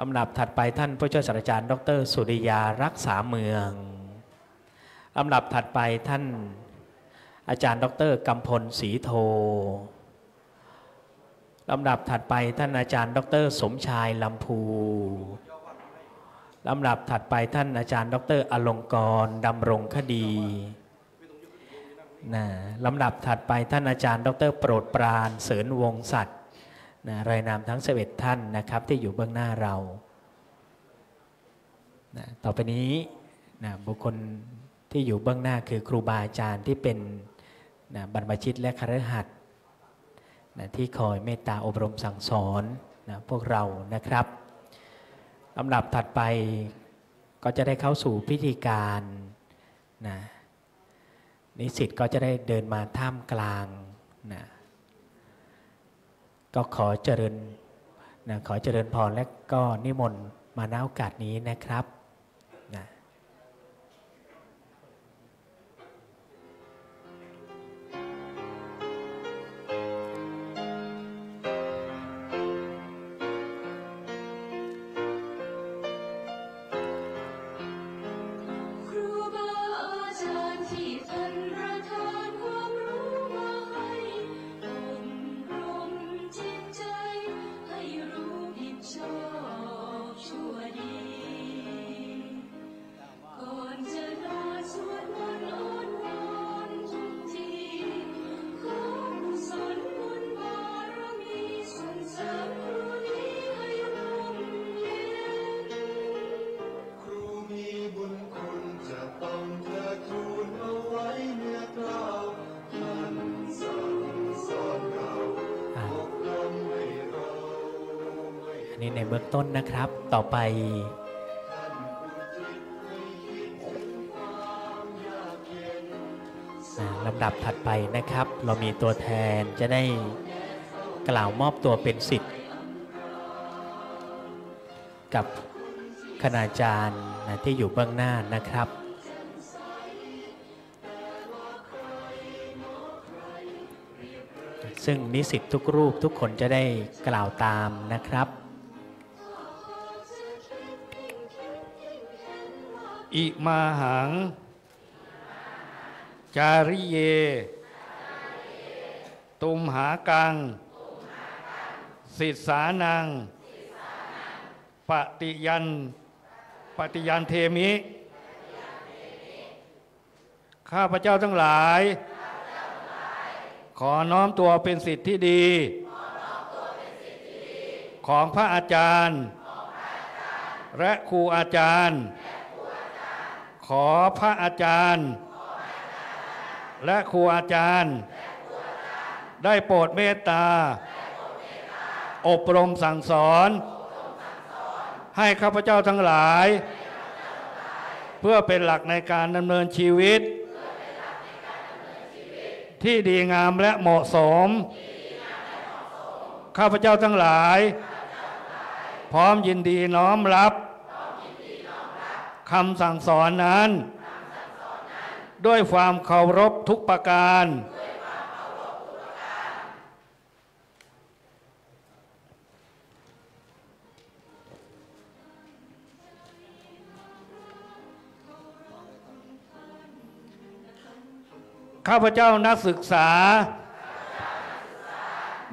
ลำดับถัดไปท่านผู้ช่วยศาสตราจารย์ดร.สุริยารักษาเมืองลำดับถัดไปท่านอาจารย์ดร.กำพลศรีโทลำดับถัดไปท่านอาจารย์ดร.สมชายลำพูลำดับถัดไปท่านอาจารย์ดร.อลงกรดำรงคดีนะลำดับถัดไปท่านอาจารย์ดร.โปรดปรานเสริญวงศ์สัตย์นะรายนามทั้งสิบเอ็ดท่านนะครับที่อยู่เบื้องหน้าเรานะต่อไปนี้นะบุคคลที่อยู่เบื้องหน้าคือครูบาอาจารย์ที่เป็นนะบรรพชิตและคฤหัสถ์นะที่คอยเมตตาอบรมสั่งสอนนะพวกเรานะครับลำดับถัดไปก็จะได้เข้าสู่พิธีการนะนิสิตก็จะได้เดินมาท่ามกลางนะก็ขอเจริญนะขอเจริญพรและก็นิมนต์มาณโอกาสนี้นะครับนะ อันนี้ในเบื้องต้นนะครับต่อไปลำดับถัดไปนะครับเรามีตัวแทนจะได้กล่าวมอบตัวเป็นศิษย์กับคณาจารย์ที่อยู่เบื้องหน้านะครับซึ่งนิสิตทุกรูปทุกคนจะได้กล่าวตามนะครับอิมาหังจาริเยตุมหากังสิสานังปฏิยันปฏิยันเทมิข้าพเจ้าทั้งหลายขอน้อมตัวเป็นศิษย์ที่ดีของพระอาจารย์และครูอาจารย์ขอพระอาจารย์และครูอาจารย์ได้โปรดเมตตาอบรมสั่งสอนให้ข้าพเจ้าทั้งหลายเพื่อเป็นหลักในการดำเนินชีวิตที่ดีงามและเหมาะสมข้าพเจ้าทั้งหลายพร้อมยินดีน้อมรับคำสั่งสอนนั้นด้วยความเคารพทุกประการข้าพเจ้านักศึกษา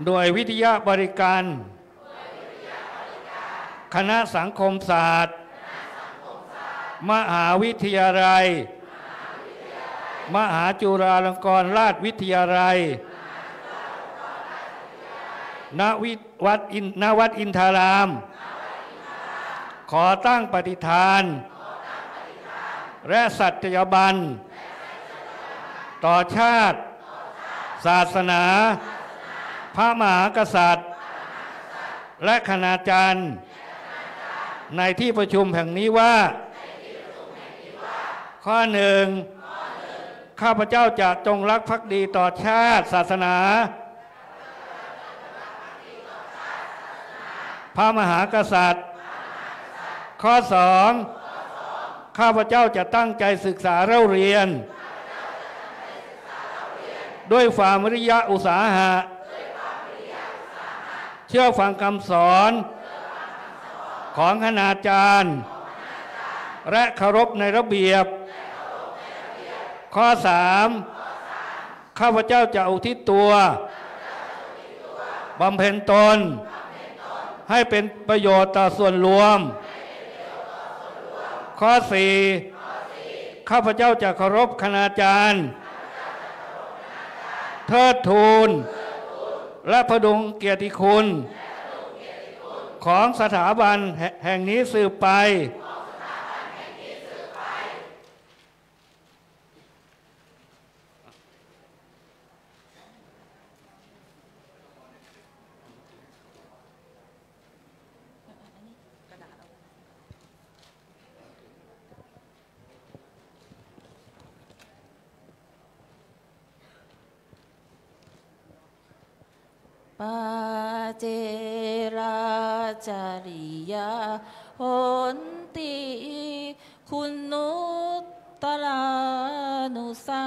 โดยวิทยาบริการคณะสังคมศาสตร์มหาวิทยาลัยมหาจุฬาลงกรณราชวิทยาลัยณวัดอินณวัดอินทารามขอตั้งปฏิฐานและสัจยบันต่อชาติศาสนาพระมหากษัตริย์และคณาจารย์ในที่ประชุมแห่งนี้ว่าข้อหนึ่งข้าพเจ้าจะจงรักภักดีต่อชาติศาสนาพระมหากษัตริย์ข้อสองข้าพเจ้าจะตั้งใจศึกษาเล่าเรียนด้วยความวิริยะอุตสาหะเชื่อฟังคำสอนของคณาจารย์และเคารพในระเบียบข้อสามข้าพเจ้าจะอุทิศตัวบำเพ็ญตนให้เป็นประโยชน์ต่อส่วนรวมข้อสี่ข้าพเจ้าจะเคารพคณาจารย์เทิดทูนและพดุงเกียรติคุณของสถาบันแห่งนี้สืบไปปาเจราจาริยาหนติคุณนุตตรานุสา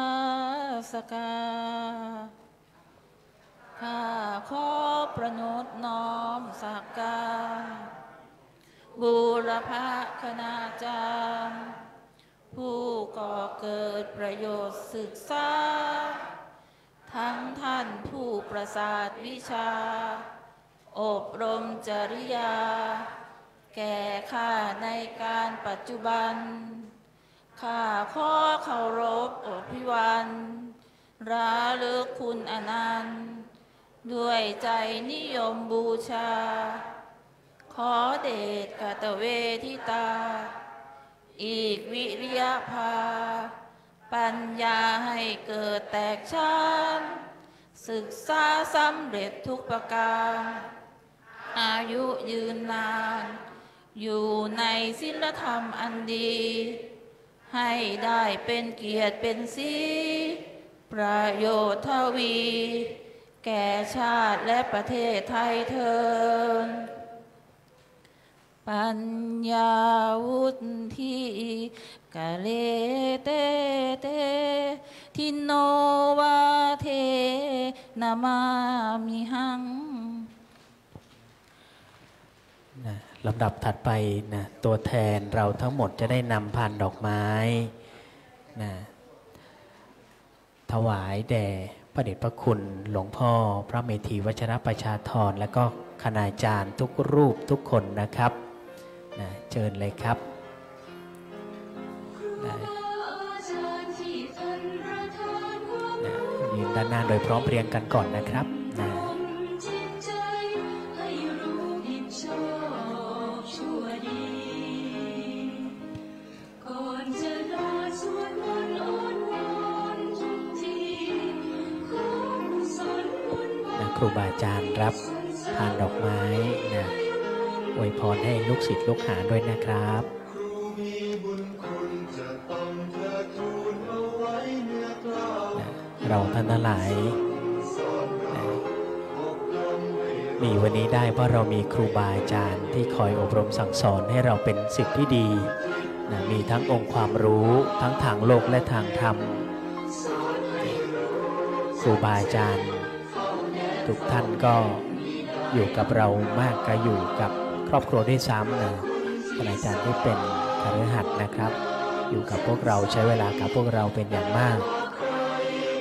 สกาข้าขอประนมน้อมสักการบูรพคณาจารย์ผู้ก่อเกิดประโยชน์ศึกษาทั้งท่านผู้ประสาทวิชาอบรมจริยาแก่ข้าในการปัจจุบันข้าขอเคารพอภิวันระลึกคุณอนันต์ด้วยใจนิยมบูชาขอเดชกตเวทิตาอีกวิริยภาปัญญาให้เกิดแตกฉานศึกษาสำเร็จทุกประการ อายุยืนนานอยู่ในศีลธรรมอันดีให้ได้เป็นเกียรติเป็นสีประโยชน์ทวีแก่ชาติและประเทศไทยเทินปัญญาวุฒิกะเลเตเตทิโนวาเทนามามิหังลำดับถัดไปนะตัวแทนเราทั้งหมดจะได้นำพานดอกไม้นะถวายแด่พระเดชพระคุณหลวงพ่อพระเมธีวัชรประชาธรและก็คณาจารย์ทุกรูปทุกคนนะครับนะเชิญเลยครับนะนะยืนด้านหน้าโดยพร้อมเพรียงกันก่อนนะครับนะครูบาอาจารย์รับพานดอกไม้นะอวยพรให้ลูกศิษย์ลูกหาด้วยนะครับนะเราท่านทั้งหลายนะมีวันนี้ได้เพราะเรามีครูบาอาจารย์ที่คอยอบรมสั่งสอนให้เราเป็นศิษย์ที่ดีนะมีทั้งองค์ความรู้ทั้งทางโลกและทางธรรมครูบาอาจารย์ทุกท่านก็อยู่กับเรามากก็อยู่กับครอบครัวด้วยซ้ำนะคณาจารย์ที่เป็นคฤหัสถ์นะครับอยู่กับพวกเราใช้เวลากับพวกเราเป็นอย่างมาก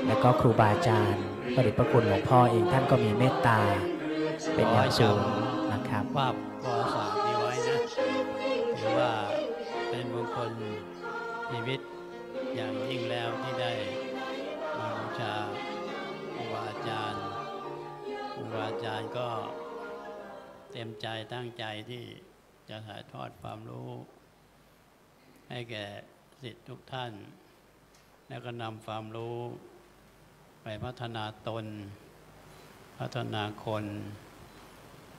และก็ครูบาอาจารย์พระเดชพระคุณหลวงพ่อเองท่านก็มีเมตตาเป็นอย่างสูงนะครับว่าพอสามนี้ไว้นะถือว่าเป็นมงคลชีวิตอย่างยิ่งแล้วที่ได้มาบูชาครูบาอาจารย์ครูบาอาจารย์ก็เต็มใจตั้งใจที่จะถ่ายทอดความรู้ให้แก่ศิษย์ทุกท่านแล้วก็นำความรู้ไปพัฒนาตนพัฒนาคน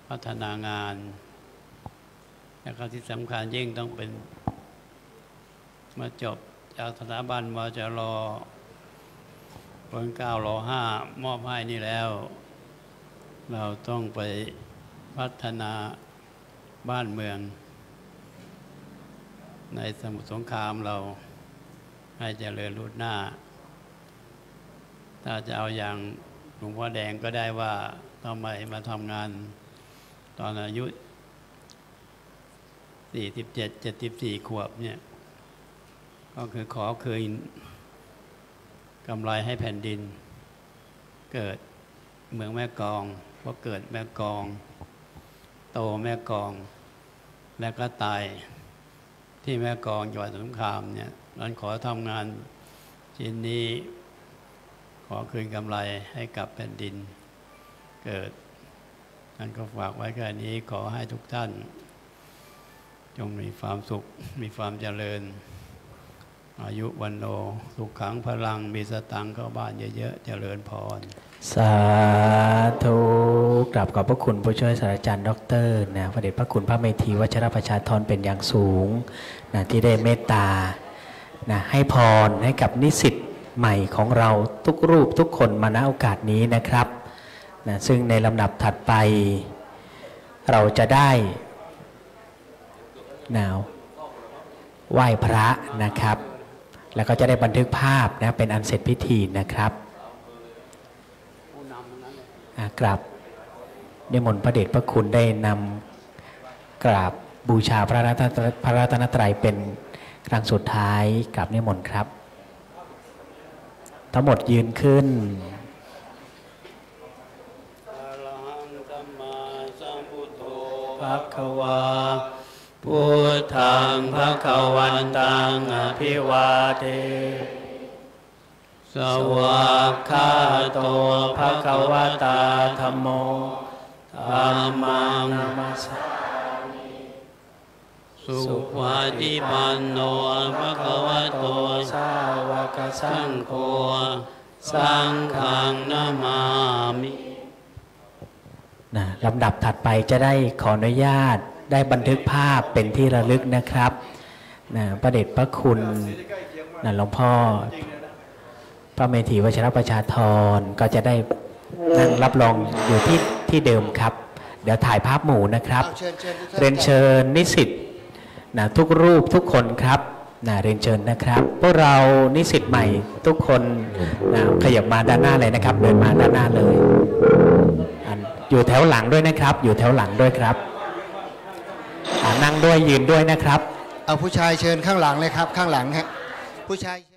พัฒนางานแล้วก็ที่สำคัญยิ่งต้องเป็นมาจบจากสถาบันวจร.ผลเก้ารอห้ามอบให้นี่แล้วเราต้องไปพัฒนาบ้านเมืองในสมุทรสงครามเราให้เจริญรุ่นหน้าถ้าจะเอาอย่างหลวงพ่อแดงก็ได้ว่าทำไมมาทำงานตอนอายุสี่สิบเจ็ด เจ็ดสิบสี่ขวบเนี่ยก็คือขอคืนกำไรให้แผ่นดินเกิดเมืองแม่กลองเพราะเกิดแม่กลองโตแม่กลองและก็ตายที่แม่กลองจังหวัดสงขลาเนี่ยนั้นขอทำงานชิ้นนี้ขอคืนกำไรให้กับแผ่นดินเกิดนั้นก็ฝากไว้แค่นี้ขอให้ทุกท่านจงมีความสุขมีความเจริญอายุวันโนสุขขังพลังมีสตังค์เข้าบ้านเยอะๆเจริญพรสาธุกราบขอบพระคุณผู้ช่วยศาสตราจารย์ดรนะพระเดชพระคุณพระเมธีวัชรประชาธรเป็นอย่างสูงนะที่ได้เมตตานะให้พรให้กับนิสิตใหม่ของเราทุกรูปทุกคนมาณโอกาสนี้นะครับนะซึ่งในลำดับถัดไปเราจะได้นะไหว้พระนะครับแล้วก็จะได้บันทึกภาพนะเป็นอันเสร็จพิธีนะครับกราบนิมนต์พระเดชพระคุณได้นำกราบบูชาพระรัตนตรัยเป็นครั้งสุดท้ายกราบนิมนต์ครับทั้งหมดยืนขึ้นอะระหังสัมมาสัมพุทโธภควาพุทธังภควันตังอภิวาเทสวากขาโตภควตาธัมโมธัมมังนมัสสามิสุปฏิปันโนภควโตสาวกสังโฆสังฆังนมามิ นะลำดับถัดไปจะได้ขออนุญาตได้บันทึกภาพเป็นที่ระลึกนะครับนะพระเดชพระคุณนะหลวงพ่อพระเมธีวชรประชาธรก็จะได้นั่งรับรองอยู่ที่ที่เดิมครับเดี๋ยวถ่ายภาพหมู่นะครับเรียนเชิญนิสิตนะทุกรูปทุกคนครับนะเรียนเชิญนะครับพวกเรานิสิตใหม่ทุกคนนะขยับมาด้านหน้าเลยนะครับเดินมาด้านหน้าเลยอยู่แถวหลังด้วยนะครับอยู่แถวหลังด้วยครับนั่งด้วยยืนด้วยนะครับเอาผู้ชายเชิญข้างหลังเลยครับข้างหลังฮะผู้ชาย